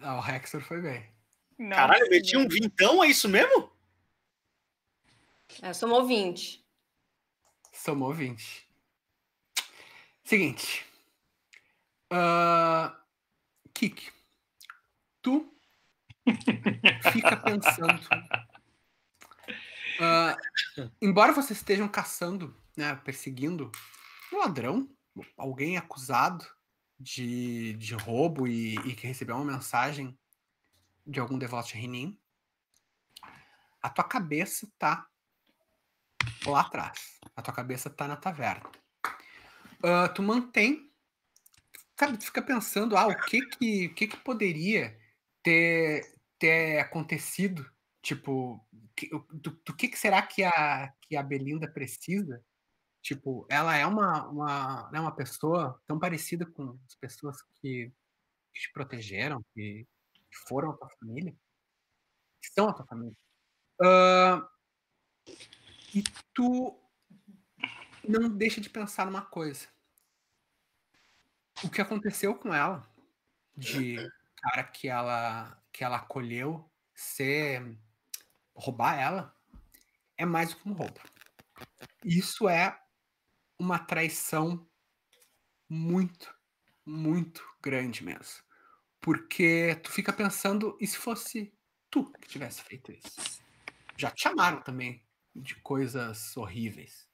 Ah, o Hexer foi bem. Nossa. Caralho, eu meti um vintão, é isso mesmo? É, somou 20. Somou 20. Seguinte. Kiki, tu fica pensando. Embora vocês estejam caçando, né, perseguindo um ladrão, alguém acusado de roubo e que recebeu uma mensagem de algum devote Rinim, a tua cabeça tá lá atrás. A tua cabeça tá na taverna. Tu mantém... Cara, tu fica pensando, o que poderia ter acontecido? Tipo, do que será que a Belinda precisa? Tipo, ela é uma pessoa tão parecida com as pessoas que te protegeram, que foram a tua família, que são a tua família. E tu não deixa de pensar numa coisa. O que aconteceu com ela, de cara que ela acolheu ser roubar ela, é mais do que um roubo. Isso é uma traição muito, muito grande mesmo. Porque tu fica pensando, e se fosse tu que tivesse feito isso? Já te chamaram também de coisas horríveis,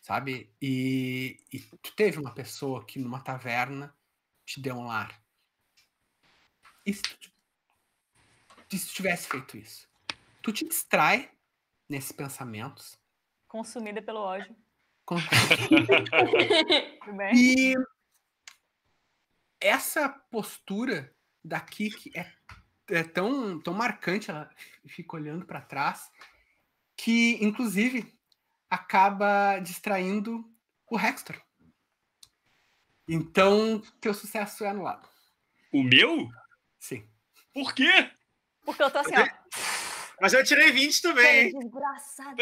sabe? E tu teve uma pessoa que numa taverna te deu um lar. E se tu tivesse feito isso? Tu te distrai nesses pensamentos. Consumida pelo ódio. E essa postura da Kiki é tão marcante, ela fica olhando para trás, que inclusive acaba distraindo o Hextor. Então, teu sucesso é anulado. O meu? Sim. Por quê? Porque eu tô assim, ó. Mas eu tirei 20 também. Desgraçado.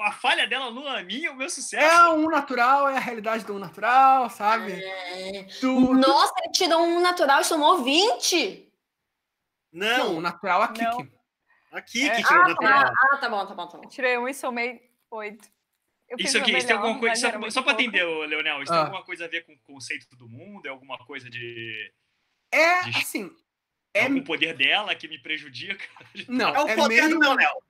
A falha dela anula a minha, o meu sucesso. É um natural, é a realidade do um natural, sabe? É. Nossa, ele tirou um natural e somou 20? Não, o natural aqui. Aqui que tirou natural. Tá bom. Eu tirei 1 e somei 8. Isso aqui, isso tem alguma coisa... Só para atender, Leonel, isso tem alguma coisa a ver com o conceito do mundo? É alguma coisa de... assim... É o poder dela que me prejudica? Não, é o poder do Leonel.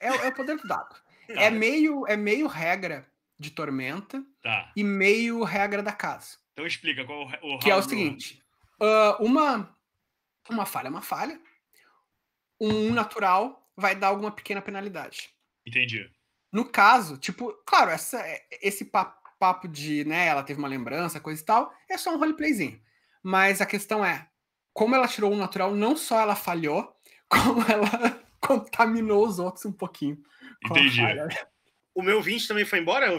É o poder do dado. Tá. É meio regra de Tormenta, tá, e meio regra da casa. Então explica qual o que é o seguinte. Uma falha é uma falha. Um natural vai dar alguma pequena penalidade. Entendi. No caso, tipo, claro, esse papo de, né, ela teve uma lembrança, coisa e tal, é só um roleplayzinho. Mas a questão é, como ela tirou um natural, não só ela falhou, como ela contaminou os outros um pouquinho. Entendi. O meu 20 também foi embora?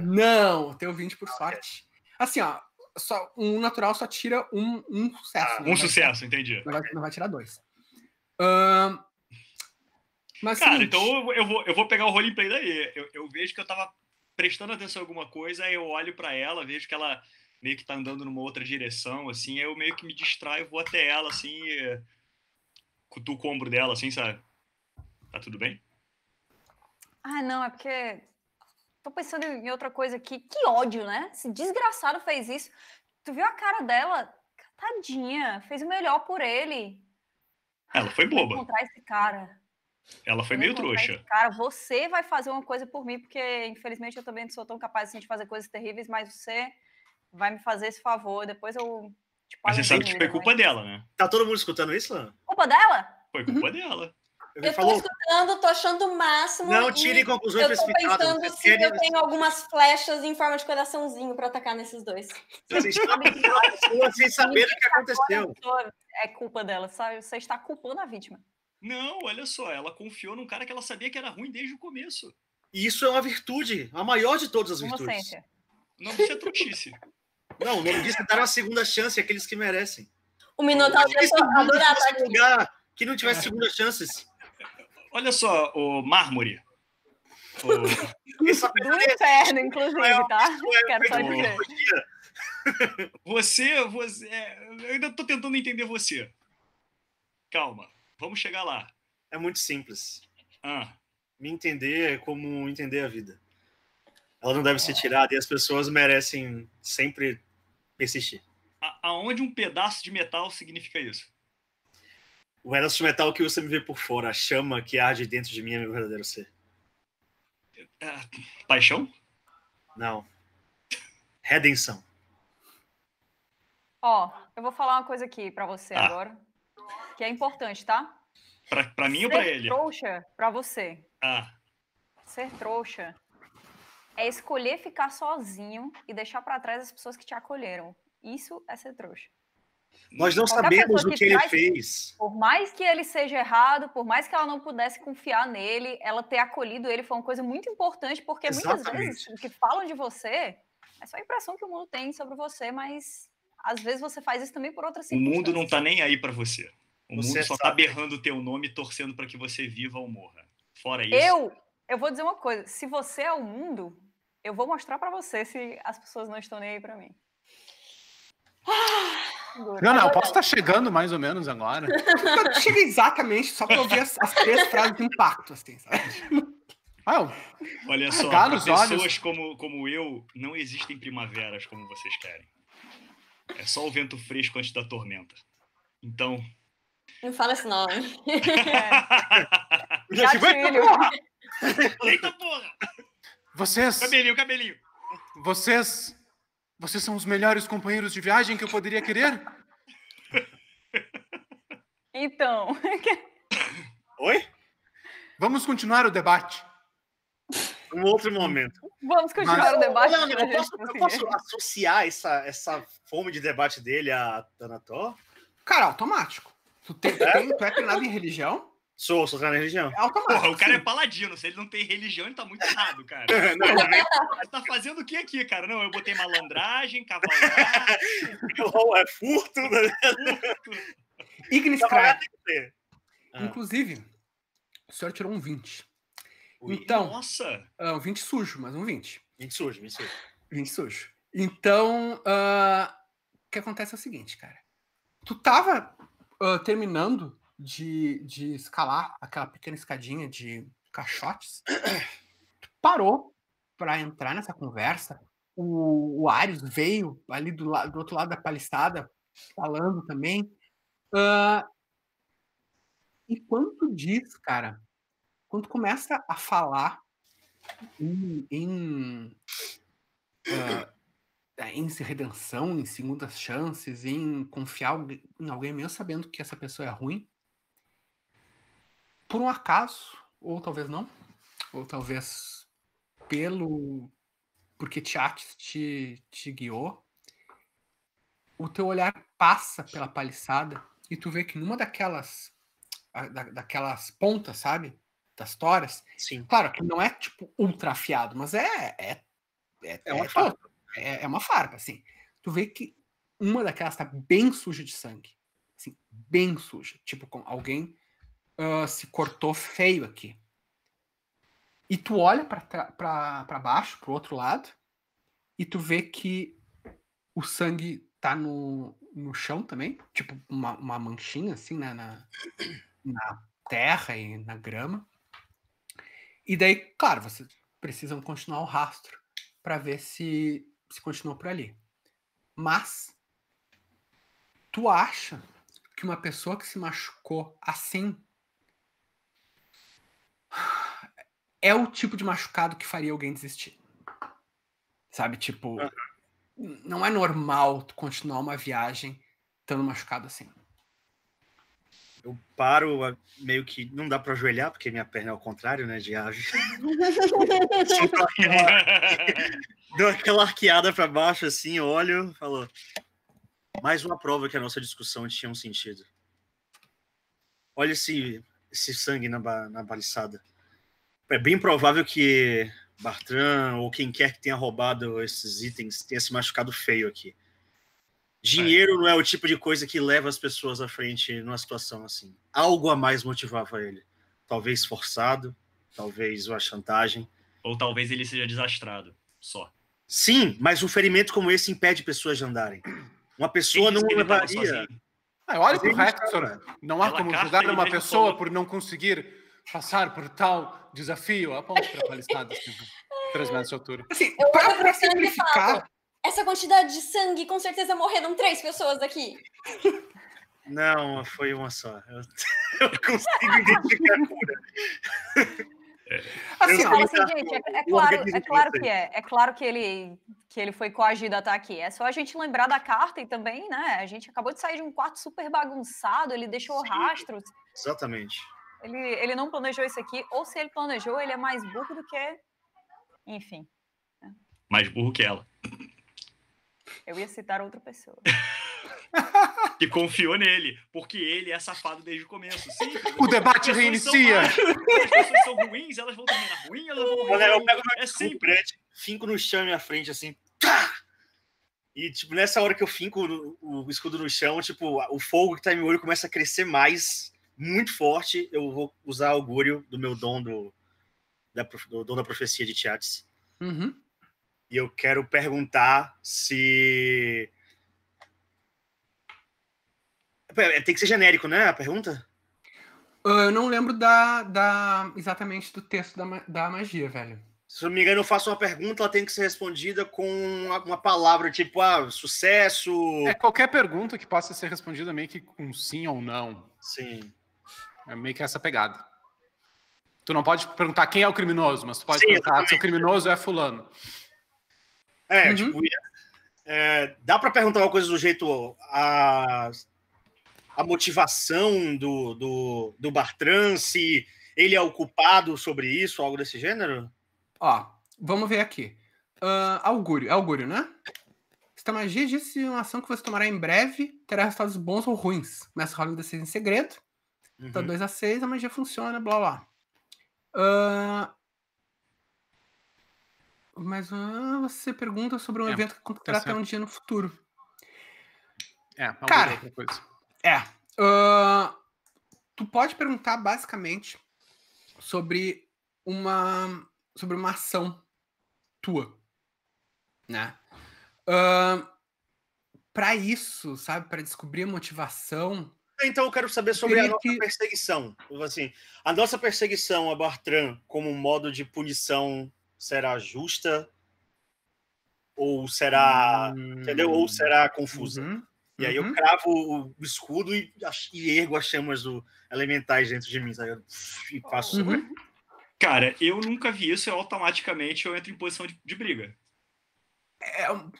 Não, o teu 20 por sorte. Assim, ó, só, um natural só tira um sucesso. Ah, um sucesso, entendi. Não vai tirar 2. Mas, cara, seguinte, então eu vou pegar o roleplay daí. Eu vejo que eu tava prestando atenção em alguma coisa, aí eu olho pra ela, vejo que ela meio que tá andando numa outra direção, assim, eu meio que me distraio, vou até ela, assim, cutuco o ombro dela, assim, sabe? Tá tudo bem? Ah, não, é porque tô pensando em outra coisa aqui. Que ódio, né? Esse desgraçado fez isso. Tu viu a cara dela? Tadinha, fez o melhor por ele. Ela foi boba. Encontrar esse cara. Ela foi meio trouxa. Cara, você vai fazer uma coisa por mim, porque, infelizmente, eu também não sou tão capaz assim, de fazer coisas terríveis, mas você... vai me fazer esse favor, depois eu... Tipo, mas você sabe que foi culpa dela, né? Tá todo mundo escutando isso, Lana? Culpa dela? Foi culpa dela. Eu tô escutando matando, tô achando o máximo. Não tire conclusões precipitadas. Eu tô pensando se eu tenho algumas flechas em forma de coraçãozinho para atacar nesses dois. Vocês estão sem saber o que aconteceu. É culpa dela, sabe? Você está culpando a vítima. Não, olha só, ela confiou num cara que ela sabia que era ruim desde o começo. E isso é uma virtude, a maior de todas as virtudes. Não, isso é trouxice. Não, o nome disso é dar uma segunda chance àqueles que merecem. O Minotauro adorava aqui. Lugar que não tivesse segundas chances. Olha só, o Mármore. Do inferno, inclusive, tá? Quero só dizer. Você... Eu ainda tô tentando entender você. Calma, vamos chegar lá. É muito simples. Me entender é como entender a vida. Ela não deve ser tirada e as pessoas merecem sempre persistir. Aonde um pedaço de metal significa isso? O pedaço de metal que você me vê por fora, a chama que arde dentro de mim é meu verdadeiro ser. Paixão? Não. Redenção. Eu vou falar uma coisa aqui pra você agora, que é importante, tá? Pra mim ou pra ele? Ser trouxa pra você. Ser trouxa é escolher ficar sozinho e deixar pra trás as pessoas que te acolheram. Isso é ser trouxa. Nós não sabemos o que ele fez. Por mais que ele seja errado, por mais que ela não pudesse confiar nele, ela ter acolhido ele foi uma coisa muito importante, porque muitas vezes o que falam de você é só a impressão que o mundo tem sobre você, mas às vezes você faz isso também por outras circunstâncias. O mundo não tá nem aí pra você. O mundo só tá berrando o teu nome, torcendo pra que você viva ou morra. Fora isso... Eu vou dizer uma coisa. Se você é o mundo, eu vou mostrar pra você se as pessoas não estão nem aí pra mim. Não, eu posso estar chegando mais ou menos agora. Chega exatamente, só pra eu ouvir as três frases de impacto, assim, sabe? Olha só, pessoas como eu não existem primaveras como vocês querem. É só o vento fresco antes da tormenta. Então... Não fala esse nome. Eita porra! Cabelinho. Vocês são os melhores companheiros de viagem que eu poderia querer? Então... Oi? Vamos continuar o debate. Um outro momento. Vamos continuar o debate. Eu posso associar essa fome de debate dele à Tanna-Toh? Cara, automático. Tu é treinado em religião? Sou treinado em religião. É automático. Porra, o cara é paladino. Se ele não tem religião, ele tá muito errado, cara. Você tá fazendo o que aqui, cara? Não, eu botei malandragem, cavalagem... é furto, né? Ignis Craig. Inclusive, o senhor tirou um 20. Então, nossa! Um 20 sujo, mas um 20. 20 sujo. Então, o que acontece é o seguinte, cara. Tu tava terminando de escalar aquela pequena escadinha de caixotes. Tu parou pra entrar nessa conversa. O Arius veio ali do outro lado da paliçada falando também. E quanto diz, cara... Quando começa a falar em redenção, em segundas chances, em confiar em alguém mesmo sabendo que essa pessoa é ruim, por um acaso, ou talvez não, ou talvez porque Teatres te guiou, o teu olhar passa pela paliçada e tu vê que numa daquelas pontas, sabe? Das toras. Sim. Claro que não é tipo ultra afiado, mas é uma farpa, assim. Tu vê que uma daquelas tá bem suja de sangue, assim, bem suja, tipo com alguém se cortou feio aqui. E tu olha para baixo, pro outro lado, e tu vê que o sangue tá no chão também, tipo uma manchinha assim, né, na terra e na grama. E daí, claro, vocês precisam continuar o rastro para ver se continua por ali. Mas tu acha que uma pessoa que se machucou assim é o tipo de machucado que faria alguém desistir. Sabe, tipo, não é normal tu continuar uma viagem estando machucado assim. Eu paro, meio que não dá para ajoelhar, porque minha perna é ao contrário, né, de ave. Dou aquela arqueada para baixo, assim, olho, falou. Mais uma prova que a nossa discussão tinha um sentido. Olha esse sangue na baliçada. É bem provável que Bartram ou quem quer que tenha roubado esses itens tenha se machucado feio aqui. Dinheiro não é o tipo de coisa que leva as pessoas à frente numa situação assim. Algo a mais motivava ele. Talvez forçado, talvez uma chantagem. Ou talvez ele seja desastrado, só. Sim, mas um ferimento como esse impede pessoas de andarem. Uma pessoa não levaria... Olha pro Rex, não há como julgar uma pessoa por não conseguir passar por tal desafio. Aponta para a palisada, 3 metros de altura. Assim, para simplificar... Essa quantidade de sangue, com certeza morreram 3 pessoas aqui. Não, foi uma só. Eu consigo identificar a cura. Assim, gente, é claro que ele foi coagido a estar aqui. É só a gente lembrar da carta e também, né? A gente acabou de sair de um quarto super bagunçado, ele deixou rastros. Exatamente. Ele não planejou isso aqui, ou se ele planejou, ele é mais burro do que... Enfim. Mais burro que ela. Eu ia citar outra pessoa. Que confiou nele, porque ele é safado desde o começo. Sim, o debate reinicia. As pessoas são ruins, elas vão terminar ruim, elas vão morrer. Eu pego meu descomprete, finco no chão e à frente, assim. E, tipo, nessa hora que eu finco o escudo no chão, tipo, o fogo que tá em meu olho começa a crescer mais, muito forte. Eu vou usar o augúrio do meu dom da profecia de Teatres. Uhum. E eu quero perguntar se... Tem que ser genérico, né, a pergunta? Eu não lembro exatamente do texto da magia, velho. Se eu não me engano, eu faço uma pergunta, ela tem que ser respondida com uma palavra, tipo, sucesso... É qualquer pergunta que possa ser respondida meio que com sim ou não. Sim. É meio que essa pegada. Tu não pode perguntar quem é o criminoso, mas tu pode perguntar se o criminoso é fulano. Uhum. Tipo, dá para perguntar uma coisa do jeito, a motivação do Bartram, se ele é o culpado sobre isso, algo desse gênero? Ó, vamos ver aqui. Augúrio, né? Esta magia diz que uma ação que você tomará em breve terá resultados bons ou ruins. Começa a rolar um D6 em segredo. Uhum. Então 2 a 6, a magia funciona, blá blá. Mas você pergunta sobre um evento que acontecerá até um dia no futuro. Cara, outra coisa. Tu pode perguntar basicamente sobre uma ação tua, né? Para isso, sabe? Para descobrir a motivação. Então eu quero saber sobre a nossa perseguição. Assim, a nossa perseguição a Bartram como um modo de punição será justa ou será, entendeu? Ou será confusa. E aí eu cravo o escudo e ergo as chamas elementais dentro de mim, sabe? E passo sobre. Cara, eu nunca vi isso e automaticamente eu entro em posição de briga.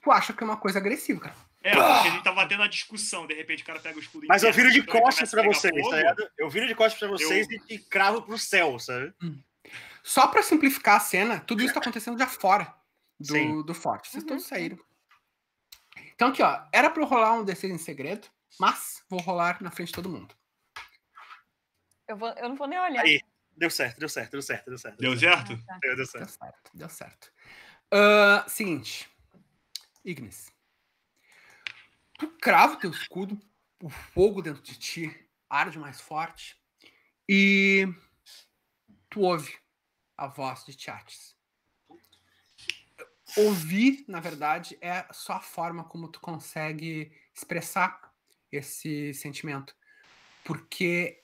Tu acha que é uma coisa agressiva, cara? Porque a gente tava tendo a discussão, de repente o cara pega o escudo... Mas eu viro de costas pra vocês, tá ligado? Eu viro de costas pra vocês e cravo pro céu, sabe? Só pra simplificar a cena, tudo isso tá acontecendo já fora do forte. Vocês todos saíram. Então aqui, ó, era pra eu rolar um D6 em segredo, mas vou rolar na frente de todo mundo. Eu não vou nem olhar. Aí, deu certo. Deu certo. Seguinte, Ignis. Tu crava o teu escudo, o fogo dentro de ti arde mais forte e tu ouve a voz de Teatres. Ouvir, na verdade, é só a forma como tu consegue expressar esse sentimento. Porque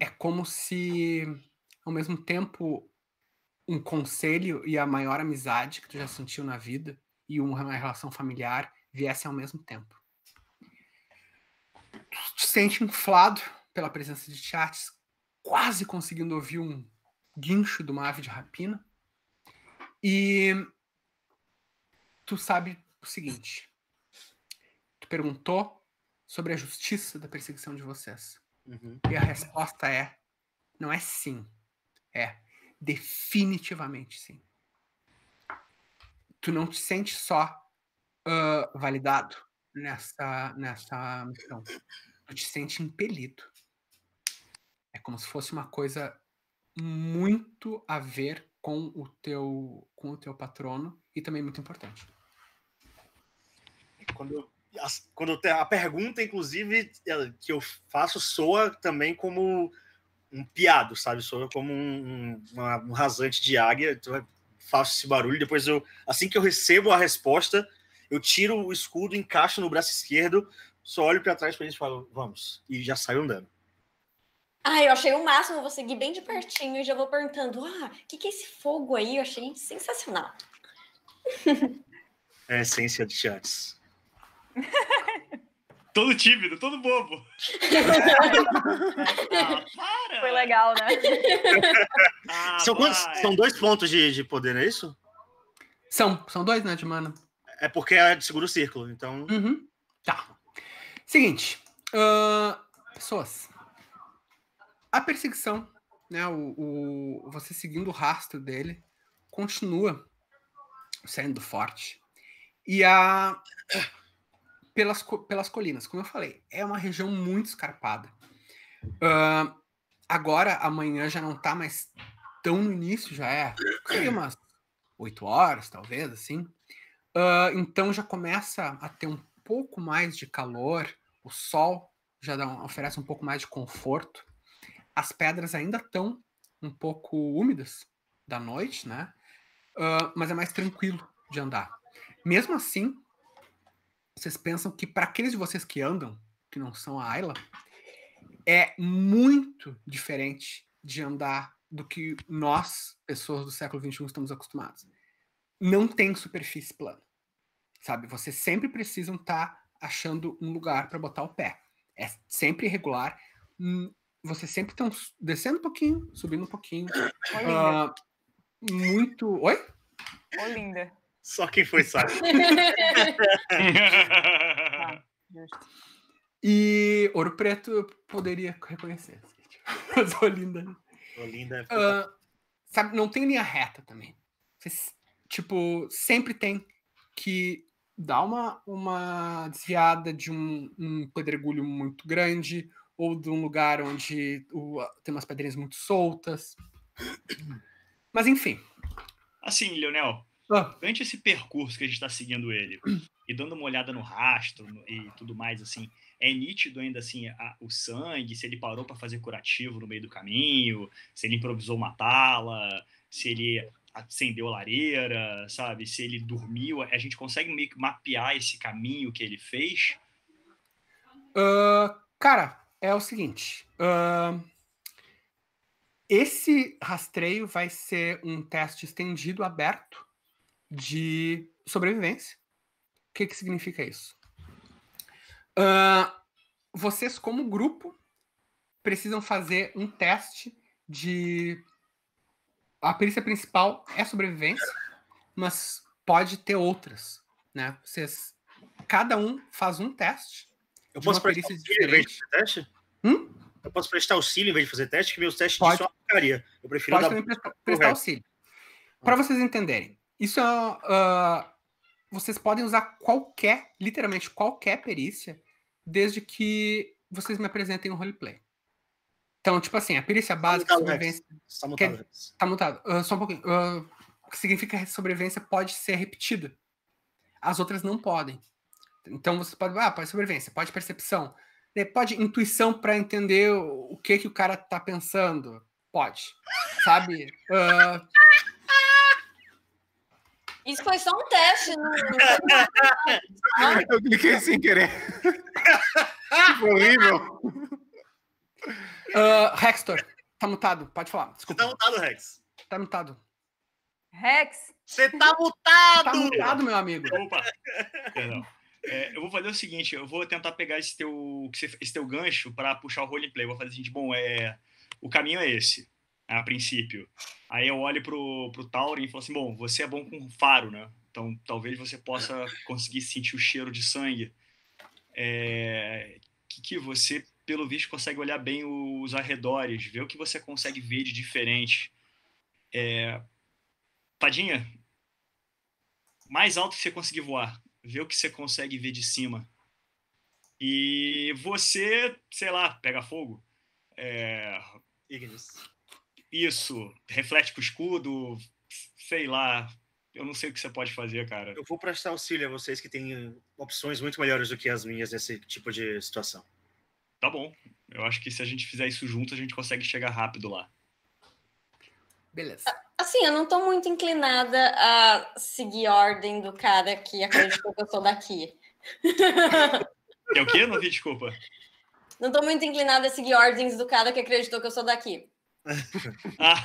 é como se, ao mesmo tempo, um conselho e a maior amizade que tu já sentiu na vida e uma relação familiar viessem ao mesmo tempo. Tu te sente inflado pela presença de Teatres, quase conseguindo ouvir um guincho de uma ave de rapina. E tu sabe o seguinte: tu perguntou sobre a justiça da perseguição de vocês. E a resposta é, não é sim, é definitivamente sim. Tu não te sente só validado nessa missão. Tu te sente impelido. É como se fosse uma coisa muito a ver com o teu patrono e também muito importante. Quando a pergunta, inclusive, que eu faço soa também como um piado, sabe? Soa como um rasante de águia. Então, faço esse barulho, depois eu, assim que eu recebo a resposta, eu tiro o escudo, encaixo no braço esquerdo, só olho para trás para eles e falo, vamos, e já saio andando. Ah, eu achei o máximo, eu vou seguir bem de pertinho e já vou perguntando, o que é esse fogo aí? Eu achei sensacional. É a essência de Teatres. Todo tímido, todo bobo. Para. Foi legal, né? São 2 pontos de poder, não é isso? São 2, né, de mana? É porque é de segundo círculo, então... Tá. Seguinte. Pessoas. A perseguição, né, você seguindo o rastro dele, continua saindo do forte. E pelas colinas, como eu falei, é uma região muito escarpada. Agora, amanhã já não tá mais tão no início, já é umas 8 horas, talvez, assim. Então já começa a ter um pouco mais de calor, o sol já oferece um pouco mais de conforto. As pedras ainda estão um pouco úmidas da noite, né? Mas é mais tranquilo de andar. Mesmo assim, vocês pensam que para aqueles de vocês que andam, que não são a Ayla, é muito diferente de andar do que nós, pessoas do século XXI, estamos acostumados. Não tem superfície plana, sabe? Vocês sempre precisam estar achando um lugar para botar o pé. É sempre irregular. Vocês sempre estão descendo um pouquinho, subindo um pouquinho. Oi? Oi, linda. Só quem foi sabe. E Ouro Preto eu poderia reconhecer. Mas Olinda. Olinda é... sabe, não tem linha reta também. Vocês, tipo, sempre tem que dar uma desviada de um pedregulho muito grande ou de um lugar onde tem umas pedrinhas muito soltas. Mas enfim. Assim, Leonel... Durante esse percurso que a gente está seguindo ele e dando uma olhada no rastro e tudo mais, assim, é nítido ainda assim o sangue, se ele parou para fazer curativo no meio do caminho, se ele improvisou uma tala, se ele acendeu a lareira, sabe? Se ele dormiu, a gente consegue meio que mapear esse caminho que ele fez? Cara, é o seguinte... esse rastreio vai ser um teste estendido, aberto, de sobrevivência. O que significa isso? Vocês, como grupo, precisam fazer um teste de... A perícia principal é sobrevivência, mas pode ter outras, né? Vocês... Cada um faz um teste. Eu posso prestar auxílio em vez de fazer teste? Eu posso prestar auxílio em vez de fazer teste, que meus testes pode. Só porcaria. Eu prefiro pode também prestar auxílio. Para vocês entenderem. Isso é... vocês podem usar literalmente qualquer perícia, desde que vocês me apresentem um roleplay. Então, tipo assim, a perícia básica... Está mutado. Está mutado. Só um pouquinho. O que significa sobrevivência pode ser repetida. As outras não podem. Então, vocês podem... pode sobrevivência, pode percepção. Pode intuição para entender o que o cara tá pensando. Pode. Sabe? Isso foi só um teste. Eu cliquei sem querer. Que horrível. Rextor, tá mutado. Pode falar. Desculpa. Você tá mutado, Rex. Tá mutado. Rex? Você tá mutado! Tá mutado, meu amigo. Opa. Perdão. Eu vou fazer o seguinte, eu vou tentar pegar esse teu gancho para puxar o roleplay. Eu vou fazer o seguinte, o caminho é esse. A princípio. Aí eu olho pro Tauren e falo assim, bom, você é bom com faro, né? Então, talvez você possa conseguir sentir o cheiro de sangue. Que você pelo visto, consegue olhar bem os arredores, ver o que você consegue ver de diferente. Tadinha, mais alto que você conseguir voar, ver o que você consegue ver de cima. E você, sei lá, pega fogo. Isso, reflete com o escudo, sei lá. Eu não sei o que você pode fazer, cara. Eu vou prestar auxílio a vocês que têm opções muito melhores do que as minhas nesse tipo de situação. Tá bom. Eu acho que se a gente fizer isso junto, a gente consegue chegar rápido lá. Beleza. Assim, eu não tô muito inclinada a seguir a ordem do cara que acreditou que eu sou daqui. É o quê? Não vi, desculpa. Não tô muito inclinada a seguir ordens do cara que acreditou que eu sou daqui. Ah.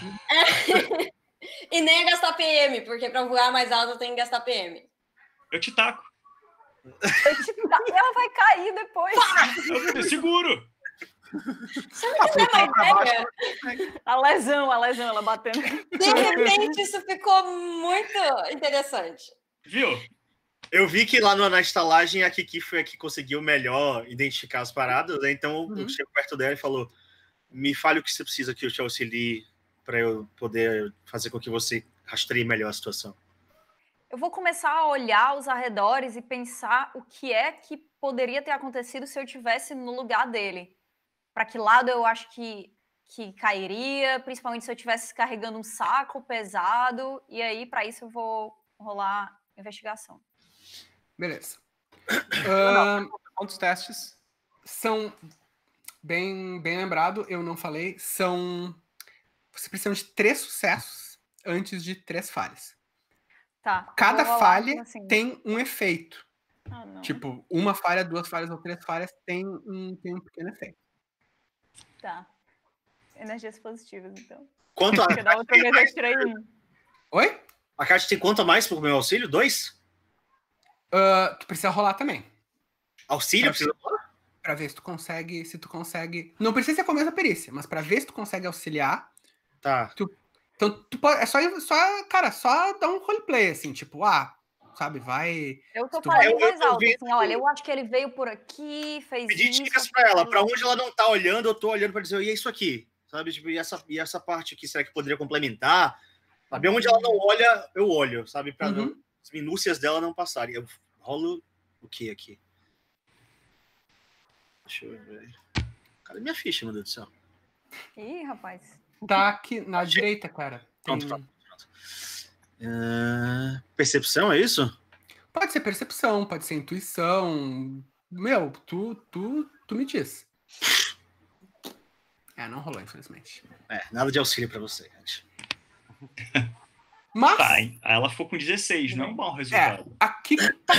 E nem gastar PM, porque pra voar mais alto eu tenho que gastar PM. Eu te taco. Ela vai cair depois. Eu seguro. Se eu não quiser mais pega. A lesão, ela batendo. De repente, isso ficou muito interessante. Viu? Eu vi que lá na estalagem a Kiki foi a que conseguiu melhor identificar as paradas, né? Então eu chego perto dela e falou: me fale o que você precisa que eu te auxilie para eu poder fazer com que você rastreie melhor a situação. Eu vou começar a olhar os arredores e pensar o que é que poderia ter acontecido se eu estivesse no lugar dele. Para que lado eu acho que cairia, principalmente se eu estivesse carregando um saco pesado. E aí, para isso, eu vou rolar investigação. Beleza. Quantos testes? São, bem lembrado, eu não falei, são... Você precisa de 3 sucessos antes de 3 falhas. Tá. Cada falha assim tem um efeito. Ah, não. Tipo, uma falha, 2 falhas ou 3 falhas tem um pequeno efeito. Tá. Energias positivas, então. Quanto a... da outra vez eu tirei 1. Oi? A Kátia tem quanto a mais pro meu auxílio? 2? Tu precisa rolar também. Auxílio? Precisa rolar? Pra ver se tu consegue. Não precisa ser com a mesma perícia, mas pra ver se tu consegue auxiliar. Tá. Então, tu pode. É só dar um roleplay, assim, tipo, sabe, vai. Eu tô falando mais alto, assim, olha, eu acho que ele veio por aqui, fez. Pedi dicas pra ela, pra onde ela não tá olhando, eu tô olhando pra dizer, e é isso aqui, sabe? Tipo, e essa parte aqui, será que poderia complementar? Sabe, onde ela não olha, eu olho, sabe? Pra não. As minúcias dela não passarem. Eu rolo o que aqui? Deixa eu ver. Cadê minha ficha, meu Deus do céu? Ih, rapaz. Tá aqui na direita, cara. Tem... Pronto. Percepção, é isso? Pode ser percepção, pode ser intuição. Meu, tu me diz. Não rolou, infelizmente. Nada de auxílio pra você, gente. Mas... Tá, ela ficou com 16, não é um bom resultado. Aqui tá.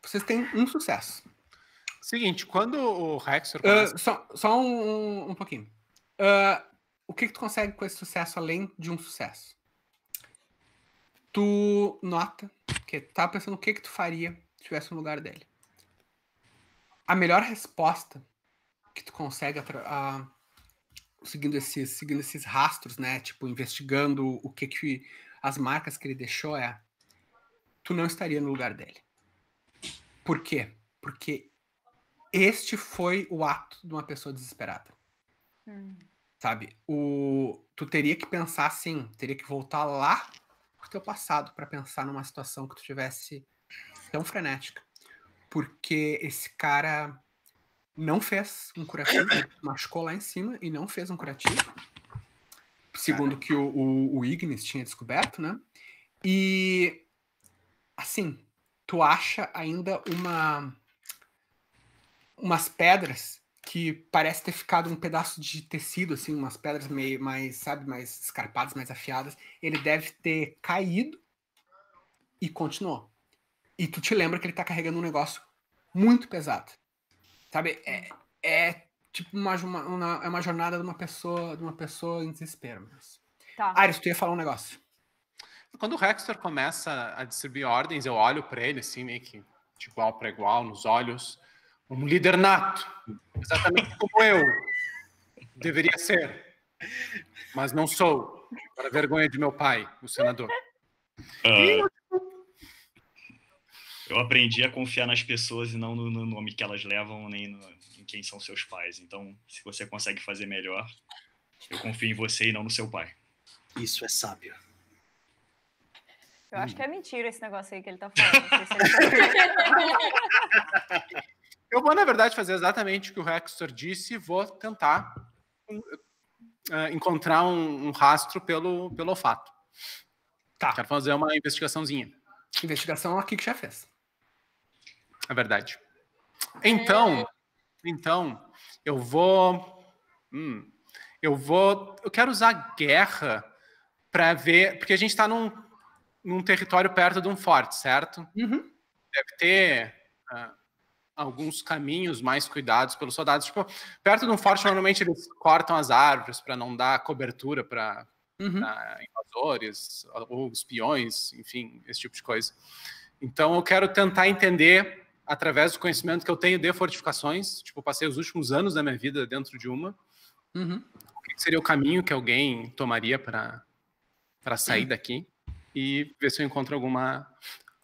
Vocês têm um sucesso. Seguinte, quando o Rexor... começa... só um pouquinho. O que tu consegue com esse sucesso além de um sucesso? Tu nota que tá pensando o que tu faria se tivesse no lugar dele. A melhor resposta que tu consegue... Seguindo esses rastros, né? Tipo, investigando o que as marcas que ele deixou, tu não estaria no lugar dele. Por quê? Porque este foi o ato de uma pessoa desesperada. Sabe? Tu teria que pensar assim, teria que voltar lá pro teu passado para pensar numa situação que tu tivesse tão frenética. Porque esse cara não fez um curativo, machucou lá em cima e não fez um curativo. Segundo que o Ignis tinha descoberto, né? E, assim, tu acha ainda umas pedras que parece ter ficado um pedaço de tecido, assim, umas pedras meio mais, sabe, mais escarpadas, mais afiadas. Ele deve ter caído e continuou. E tu te lembra que ele tá carregando um negócio muito pesado. Sabe, tipo uma jornada de uma pessoa em desespero. Tá. Ares, tu ia falar um negócio. Quando o Rextor começa a distribuir ordens, eu olho pra ele, assim, meio que de igual pra igual, nos olhos. Um líder nato. Exatamente como eu. Deveria ser. Mas não sou. Para a vergonha de meu pai, o senador. Eu aprendi a confiar nas pessoas e não no nome que elas levam, nem no, em quem são seus pais. Então, se você consegue fazer melhor, eu confio em você e não no seu pai. Isso é sábio. Eu acho que é mentira esse negócio aí que ele tá falando. Eu vou, na verdade, fazer exatamente o que o Rextor disse e vou tentar encontrar um rastro pelo olfato. Tá. Quero fazer uma investigaçãozinha. Investigação aqui que já fez. É verdade. Então, eu vou... Eu quero usar guerra para ver... Porque a gente está num território perto de um forte, certo? Uhum. Deve ter alguns caminhos mais cuidados pelos soldados. Tipo, perto de um forte, normalmente eles cortam as árvores para não dar cobertura para invasores ou espiões, enfim, esse tipo de coisa. Então, eu quero tentar entender, através do conhecimento que eu tenho de fortificações, tipo, eu passei os últimos anos da minha vida dentro de uma, o que seria o caminho que alguém tomaria para sair daqui e ver se eu encontro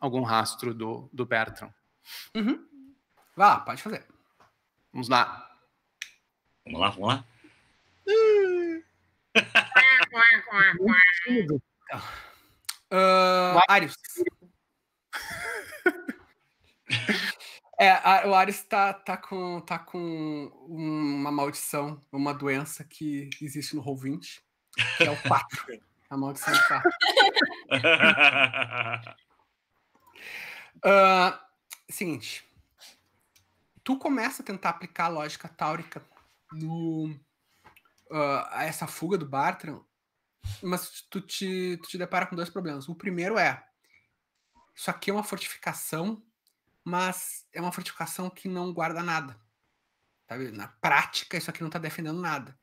algum rastro do Bertrand. Vai lá, pode fazer. Vamos lá. Vamos lá. Arius. O Arius tá com uma maldição, uma doença que existe no Roll20, que é o 4. A maldição do 4. Seguinte. Tu começa a tentar aplicar a lógica táurica a essa fuga do Bartram, mas tu te depara com dois problemas. O primeiro é: isso aqui é uma fortificação, mas é uma fortificação que não guarda nada. Tá vendo? Na prática, isso aqui não está defendendo nada.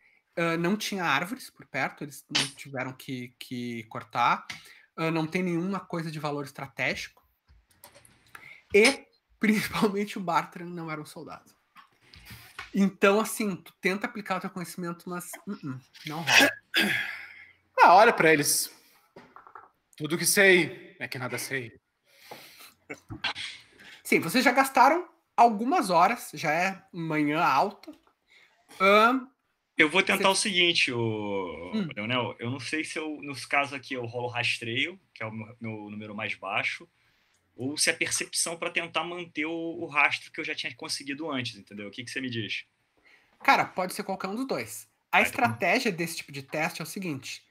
Não tinha árvores por perto, eles não tiveram que cortar. Não tem nenhuma coisa de valor estratégico. E, principalmente, o Bartram não era um soldado. Então, assim, tu tenta aplicar o teu conhecimento, mas não rola. Olha pra eles. Tudo que sei é que nada sei. Sim, vocês já gastaram algumas horas, já é manhã alta. Eu vou tentar o seguinte, Leonel, eu não sei se eu, nesse caso aqui, eu rolo rastreio, que é o meu número mais baixo, ou se é percepção para tentar manter o rastro que eu já tinha conseguido antes, entendeu? O que você me diz? Cara, pode ser qualquer um dos dois. A estratégia desse tipo de teste é o seguinte,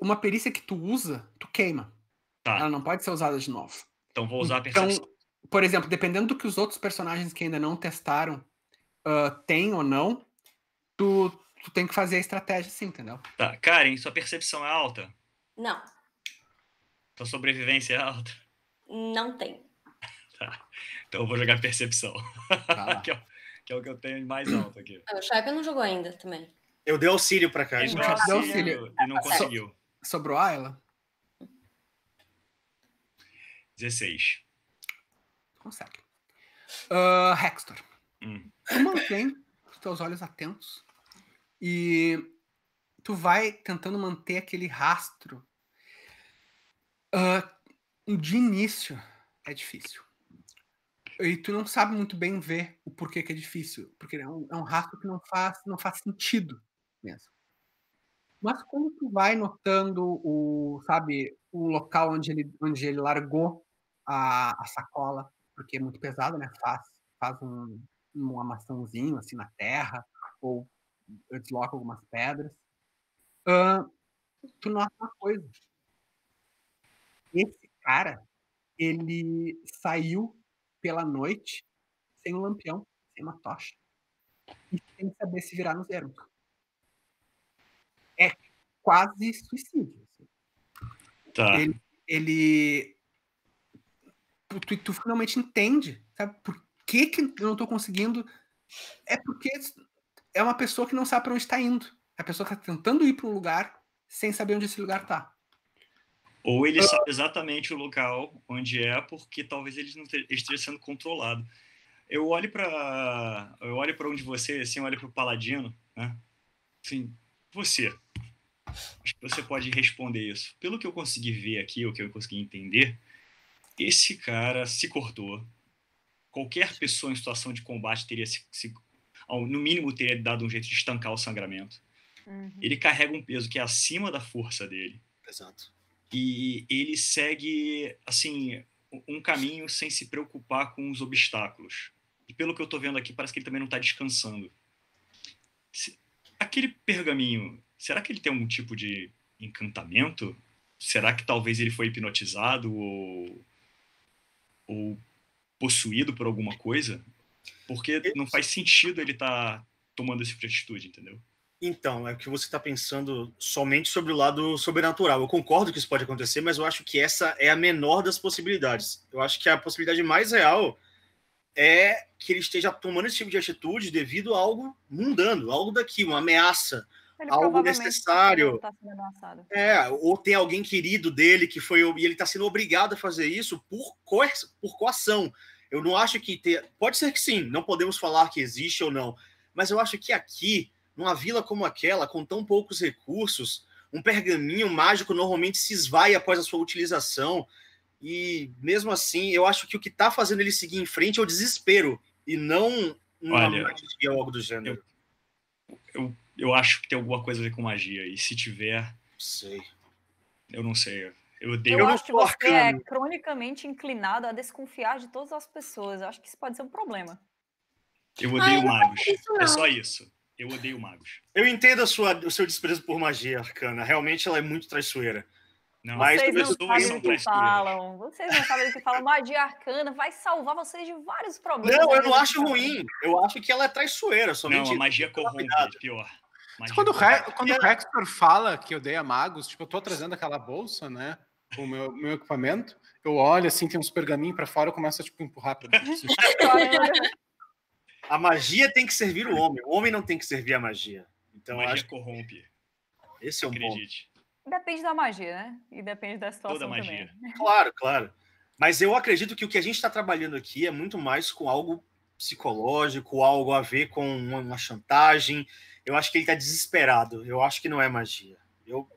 uma perícia que tu usa, tu queima. Tá. Ela não pode ser usada de novo. Então vou usar a percepção. Então, por exemplo, dependendo do que os outros personagens que ainda não testaram têm ou não, tu tem que fazer a estratégia sim, entendeu? Tá. Karen, sua percepção é alta? Não. Sua sobrevivência é alta? Não tem. Tá. Então eu vou jogar percepção. Tá. que é o que eu tenho mais alto aqui. O Shaipe não jogou ainda também. Eu dei auxílio pra Karen. Ele deu auxílio. E não conseguiu. Sobrou a ela? 16. Consegue. Hextor. Tu mantém os teus olhos atentos e tu vai tentando manter aquele rastro. De início é difícil e tu não sabe muito bem ver o porquê que é difícil, porque é um rastro que não faz sentido mesmo. Mas quando tu vai notando o local onde ele largou a sacola, porque é muito pesado, né? Faz um amassãozinho assim na terra, ou desloca algumas pedras. Tu nota uma coisa. Esse cara, ele saiu pela noite sem um lampião, sem uma tocha. E sem saber se virar nos ermos. É quase suicídio. Assim. Tá. Tu finalmente entende, sabe? Por que eu não tô conseguindo? É porque é uma pessoa que não sabe para onde está indo. A pessoa tá tentando ir para um lugar sem saber onde esse lugar tá. Ou ele sabe exatamente o local onde é, porque talvez ele não esteja sendo controlado. Eu olho para um de vocês, assim, olho para o Paladino, né? Assim, você. Acho que você pode responder isso. Pelo que eu consegui ver aqui, o que eu consegui entender, esse cara se cortou, Qualquer pessoa em situação de combate teria se no mínimo teria dado um jeito de estancar o sangramento. Uhum. Ele carrega um peso que é acima da força dele. Exato. E ele segue, assim, um caminho sem se preocupar com os obstáculos. E pelo que eu tô vendo aqui, parece que ele também não tá descansando. Aquele pergaminho, será que ele tem algum tipo de encantamento? Será que talvez ele foi hipnotizado ou possuído por alguma coisa? Porque não faz sentido ele estar tomando esse tipo de atitude, entendeu? Então, é que você está pensando somente sobre o lado sobrenatural. Eu concordo que isso pode acontecer, mas eu acho que essa é a menor das possibilidades. Eu acho que a possibilidade mais real é que ele esteja tomando esse tipo de atitude devido a algo mundano, algo daqui, uma ameaça, ele algo necessário. Tá sendo ameaçado. Ou tem alguém querido dele que foi... E ele está sendo obrigado a fazer isso por coação. Eu não acho que... Pode ser que sim, não podemos falar que existe ou não, mas eu acho que aqui... Numa vila como aquela, com tão poucos recursos, um pergaminho mágico normalmente se esvai após a sua utilização. E, mesmo assim, eu acho que o que está fazendo ele seguir em frente é o desespero, e não uma magia ou algo do gênero. Eu acho que tem alguma coisa a ver com magia, e se tiver... Sei. Eu não sei. Eu acho que você é cronicamente inclinado a desconfiar de todas as pessoas. Eu acho que isso pode ser um problema. Eu odeio magos. É só isso. Eu odeio magos. Eu entendo o seu desprezo por magia arcana. Realmente ela é muito traiçoeira. Não, mas vocês não sabem o que falam. Vocês não sabem o que falam. Magia arcana vai salvar vocês de vários problemas. Não, eu não acho ruim. Eu acho que ela é traiçoeira. Somente não, a magia corrompe, é pior. Magia quando o Rextor fala que odeia magos, tipo, eu tô trazendo aquela bolsa, né? O meu equipamento. Eu olho, assim, tem uns pergaminhos pra fora, eu começo a, tipo, empurrar pra dentro. A magia tem que servir o homem. O homem não tem que servir a magia. Então, a magia corrompe. Esse é o bom. Depende da magia, né? E depende da situação toda magia. Também. Claro, claro. Mas eu acredito que o que a gente está trabalhando aqui é muito mais com algo psicológico, algo a ver com uma chantagem. Eu acho que ele está desesperado. Eu acho que não é magia. Eu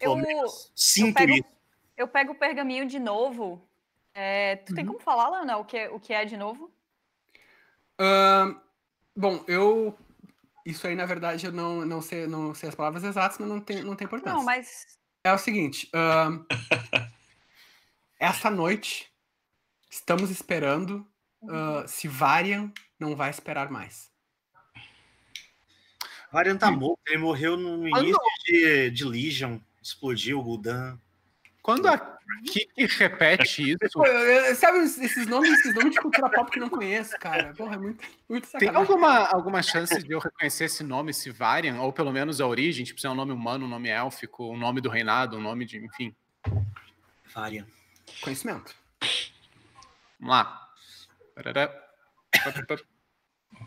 sinto isso. Eu pego o pergaminho de novo. Tu tem como falar, Leonel, o que é de novo? Bom, eu... Isso aí, na verdade, eu não sei as palavras exatas, mas não tem importância. Não, mas... É o seguinte, essa noite, estamos esperando se Varian não vai esperar mais. Varian tá morto, ele morreu no início de Legion, explodiu o Gul'dan. Quando a Kiki repete isso... Pô, sabe esses nomes de cultura pop que eu não conheço, cara? Porra, é muito sacanagem. Tem alguma chance de eu reconhecer esse nome, esse Varian? Ou pelo menos a origem? Tipo, se é um nome humano, um nome élfico, um nome do reinado, um nome de... Enfim. Varian. Conhecimento. Vamos lá.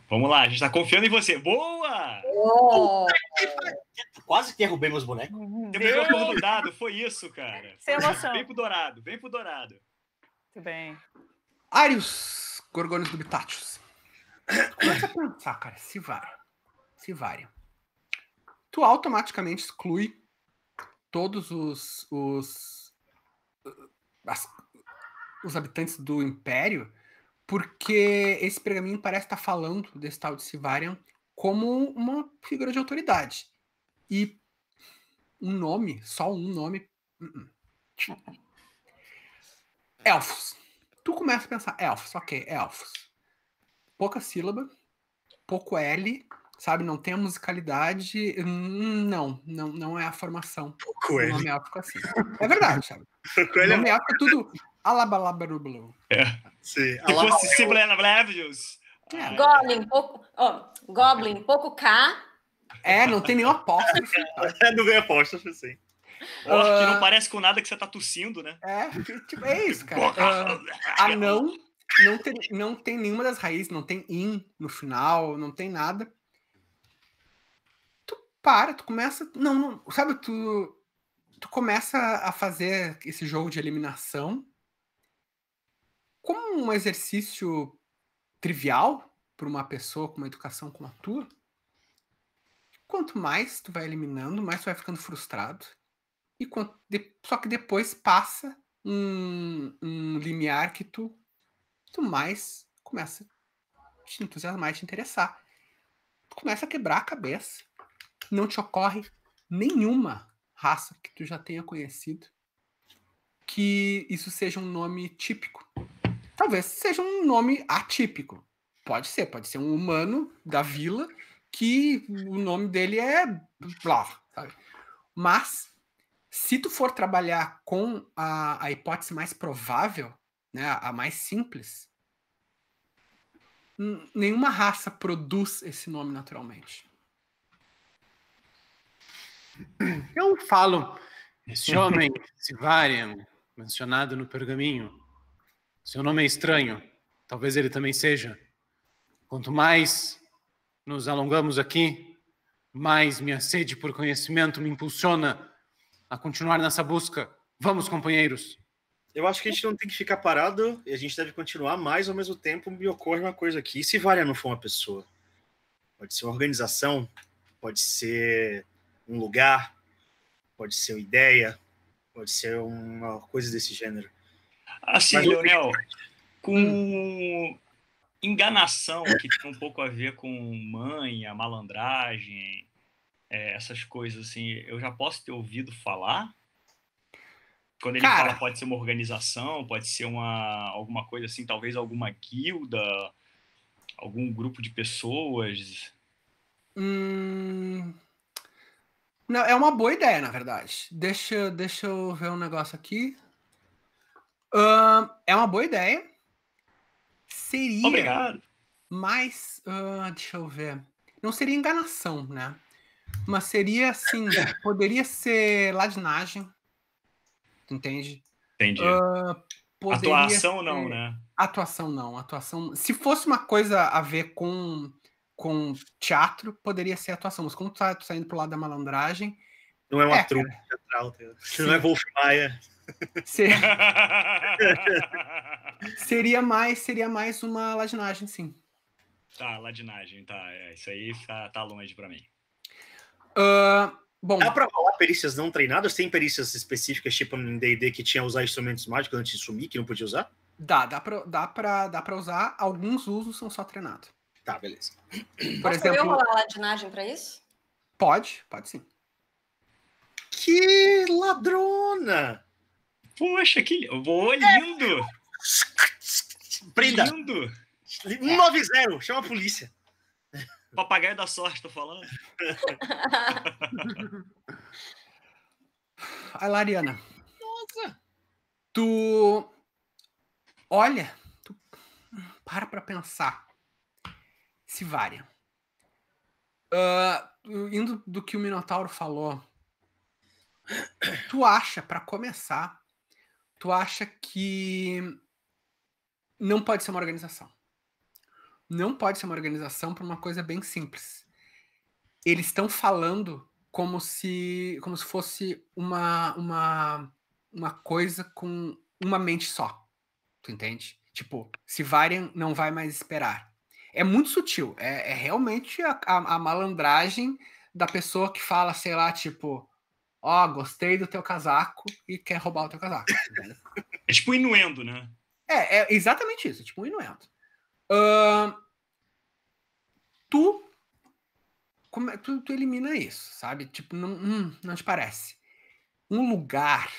Vamos lá, a gente tá confiando em você. Boa! Oh. Quase que derrubei meus bonecos. Você pegou a cor do dado, foi isso, cara. Sem emoção. Vem pro dourado. Muito bem. Arius, Gorgônios do Bitatius. Começa a pensar, cara, se Varian. Tu automaticamente exclui todos os habitantes do Império, porque esse pergaminho parece estar falando desse tal de Varian como uma figura de autoridade. E um nome, só um nome... Elfos. Tu começa a pensar, elfos. Pouca sílaba, pouco L, sabe? Não tem a musicalidade. Não é a formação. Pouco L. O nome élfico assim. É verdade, sabe? Pouco L. O nome élfico é tudo... Alabalabarublu. É. Sim. Goblin, pouco K. É, não tem nenhum apóstrofe. Não ganha apóstrofe, sim. Que não parece com nada que você tá tossindo, né? É, tipo, é isso, cara. Anão, não tem nenhuma das raízes, não tem in no final, não tem nada. Tu começa... Não, sabe, tu começa a fazer esse jogo de eliminação como um exercício trivial para uma pessoa com uma educação como a tua. Quanto mais tu vai eliminando, mais tu vai ficando frustrado. Só que depois passa um limiar que tu mais começa te entusiasmar e te interessar. Tu começa a quebrar a cabeça. Não te ocorre nenhuma raça que tu já tenha conhecido que isso seja um nome típico. Talvez seja um nome atípico. Pode ser um humano da vila que o nome dele é blá, sabe? Mas se tu for trabalhar com a hipótese mais provável, né, a mais simples, nenhuma raça produz esse nome naturalmente. Eu falo, esse homem, esse Varian, mencionado no pergaminho, seu nome é estranho, talvez ele também seja. Quanto mais nos alongamos aqui, mais minha sede por conhecimento me impulsiona a continuar nessa busca. Vamos, companheiros. Eu acho que a gente não tem que ficar parado e a gente deve continuar, mas ao mesmo tempo me ocorre uma coisa aqui. E se Varian não for uma pessoa? Pode ser uma organização, pode ser um lugar, pode ser uma ideia, pode ser uma coisa desse gênero. Assim, mas, Leonel, com enganação, que tem um pouco a ver com manha, malandragem, essas coisas assim, eu já posso ter ouvido falar? Quando ele fala, pode ser uma organização, pode ser alguma coisa assim, talvez alguma guilda, algum grupo de pessoas. Não, é uma boa ideia, na verdade. Deixa eu ver um negócio aqui. É uma boa ideia. Seria... Obrigado. Mas, deixa eu ver. Não seria enganação, né? Mas seria, assim, poderia ser ladinagem. Entende? Entendi. Atuação ser... não, né? Atuação não. Atuação. Se fosse uma coisa a ver com teatro, poderia ser atuação. Mas como tu tá saindo pro lado da malandragem... Não é uma truque teatral. Não é Wolf Maia. Seria mais uma ladinagem, sim. Tá, ladinagem, tá. Isso aí tá longe pra mim. Bom, dá pra rolar perícias não treinadas? Tem perícias específicas, tipo no D&D, que tinha usar instrumentos mágicos antes de sumir, que não podia usar? Dá pra usar. Alguns usos são só treinados. Tá, beleza. Por exemplo, eu rolar ladinagem pra isso? Pode sim. Que ladrona! Poxa, que lindo! Prenda! Lindo! 9-0, chama a polícia. Papagaio da sorte, tô falando. Aí, Lariana. Nossa! Tu... Olha, tu pra pensar. Se varia. Indo do que o Minotauro falou, tu acha, pra começar... Tu acha que não pode ser uma organização. Não pode ser uma organização por uma coisa bem simples. Eles estão falando como se fosse uma coisa com uma mente só. Tu entende? Tipo, se Varian não vai mais esperar. É muito sutil. É realmente a malandragem da pessoa que fala, sei lá, tipo... Ó, gostei do teu casaco e quer roubar o teu casaco. Né? É tipo um inuendo, né? É exatamente isso. É tipo um inuendo. Tu elimina isso, sabe? Tipo, não te parece. Um lugar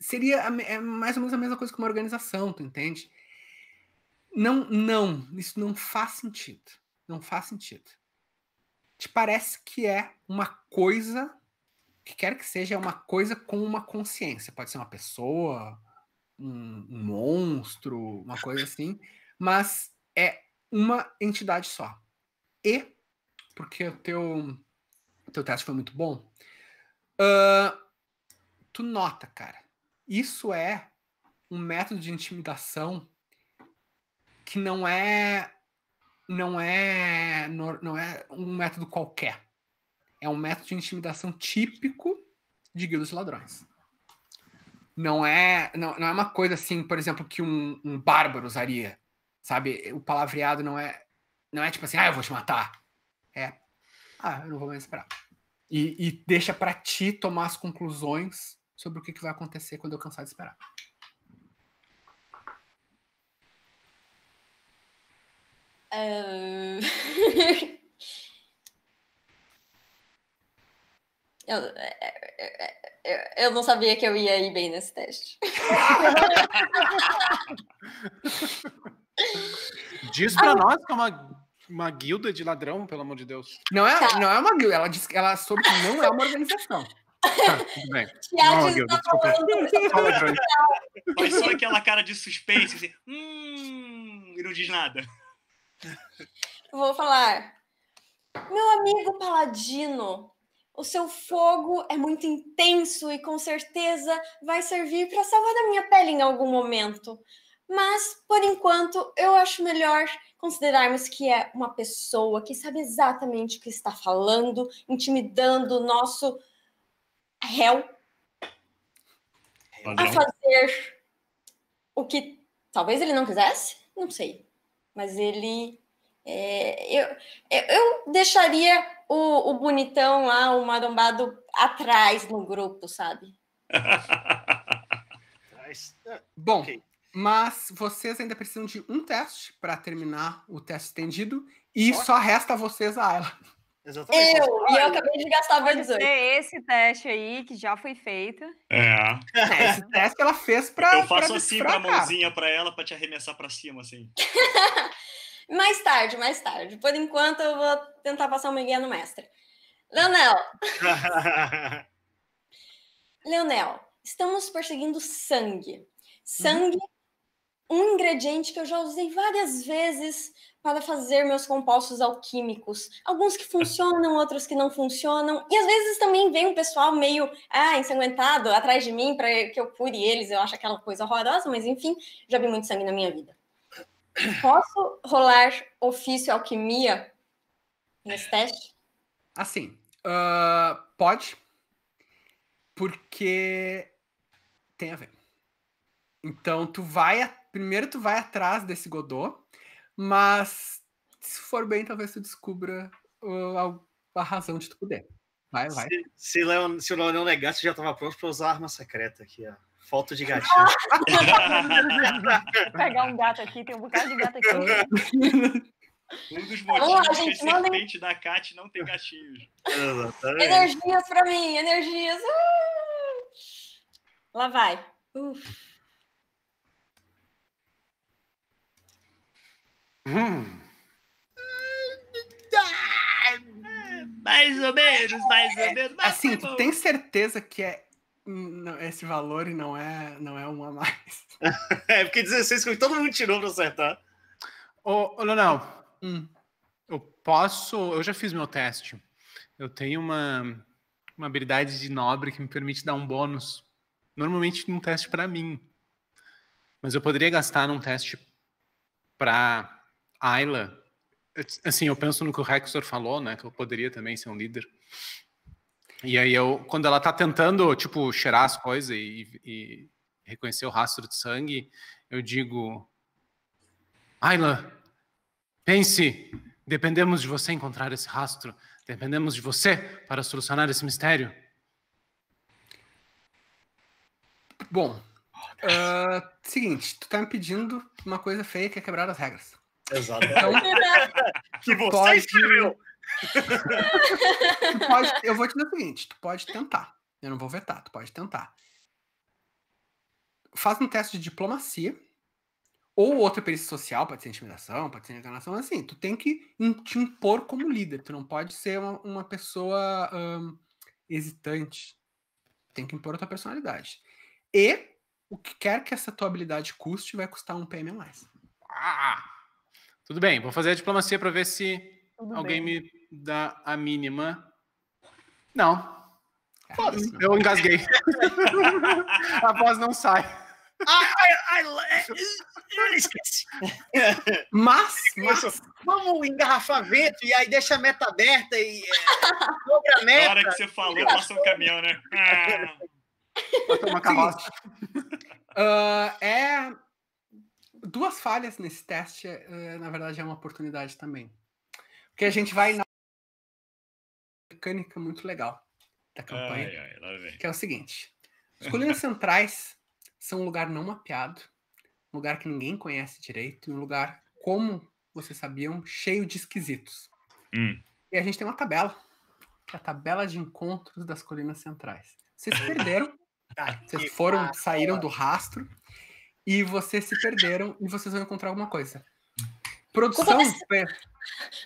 seria mais ou menos a mesma coisa que uma organização, tu entende? Não. Isso não faz sentido. Não faz sentido. Te parece que é uma coisa, que quer que seja, é uma coisa com uma consciência. Pode ser uma pessoa, um monstro, uma coisa assim, mas é uma entidade só. E, porque o teu teste foi muito bom, tu nota, cara, isso é um método de intimidação que não é um método qualquer. É um método de intimidação típico de guildas de ladrões. Não é uma coisa assim, por exemplo, que um bárbaro usaria. Sabe? O palavreado não é tipo assim, eu vou te matar. É, eu não vou mais esperar. E deixa pra ti tomar as conclusões sobre o que vai acontecer quando eu cansar de esperar. Eu não sabia que eu ia ir bem nesse teste. Diz pra nós que é uma guilda de ladrão, pelo amor de Deus. Não é, tá. Não é uma guilda, ela disse que ela soube que não é uma organização. Tá, tudo bem. Foi só aquela cara de suspense, assim, e não diz nada. Vou falar. Meu amigo paladino, o seu fogo é muito intenso e com certeza vai servir para salvar a minha pele em algum momento. Mas, por enquanto, eu acho melhor considerarmos que é uma pessoa que sabe exatamente o que está falando, intimidando o nosso réu a fazer o que talvez ele não quisesse, não sei. Mas ele... Eu deixaria o bonitão lá, o marombado, atrás no grupo, sabe? Bom, okay. Mas vocês ainda precisam de um teste para terminar o teste estendido e só resta a vocês a Ayla. Exatamente. Eu acabei de gastar mais 18. É esse teste aí que já foi feito. É. Esse teste que ela fez para... Eu faço assim com a mãozinha para ela para te arremessar para cima, assim. Mais tarde. Por enquanto, eu vou tentar passar uma guia no mestre. Leonel, estamos perseguindo sangue. Sangue, um ingrediente que eu já usei várias vezes para fazer meus compostos alquímicos. Alguns que funcionam, outros que não funcionam. E às vezes também vem um pessoal meio ensanguentado atrás de mim para que eu cure eles. Eu acho aquela coisa horrorosa, mas enfim, já vi muito sangue na minha vida. Posso rolar ofício alquimia nesse teste? Assim, pode, porque tem a ver. Então, primeiro tu vai atrás desse Godô, mas se for bem, talvez tu descubra a razão de tu poder. Vai. Se o Leonel negasse, já tava pronto pra usar a arma secreta aqui, ó. Foto de gatinho. Vou pegar um gato aqui, tem um bocado de gato aqui. Um dos motivos que serpente da Kat não tem gatinhos. Energias pra mim, energias. Lá vai. Mais ou menos. Assim, tu tem certeza que é esse valor e não é um a mais. É porque 16 que todo mundo tirou pra acertar. Ô, Leonel, eu já fiz meu teste. Eu tenho uma habilidade de nobre que me permite dar um bônus. Normalmente num teste pra mim. Mas eu poderia gastar num teste pra Ayla. Assim, eu penso no que o Rexor falou, né? Que eu poderia também ser um líder. E aí, quando ela tá tentando, tipo, cheirar as coisas e reconhecer o rastro de sangue, eu digo: Ayla, pense, dependemos de você encontrar esse rastro, dependemos de você para solucionar esse mistério. Bom, seguinte, tu tá me pedindo uma coisa feia que é quebrar as regras. Exato. Então, que você escreveu. Eu vou te dizer o seguinte: tu pode tentar. Eu não vou vetar, tu pode tentar. Faz um teste de diplomacia ou outra perícia social, pode ser intimidação, pode ser enganação, mas assim, tu tem que te impor como líder. Tu não pode ser uma pessoa hesitante. Tem que impor a tua personalidade. E o que quer que essa tua habilidade custe, vai custar um PM a mais. Tudo bem, vou fazer a diplomacia pra ver se alguém me dá a mínima. Não. Foda-se. Eu engasguei. A voz não sai. Esqueci. Mas vamos engarrafar vento e aí deixa a meta aberta e dobra a meta. Na hora que você falou, passou um caminhão, né? Uma carroça. Duas falhas nesse teste, na verdade, é uma oportunidade também. Porque a gente vai na mecânica muito legal da campanha, que é o seguinte. As Colinas Centrais são um lugar não mapeado, um lugar que ninguém conhece direito, um lugar como vocês sabiam, cheio de esquisitos. E a gente tem uma tabela, que é a tabela de encontros das Colinas Centrais. Vocês se perderam, vocês foram, saíram do rastro, e vocês se perderam, e vocês vão encontrar alguma coisa. Produção...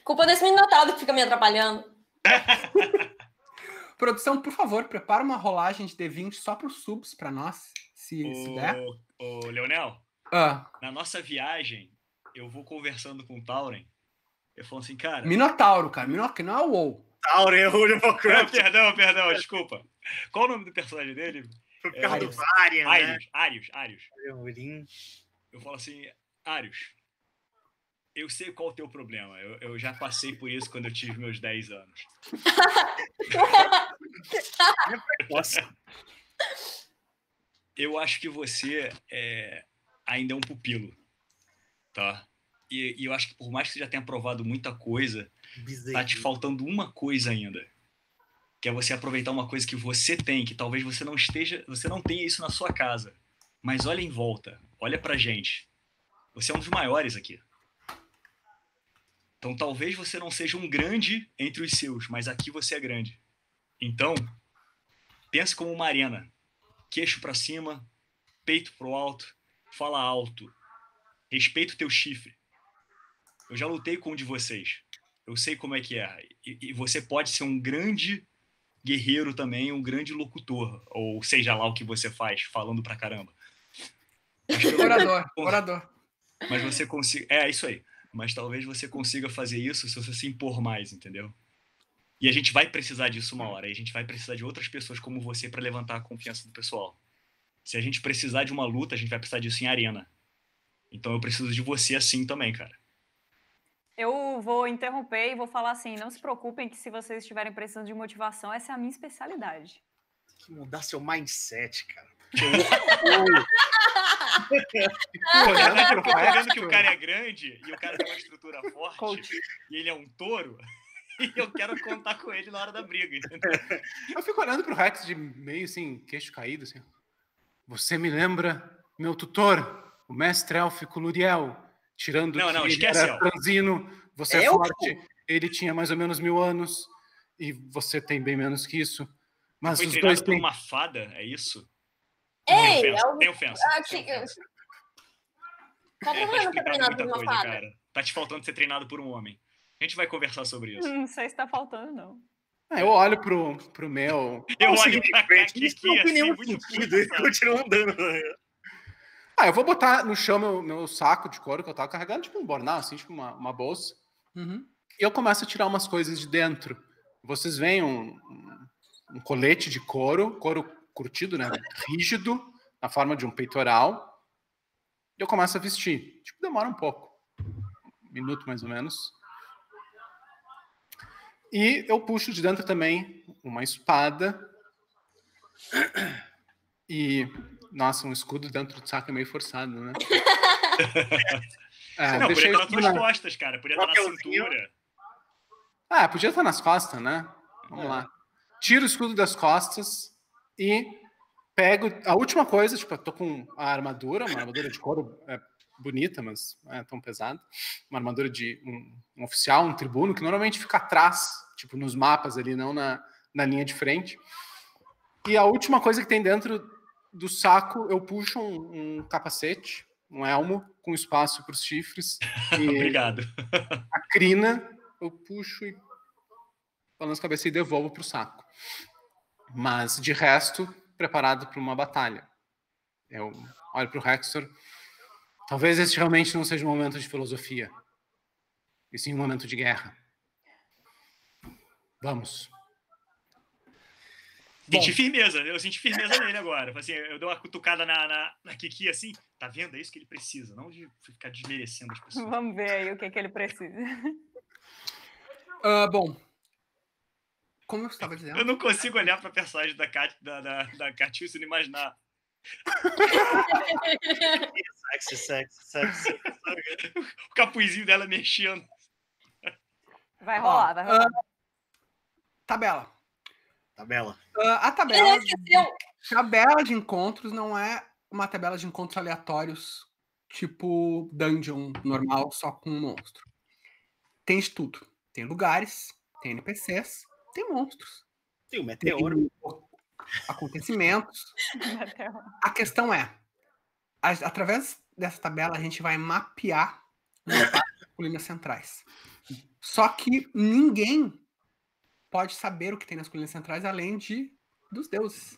Culpa desse minotado que fica me atrapalhando. Produção, por favor, prepara uma rolagem de D20 só para os subs, para nós, se der. Ô, Leonel, na nossa viagem, eu vou conversando com o Tauren, eu falo assim, cara... Minotauro, cara, que não é o WoW. Tauren, eu vou jogar. Perdão, desculpa. Qual o nome do personagem dele? Foi por causa do Varian, né? Arius. Eu falo assim, Arius, eu sei qual é o teu problema. Eu já passei por isso quando eu tive meus 10 anos. Eu acho que você ainda é um pupilo, tá? E eu acho que por mais que você já tenha provado muita coisa, tá te faltando uma coisa ainda, que é você aproveitar uma coisa que você tem, que talvez você não tenha isso na sua casa. Mas olha em volta, olha pra gente. Você é um dos maiores aqui. Então, talvez você não seja um grande entre os seus, mas aqui você é grande. Então, pense como uma arena. Queixo para cima, peito pro alto, fala alto. Respeita o teu chifre. Eu já lutei com um de vocês. Eu sei como é que é. E você pode ser um grande guerreiro também, um grande locutor, ou seja lá o que você faz, falando pra caramba. Orador. Mas você consegue... É isso aí. Mas talvez você consiga fazer isso se você se impor mais, entendeu? E a gente vai precisar disso uma hora. E a gente vai precisar de outras pessoas como você para levantar a confiança do pessoal. Se a gente precisar de uma luta, a gente vai precisar disso em arena. Então eu preciso de você assim também, cara. Eu vou interromper e vou falar assim, não se preocupem que se vocês estiverem precisando de motivação, essa é a minha especialidade. Tem que mudar seu mindset, cara. Porra, eu tô vendo que o cara é grande e o cara tem uma estrutura forte e ele é um touro e eu quero contar com ele na hora da briga. Eu fico olhando pro Rex de meio assim, queixo caído assim. Você me lembra meu tutor, o mestre élfico Luriel, tirando não, esquece, era franzino, você é forte, ele tinha mais ou menos 1000 anos e você tem bem menos que isso. Mas foi os treinado dois por uma fada, é isso? Ei, tem ofensa. Tá treinado por uma fada. Cara. Tá te faltando ser treinado por um homem. A gente vai conversar sobre isso. Não sei se tá faltando, não. Eu olho pro meu... Eu olho pra frente, que não tem nenhum sentido. Ele continua andando. Eu vou botar no chão meu saco de couro que eu tava carregando, tipo um bornal, assim, tipo uma bolsa. E eu começo a tirar umas coisas de dentro. Vocês veem um colete de couro curtido, né? Rígido, na forma de um peitoral. E eu começo a vestir. Tipo, demora um pouco. Um minuto, mais ou menos. E eu puxo de dentro também uma espada. E, nossa, um escudo dentro do saco é meio forçado, né? Podia estar nas tuas costas, cara. Podia estar na cintura. Podia estar nas costas, né? Vamos lá. Tiro o escudo das costas. E pego a última coisa, tipo, eu tô com a armadura, uma armadura de couro bonita, mas não é tão pesada. Uma armadura de um oficial, um tribuno, que normalmente fica atrás, tipo, nos mapas ali, não na linha de frente. E a última coisa que tem dentro do saco, eu puxo um capacete, um elmo, com espaço para os chifres. E obrigado. A crina, eu puxo e balanço a cabeça e devolvo pro saco. Mas, de resto, preparado para uma batalha. Eu olho para o Hextor. Talvez este realmente não seja um momento de filosofia. E sim um momento de guerra. Vamos. Eu senti firmeza nele agora. Assim, eu dou uma cutucada na Kiki, assim. Tá vendo? É isso que ele precisa. Não de ficar desmerecendo as pessoas. Vamos ver aí o que ele precisa. Como eu estava dizendo. Eu não consigo olhar para a personagem da Katiucha e não imaginar. sexy. O capuzinho dela mexendo. Vai rolar. Tabela. A tabela de encontros não é uma tabela de encontros aleatórios, tipo dungeon normal, só com um monstro. Tem de tudo. Tem lugares, tem NPCs, tem monstros. Tem o meteoro. Tem acontecimentos. A questão é, através dessa tabela, a gente vai mapear as Colinas Centrais. Só que ninguém pode saber o que tem nas Colinas Centrais além dos deuses.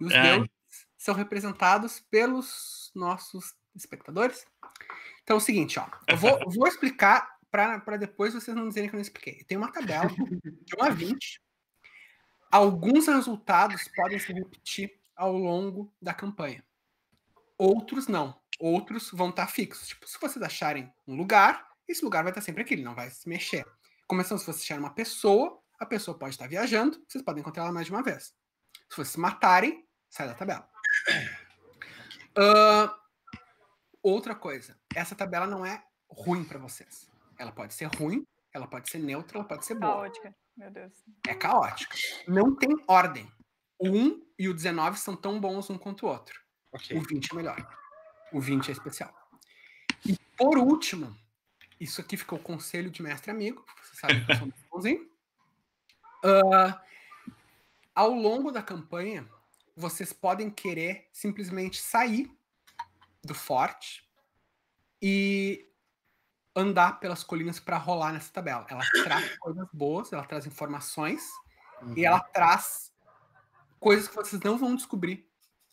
E os deuses são representados pelos nossos espectadores. Então é o seguinte, ó. Eu vou explicar para depois vocês não dizerem que eu não expliquei. Tem uma tabela de 1 a 20. Alguns resultados podem se repetir ao longo da campanha. Outros não. Outros vão estar fixos. Tipo, se vocês acharem um lugar, esse lugar vai estar sempre aqui, ele não vai se mexer. Começando, se vocês acharem uma pessoa, a pessoa pode estar viajando, vocês podem encontrar ela mais de uma vez. Se vocês matarem, sai da tabela. Outra coisa, essa tabela não é ruim para vocês. Ela pode ser ruim, ela pode ser neutra, ela pode ser boa. Caótica, meu Deus. É caótica. Não tem ordem. O 1 e o 19 são tão bons um quanto o outro. Okay. O 20 é melhor. O 20 é especial. E por último, isso aqui ficou o conselho de mestre amigo, você sabe que eu sou muito bonzinho. Ao longo da campanha, vocês podem querer simplesmente sair do forte e andar pelas colinas para rolar nessa tabela. Ela traz coisas boas, ela traz informações, uhum, e ela traz coisas que vocês não vão descobrir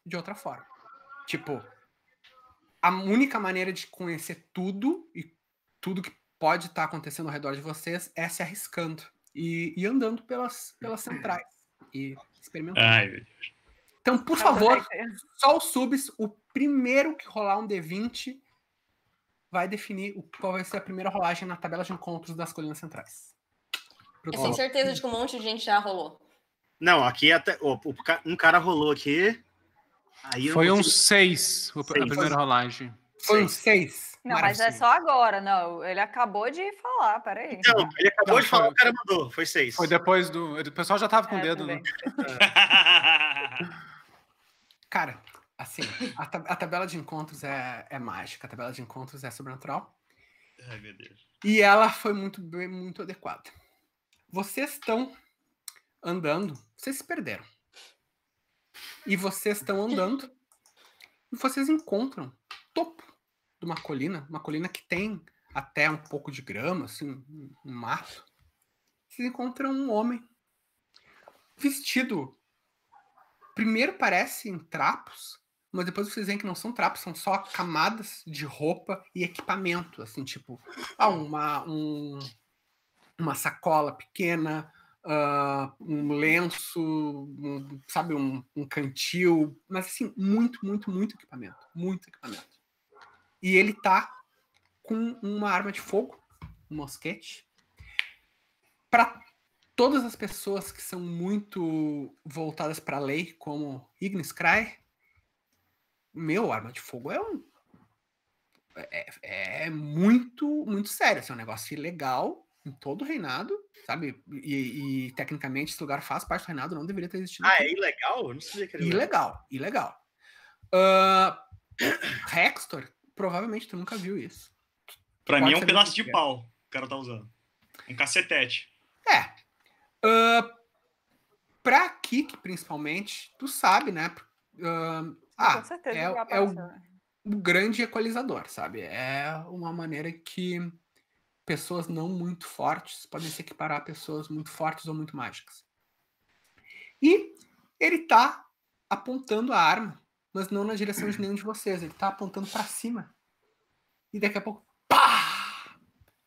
de outra forma. Tipo, a única maneira de conhecer tudo e tudo que pode estar acontecendo ao redor de vocês é se arriscando e andando pelas centrais e experimentando. Ai, então, por favor, só os subs, o primeiro que rolar um D20 vai definir qual vai ser a primeira rolagem na tabela de encontros das Colinas Centrais. Eu tenho certeza de que um monte de gente já rolou. Não, aqui até um cara rolou aqui. Aí foi um 6, a primeira rolagem. Foi um 6. Não, maravilha. Mas é só agora, não. Ele acabou de falar, peraí. Então, ele acabou de falar, o cara mandou. Foi 6. Foi depois do... O pessoal já tava com o dedo, né? Cara, assim, a tabela de encontros é mágica. A tabela de encontros é sobrenatural. Ai, meu Deus. E ela foi muito bem, muito adequada. Vocês estão andando, vocês se perderam. E vocês estão andando e vocês encontram topo de uma colina que tem até um pouco de grama, assim, um mato. Vocês encontram um homem vestido, primeiro parece em trapos, mas depois vocês veem que não são trapos, são só camadas de roupa e equipamento, assim, tipo, uma sacola pequena, um lenço, sabe, um cantil, mas assim, muito, muito, muito equipamento, muito equipamento. E ele tá com uma arma de fogo, um mosquete. Para todas as pessoas que são muito voltadas para a lei, como Ignis Cry, meu, arma de fogo é muito, muito sério, assim, é um negócio ilegal em todo o reinado, sabe? E tecnicamente esse lugar faz parte do reinado, não deveria ter existido. Ah, é ilegal? Eu não sei o que era. Ilegal, ilegal. Rextor, provavelmente tu nunca viu isso. Pra mim é um pedaço de pau que o cara tá usando. Um cacetete. É. Pra Kik, principalmente, tu sabe, né? Com certeza é o grande equalizador, sabe? É uma maneira que pessoas não muito fortes podem se equiparar a pessoas muito fortes ou muito mágicas. E ele tá apontando a arma, mas não na direção de nenhum de vocês. Ele tá apontando pra cima. E daqui a pouco, pá!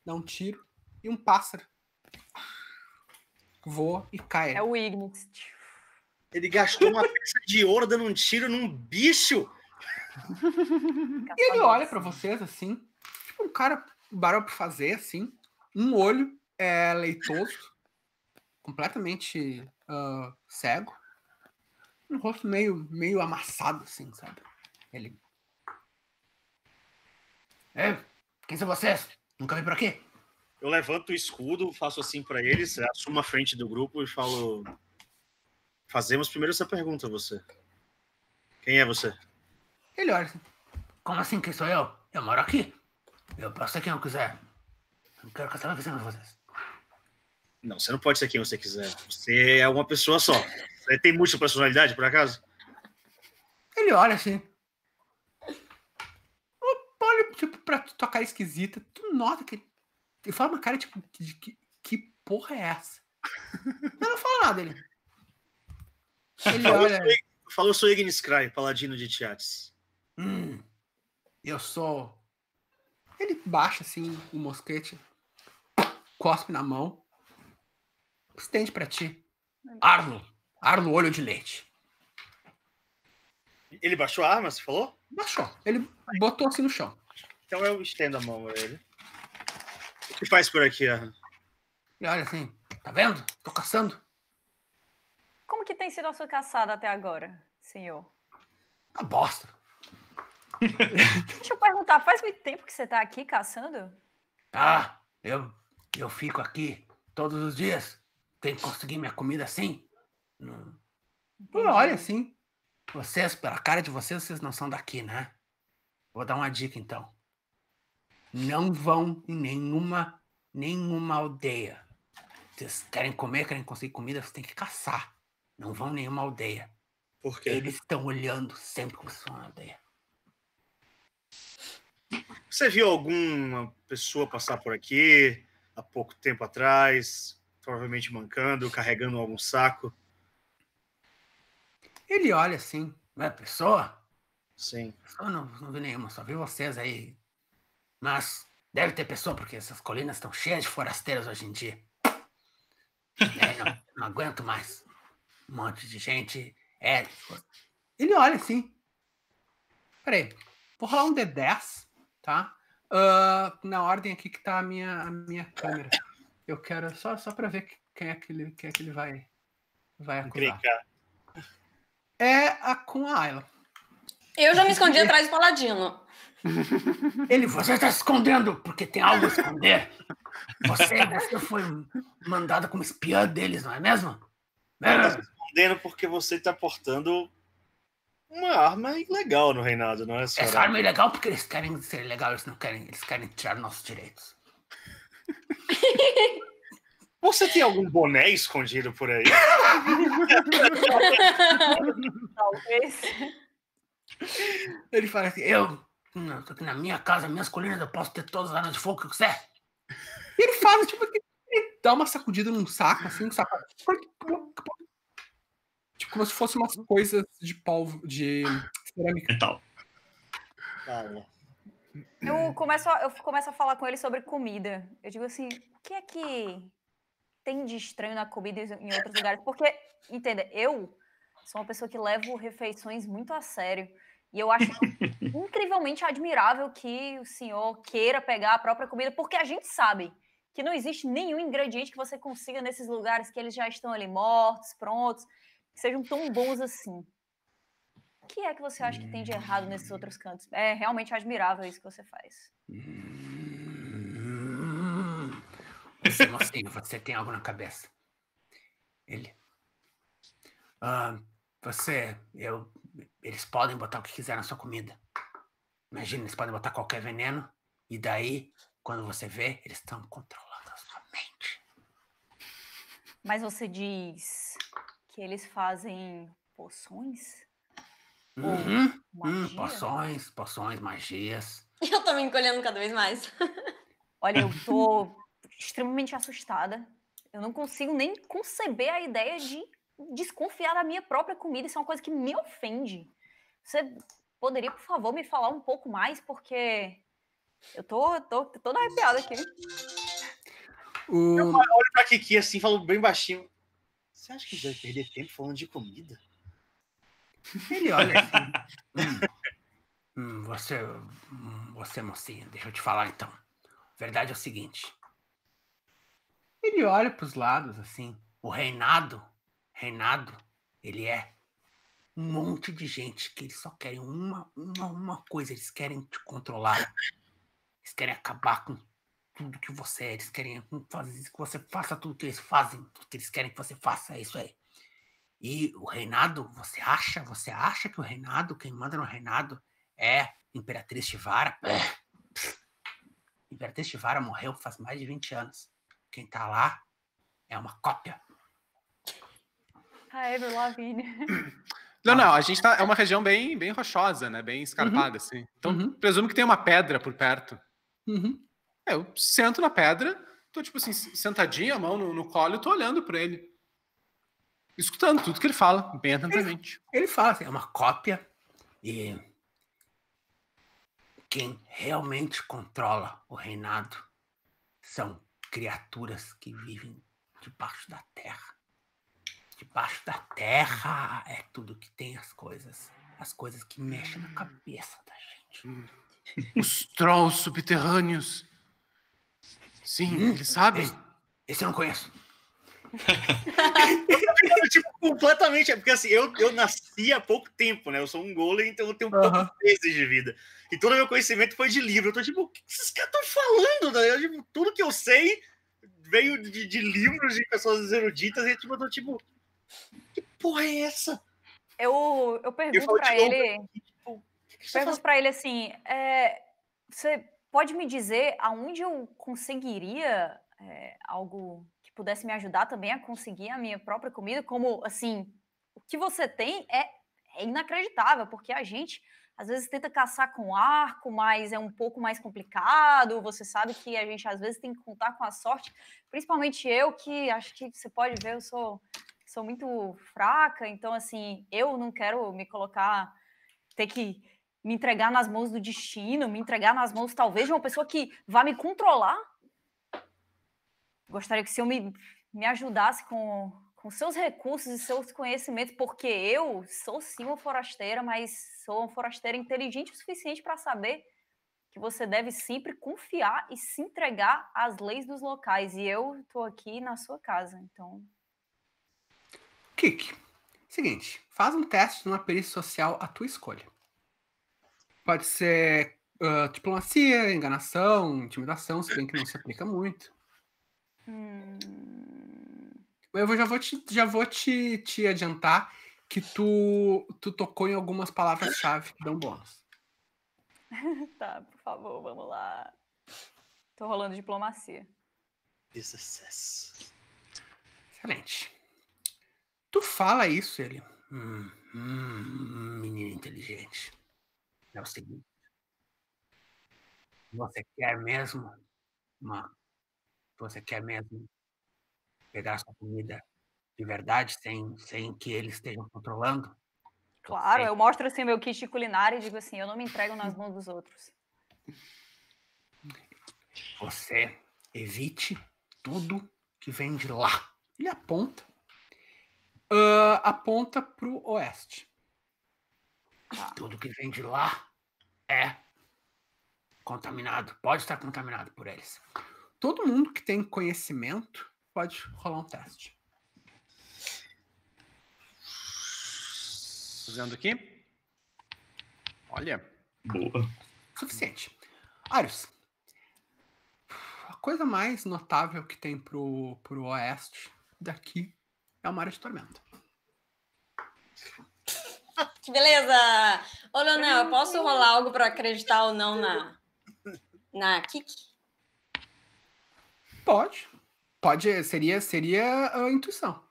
Dá um tiro e um pássaro voa e cai. É o Ignis. Ele gastou uma peça de ouro dando um tiro num bicho! E ele olha pra vocês assim, tipo um cara... barulho pra fazer, assim, um olho é leitoso, completamente cego, um rosto meio amassado, assim, sabe? Ele... Ei, quem são vocês? Nunca vim por aqui? Eu levanto o escudo, faço assim pra eles, assumo a frente do grupo e falo... Fazemos primeiro essa pergunta a você. Quem é você? Ele olha assim. Como assim, quem sou eu? Eu moro aqui. Eu posso ser quem eu quiser. Eu não quero casar com vocês. Não, você não pode ser quem você quiser. Você é uma pessoa só. Você tem muita personalidade, por acaso? Ele olha assim. Olha, tipo, pra tua cara esquisita. Tu nota que ele... Ele fala uma cara, tipo, que porra é essa? Eu não falo nada, ele. Ele olha... Falou, sou Ignis Cry, paladino de Teatres. Eu sou... Ele baixa, assim, o mosquete. Cospe na mão. Estende pra ti. Arno Olho de Leite. Ele baixou a arma, você falou? Baixou. Ele botou assim no chão. Então eu estendo a mão a ele. O que faz por aqui, Arno? Ele olha assim, tá vendo? Tô caçando. Como que tem sido a sua caçada até agora, senhor? Uma bosta. Deixa eu perguntar, faz muito tempo que você tá aqui caçando? Ah, eu fico aqui todos os dias. Tem que conseguir minha comida assim? Olha, assim. Vocês, pela cara de vocês, vocês não são daqui, né? Vou dar uma dica, então. Não vão em nenhuma aldeia. Vocês querem comer, querem conseguir comida, vocês têm que caçar. Não vão em nenhuma aldeia. Por quê? Eles estão olhando sempre como se for uma aldeia. Você viu alguma pessoa passar por aqui há pouco tempo atrás... Provavelmente mancando, carregando algum saco. Ele olha assim. Não é pessoa? Sim. Eu não vi nenhuma, só vi vocês aí. Mas deve ter pessoa, porque essas colinas estão cheias de forasteiros hoje em dia. Não aguento mais. Um monte de gente. Ele olha assim. Peraí, vou rolar um D10, tá? Na ordem aqui que tá a minha câmera. Eu quero só pra ver quem é que ele vai acusar. Com a Ayla. Eu já me escondi atrás do paladino. Você tá se escondendo porque tem algo a esconder. Você foi mandada como espiã deles, não é mesmo? Ela tá se escondendo porque você tá portando uma arma ilegal no reinado, não é, senhora? Essa arma é ilegal porque eles querem ser ilegal, eles querem tirar nossos direitos. Você tem algum boné escondido por aí? Talvez. Ele fala assim: eu tô aqui na minha casa, minhas colinas, eu posso ter todas as armas de fogo que eu quiser. E ele fala, tipo, ele dá uma sacudida num saco, assim, um saco. Tipo, como se fosse umas coisas de polvo, de cerâmica. Metal. Cara. Eu começo a falar com ele sobre comida. Eu digo assim, o que é que tem de estranho na comida em outros lugares? Porque, entenda, eu sou uma pessoa que levo refeições muito a sério. E eu acho incrivelmente admirável que o senhor queira pegar a própria comida, porque a gente sabe que não existe nenhum ingrediente que você consiga nesses lugares, que eles já estão ali mortos, prontos, que sejam tão bons assim. O que é que você acha que tem de errado nesses outros cantos? É realmente admirável isso que você faz. Você tem algo na cabeça. Ele. Eles podem botar o que quiser na sua comida. Imagina, eles podem botar qualquer veneno. E daí, quando você vê, eles estão controlando a sua mente. Mas você diz que eles fazem poções? Poções, magias. Eu tô me encolhendo cada vez mais. Olha, eu tô extremamente assustada. Eu não consigo nem conceber a ideia de desconfiar da minha própria comida. Isso é uma coisa que me ofende. Você poderia, por favor, me falar um pouco mais? Porque eu tô toda arrepiada aqui. Eu olho pra Kiki assim, falo bem baixinho. Você acha que vai perder tempo falando de comida? Ele olha assim. Você, mocinha, deixa eu te falar então. A verdade é o seguinte. Ele olha pros lados assim. O reinado, ele é um monte de gente que eles só querem uma coisa. Eles querem te controlar. Eles querem acabar com tudo que você é. Eles querem fazer que você faça tudo que eles fazem. Tudo que eles querem que você faça. É isso aí. E o reinado, você acha que o reinado, quem manda no reinado é Imperatriz Chivara? Imperatriz Tivara morreu faz mais de 20 anos. Quem tá lá é uma cópia. Hi, Everloving. Não, a gente tá... É uma região bem rochosa, né? Bem escarpada, assim. Então, presumo que tem uma pedra por perto. Eu sento na pedra, tô, tipo assim, sentadinha, a mão no colo, e tô olhando pra ele. Escutando tudo que ele fala, bem atentamente. Ele fala assim, é uma cópia e... Quem realmente controla o reinado são criaturas que vivem debaixo da terra. Debaixo da terra é tudo que tem as coisas. As coisas que mexem na cabeça da gente. Os trolls subterrâneos. Sim, eles sabem. Esse eu não conheço. Tipo, completamente, porque assim, eu nasci há pouco tempo, né? Eu sou um golem, então eu tenho poucos meses de vida. E todo o meu conhecimento foi de livro. Eu tô tipo, o que esses caras estão falando? Né? Eu, tipo, tudo que eu sei veio de livros de pessoas eruditas, e tipo, eu tô tipo, que porra é essa? Eu pergunto pra ele. Tipo, pergunto pra ele assim: você pode me dizer aonde eu conseguiria algo pudesse me ajudar também a conseguir a minha própria comida? Como, assim, o que você tem é inacreditável, porque a gente, às vezes, tenta caçar com arco, mas é um pouco mais complicado, você sabe que a gente, às vezes, tem que contar com a sorte, principalmente eu, que acho que você pode ver, eu sou muito fraca, então, assim, eu não quero me colocar, ter que me entregar nas mãos do destino, me entregar nas mãos, talvez, de uma pessoa que vá me controlar. Gostaria que o senhor me ajudasse com seus recursos e seus conhecimentos, porque eu sou sim uma forasteira, mas sou uma forasteira inteligente o suficiente para saber que você deve sempre confiar e se entregar às leis dos locais. E eu estou aqui na sua casa, então... Kik, seguinte, faz um teste numa perícia social à tua escolha. Pode ser diplomacia, enganação, intimidação, se bem que não se aplica muito. Eu já vou te adiantar que tu tocou em algumas palavras-chave que dão bônus. Tá, por favor, vamos lá. Tô rolando diplomacia. Excelente. Tu fala isso, ele. Menino inteligente. É o seguinte. Você quer mesmo pegar sua comida de verdade, sem que eles estejam controlando? Claro, eu mostro assim meu kit culinário e digo assim, eu não me entrego nas mãos dos outros. Você evite tudo que vem de lá. Ele aponta pro oeste. Ah. Tudo que vem de lá é contaminado, pode estar contaminado por eles. Todo mundo que tem conhecimento pode rolar um teste. Fazendo aqui. Olha. Boa. Suficiente. Arius, a coisa mais notável que tem pro oeste daqui é uma área de tormenta. Que beleza! Ô, Leonel, eu posso rolar algo pra acreditar ou não na Kiki? Pode, seria a intuição.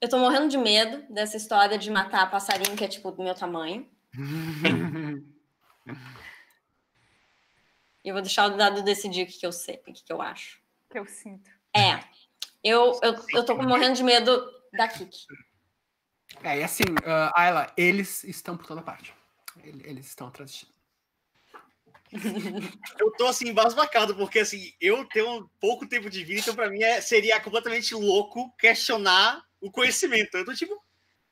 Eu tô morrendo de medo dessa história de matar passarinho que é tipo do meu tamanho. E eu vou deixar o dado decidir o que eu sei, o que eu acho. O que eu sinto. Eu tô morrendo de medo da Kiki. E assim, Ayla, eles estão por toda parte. Eles estão atrás de ti. Eu tô assim, embasbacado, porque assim, eu tenho pouco tempo de vida, então pra mim seria completamente louco questionar o conhecimento. Eu tô tipo,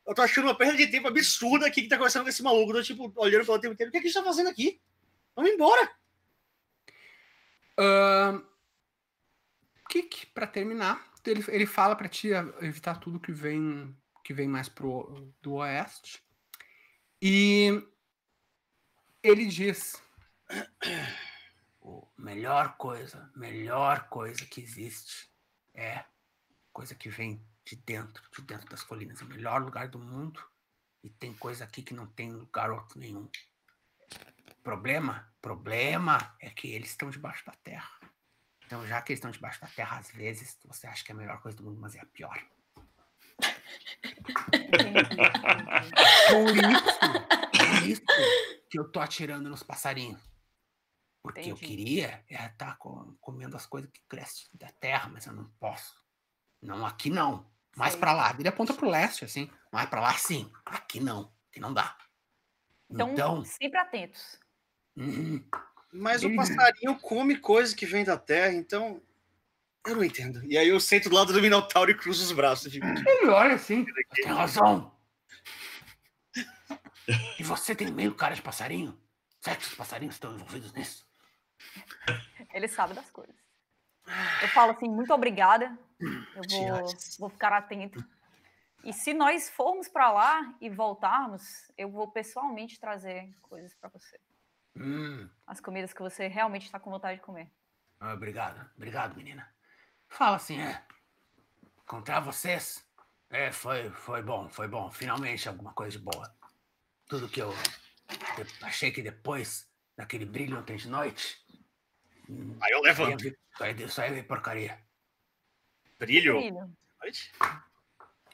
eu tô achando uma perda de tempo absurda aqui que tá conversando com esse maluco. Eu tô tipo, olhando pelo tempo inteiro, o que é que a gente tá fazendo aqui? Vamos embora! Kik, pra terminar, ele fala pra ti evitar tudo que vem mais do oeste. E ele diz... A melhor coisa que existe é coisa que vem de dentro das colinas. É o melhor lugar do mundo e tem coisa aqui que não tem lugar outro nenhum. Problema é que eles estão debaixo da terra. Então, já que eles estão debaixo da terra, às vezes, você acha que é a melhor coisa do mundo, mas é a pior. Por isso que eu tô atirando nos passarinhos. Porque entendi. Eu queria estar comendo as coisas que crescem da terra, mas eu não posso. Não, aqui não. Mais pra lá. Ele aponta pro leste, assim. Mais pra lá, sim. Aqui não. Aqui não dá. Então sempre atentos. Mas o passarinho come coisas que vêm da terra, então... Eu não entendo. E aí eu sento do lado do Minotauro e cruzo os braços. Ele olha assim. Tem razão. E você tem meio cara de passarinho? Será que os passarinhos estão envolvidos nisso? Ele sabe das coisas. Eu falo assim, muito obrigada. Eu vou ficar atento. E se nós formos para lá e voltarmos, eu vou pessoalmente trazer coisas para você. As comidas que você realmente está com vontade de comer. Obrigado, menina. Fala assim, encontrar vocês foi bom. Finalmente alguma coisa de boa. Tudo que eu achei que depois daquele brilho ontem de noite... Aí eu levanto. Só ia ver porcaria. Brilho?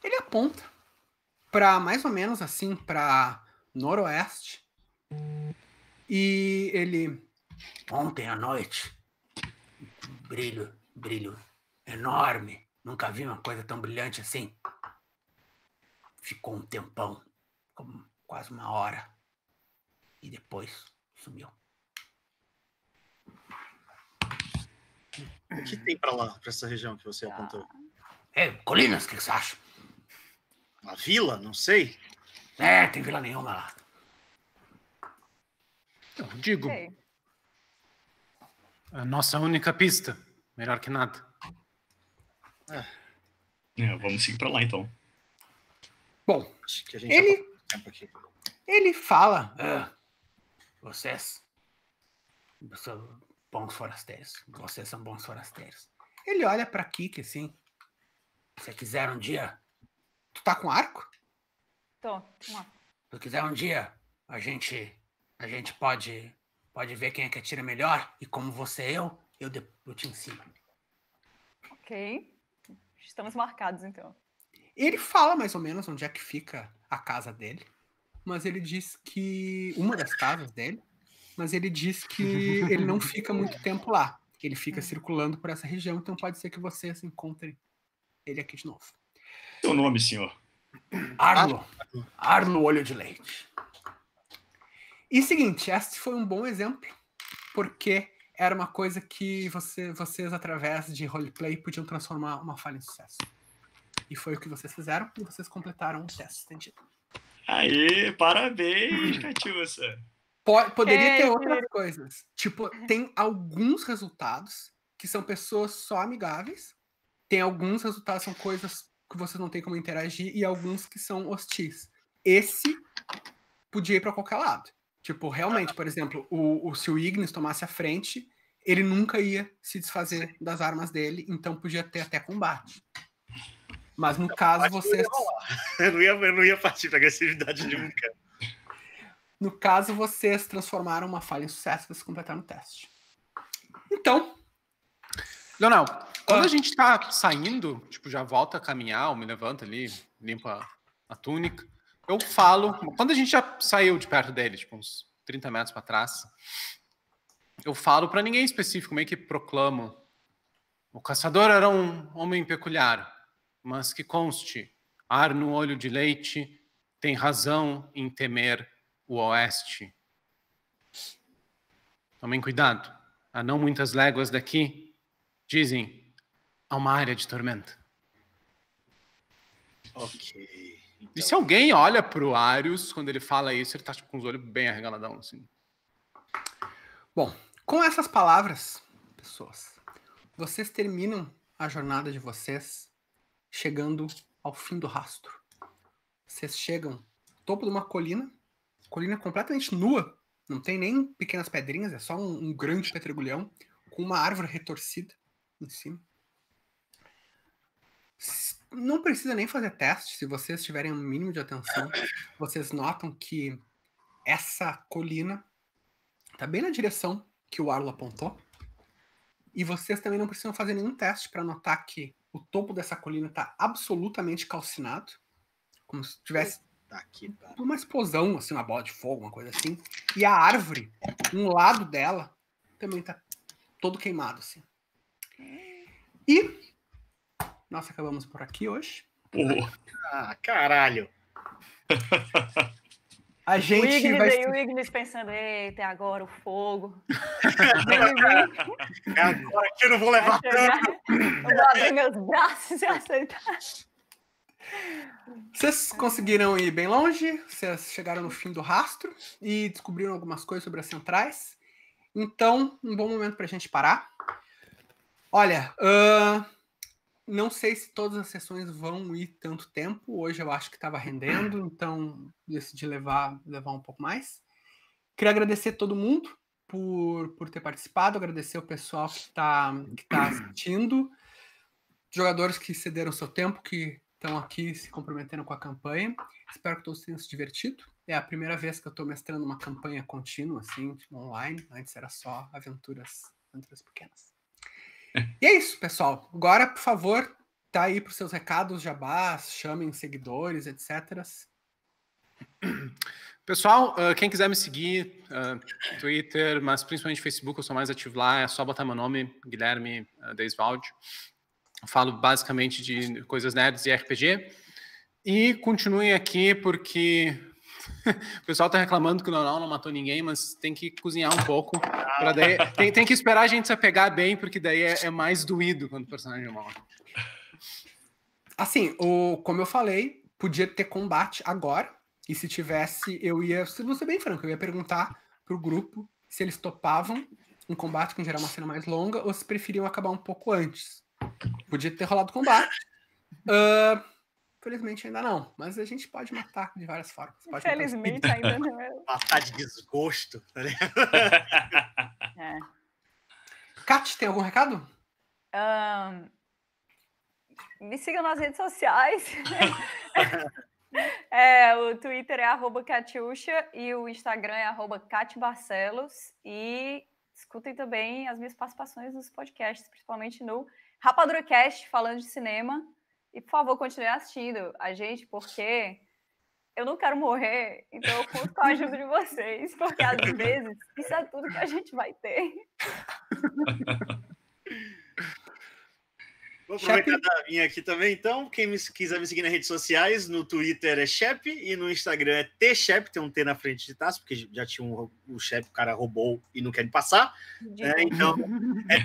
Ele aponta para mais ou menos assim, para noroeste. E ele... Ontem à noite, brilho enorme. Nunca vi uma coisa tão brilhante assim. Ficou um tempão, como quase uma hora. E depois sumiu. O que tem pra lá, pra essa região que você apontou? Colinas, o que você acha? Uma vila? Não sei. Tem vila nenhuma lá. Eu digo. Okay. A nossa única pista. Melhor que nada. Vamos seguir pra lá, então. Bom, acho que a gente ele fala... Vocês são bons forasteiros. Ele olha pra Kiki assim. Se quiser um dia... Tu tá com arco? Tô. Se quiser um dia, a gente pode ver quem é que atira melhor. E como você é eu te ensino. Ok. Estamos marcados, então. Ele fala mais ou menos onde é que fica a casa dele. Mas ele diz que... Uma das casas dele. Mas ele diz que ele não fica muito tempo lá. Ele fica circulando por essa região, então pode ser que vocês encontrem ele aqui de novo. Seu nome, senhor? Arno Olho de Leite. E seguinte, este foi um bom exemplo, porque era uma coisa que vocês, através de roleplay, podiam transformar uma falha em sucesso. E foi o que vocês fizeram, e vocês completaram o teste estendido. Aê, parabéns, Katiucha! Poderia ter outras coisas. Tipo, tem alguns resultados que são pessoas só amigáveis. Tem alguns resultados que são coisas que vocês não têm como interagir. E alguns que são hostis. Esse podia ir pra qualquer lado. Tipo, realmente, por exemplo, se o Ignis tomasse a frente, ele nunca ia se desfazer das armas dele. Então podia ter até combate. Mas no caso, vocês... Eu não ia partir pra agressividade nunca. No caso, vocês transformaram uma falha em sucesso, vocês completaram o teste. Então... Leonel, quando a gente tá saindo, tipo, já volta a caminhar, eu me levanto ali, limpo a túnica, eu falo... Quando a gente já saiu de perto dele, tipo, uns 30 metros pra trás, eu falo pra ninguém específico, meio que proclamo. O caçador era um homem peculiar, mas que conste, Arno Olho de Leite tem razão em temer o oeste. Tomem cuidado. Há não muitas léguas daqui, dizem, há uma área de tormenta. Ok. Então... E se alguém olha pro Arius, quando ele fala isso, ele tá tipo, com os olhos bem arregaladão, assim. Bom, com essas palavras, pessoas, vocês terminam a jornada de vocês chegando ao fim do rastro. Vocês chegam ao topo de uma colina completamente nua, não tem nem pequenas pedrinhas, é só um grande pedregulhão com uma árvore retorcida em cima. Não precisa nem fazer teste, se vocês tiverem um mínimo de atenção, vocês notam que essa colina Tá bem na direção que o Arlo apontou. E vocês também não precisam fazer nenhum teste para notar que o topo dessa colina está absolutamente calcinado. Como se tivesse uma explosão, assim, uma bola de fogo, uma coisa assim. E a árvore, um lado dela, também está todo queimado, assim. E nós acabamos por aqui hoje. Ah, caralho! A gente o Ignis, vai... o Ignis pensando, eita, agora o fogo. É agora que eu não vou levar tanto. Eu vou abrir meus braços e aceitar. Vocês conseguiram ir bem longe, vocês chegaram no fim do rastro e descobriram algumas coisas sobre as centrais. Então, um bom momento pra gente parar. Olha, não sei se todas as sessões vão ir tanto tempo. Hoje eu acho que estava rendendo, então decidi levar um pouco mais. Queria agradecer a todo mundo por ter participado, agradecer o pessoal que tá assistindo, jogadores que cederam seu tempo, que estão aqui se comprometendo com a campanha. Espero que todos tenham se divertido. É a primeira vez que eu estou mestrando uma campanha contínua, assim, online. Antes era só aventuras pequenas. E é isso, pessoal. Agora, por favor, tá aí para os seus recados, jabás, chamem seguidores, etc. Pessoal, quem quiser me seguir, Twitter, mas principalmente Facebook, eu sou mais ativo lá, é só botar meu nome, Guilherme Dei Svaldi. Eu falo basicamente de coisas nerds e RPG. E continuem aqui, porque o pessoal tá reclamando que o Leonel não matou ninguém, mas tem que cozinhar um pouco. Daí, tem que esperar a gente se apegar bem, porque daí é mais doído quando o personagem é mal. Assim, como eu falei, podia ter combate agora, e se tivesse, vou ser bem franco, eu ia perguntar pro grupo se eles topavam um combate com gerar uma cena mais longa, ou se preferiam acabar um pouco antes. Podia ter rolado combate. Infelizmente ainda não, mas a gente pode matar de várias formas. Infelizmente ainda não. Matar de desgosto, tá ligado? É. Kat, tem algum recado? Me sigam nas redes sociais. O Twitter é @Katiucha e o Instagram é @KatiBarcelos. E escutem também as minhas participações nos podcasts, principalmente no RapaduraCast, falando de cinema. E, por favor, continue assistindo a gente, porque eu não quero morrer, então eu conto com a ajuda de vocês, porque, às vezes, isso é tudo que a gente vai ter. Vou aproveitar a minha aqui também, então. Quem quiser me seguir nas redes sociais, no Twitter é Shep, e no Instagram é T-Shep, tem um T na frente de taça, porque já tinha o Shep, o cara roubou e não quer me passar. Então, é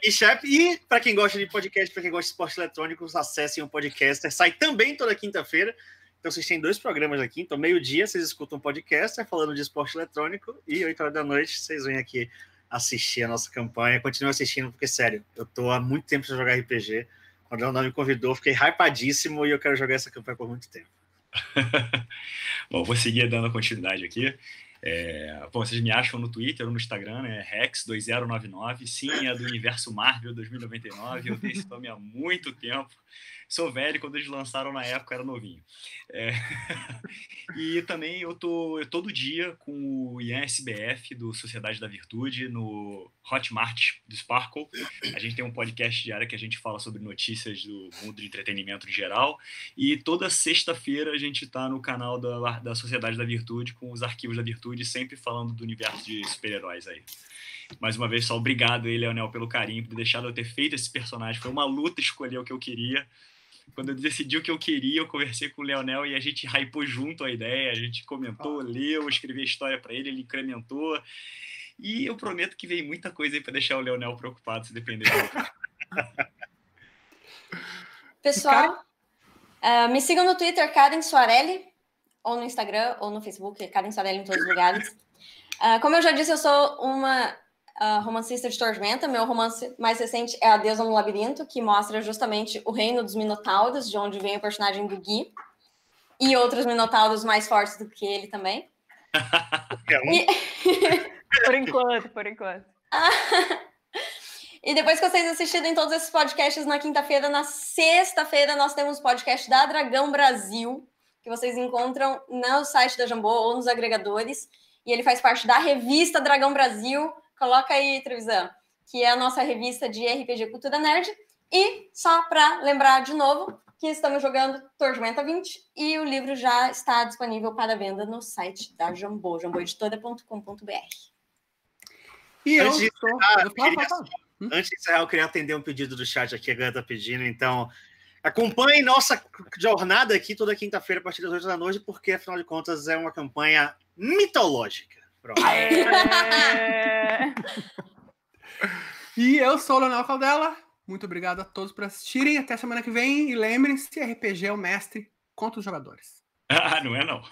T-Shep. E, para quem gosta de podcast, para quem gosta de esportes eletrônicos, acessem o Podcaster. Sai também toda quinta-feira. Então, vocês têm 2 programas aqui. Então, meio-dia, vocês escutam o Podcaster falando de esporte eletrônico, e 20h, vocês vêm aqui assistir a nossa campanha. Continue assistindo, porque, sério, eu tô há muito tempo sem jogar RPG. Quando o Leonel me convidou, fiquei hypadíssimo e eu quero jogar essa campanha por muito tempo. Bom, vou seguir dando continuidade aqui. Bom, vocês me acham no Twitter ou no Instagram, né? Rex2099. Sim, é do universo Marvel 2099. Eu tenho esse nome há muito tempo. Sou velho, quando eles lançaram na época era novinho. E também eu tô todo dia com o Ian SBF do Sociedade da Virtude no Hotmart do Sparkle. A gente tem um podcast diário que a gente fala sobre notícias do mundo de entretenimento em geral. E toda sexta-feira a gente tá no canal da Sociedade da Virtude com os arquivos da Virtude, sempre falando do universo de super-heróis aí. Mais uma vez, só obrigado aí, Leonel, pelo carinho, por deixar eu ter feito esse personagem. Foi uma luta escolher o que eu queria. Quando eu decidi o que eu queria, eu conversei com o Leonel e a gente hypou junto a ideia, a gente comentou, leu, escrevi a história para ele, ele incrementou. E eu prometo que veio muita coisa aí para deixar o Leonel preocupado, se depender dele. Pessoal, me sigam no Twitter, Karen Soarele, ou no Instagram, ou no Facebook, Karen Soarele em todos os lugares. Como eu já disse, eu sou uma romancista de Tormenta. Meu romance mais recente é A Deusa no Labirinto, que mostra justamente o reino dos Minotauros, de onde vem o personagem do Gui, e outros Minotauros mais fortes do que ele também. Por enquanto. E depois que vocês assistirem todos esses podcasts na quinta-feira, na sexta-feira nós temos o podcast da Dragão Brasil, que vocês encontram no site da Jambô ou nos agregadores. e ele faz parte da revista Dragão Brasil, coloca aí, Trevisan, que é a nossa revista de RPG Cultura Nerd. E só para lembrar de novo que estamos jogando Tormenta 20 e o livro já está disponível para venda no site da Jambô, jamboeditora.com.br. E antes de encerrar, eu queria atender um pedido do chat aqui, a galera está pedindo, então acompanhe nossa jornada aqui toda quinta-feira a partir das 8 da noite, porque afinal de contas é uma campanha mitológica. Pronto. É... E eu sou o Leonel Caldela, muito obrigado a todos por assistirem, até semana que vem, e lembrem-se, RPG é o mestre contra os jogadores. Ah, não é não.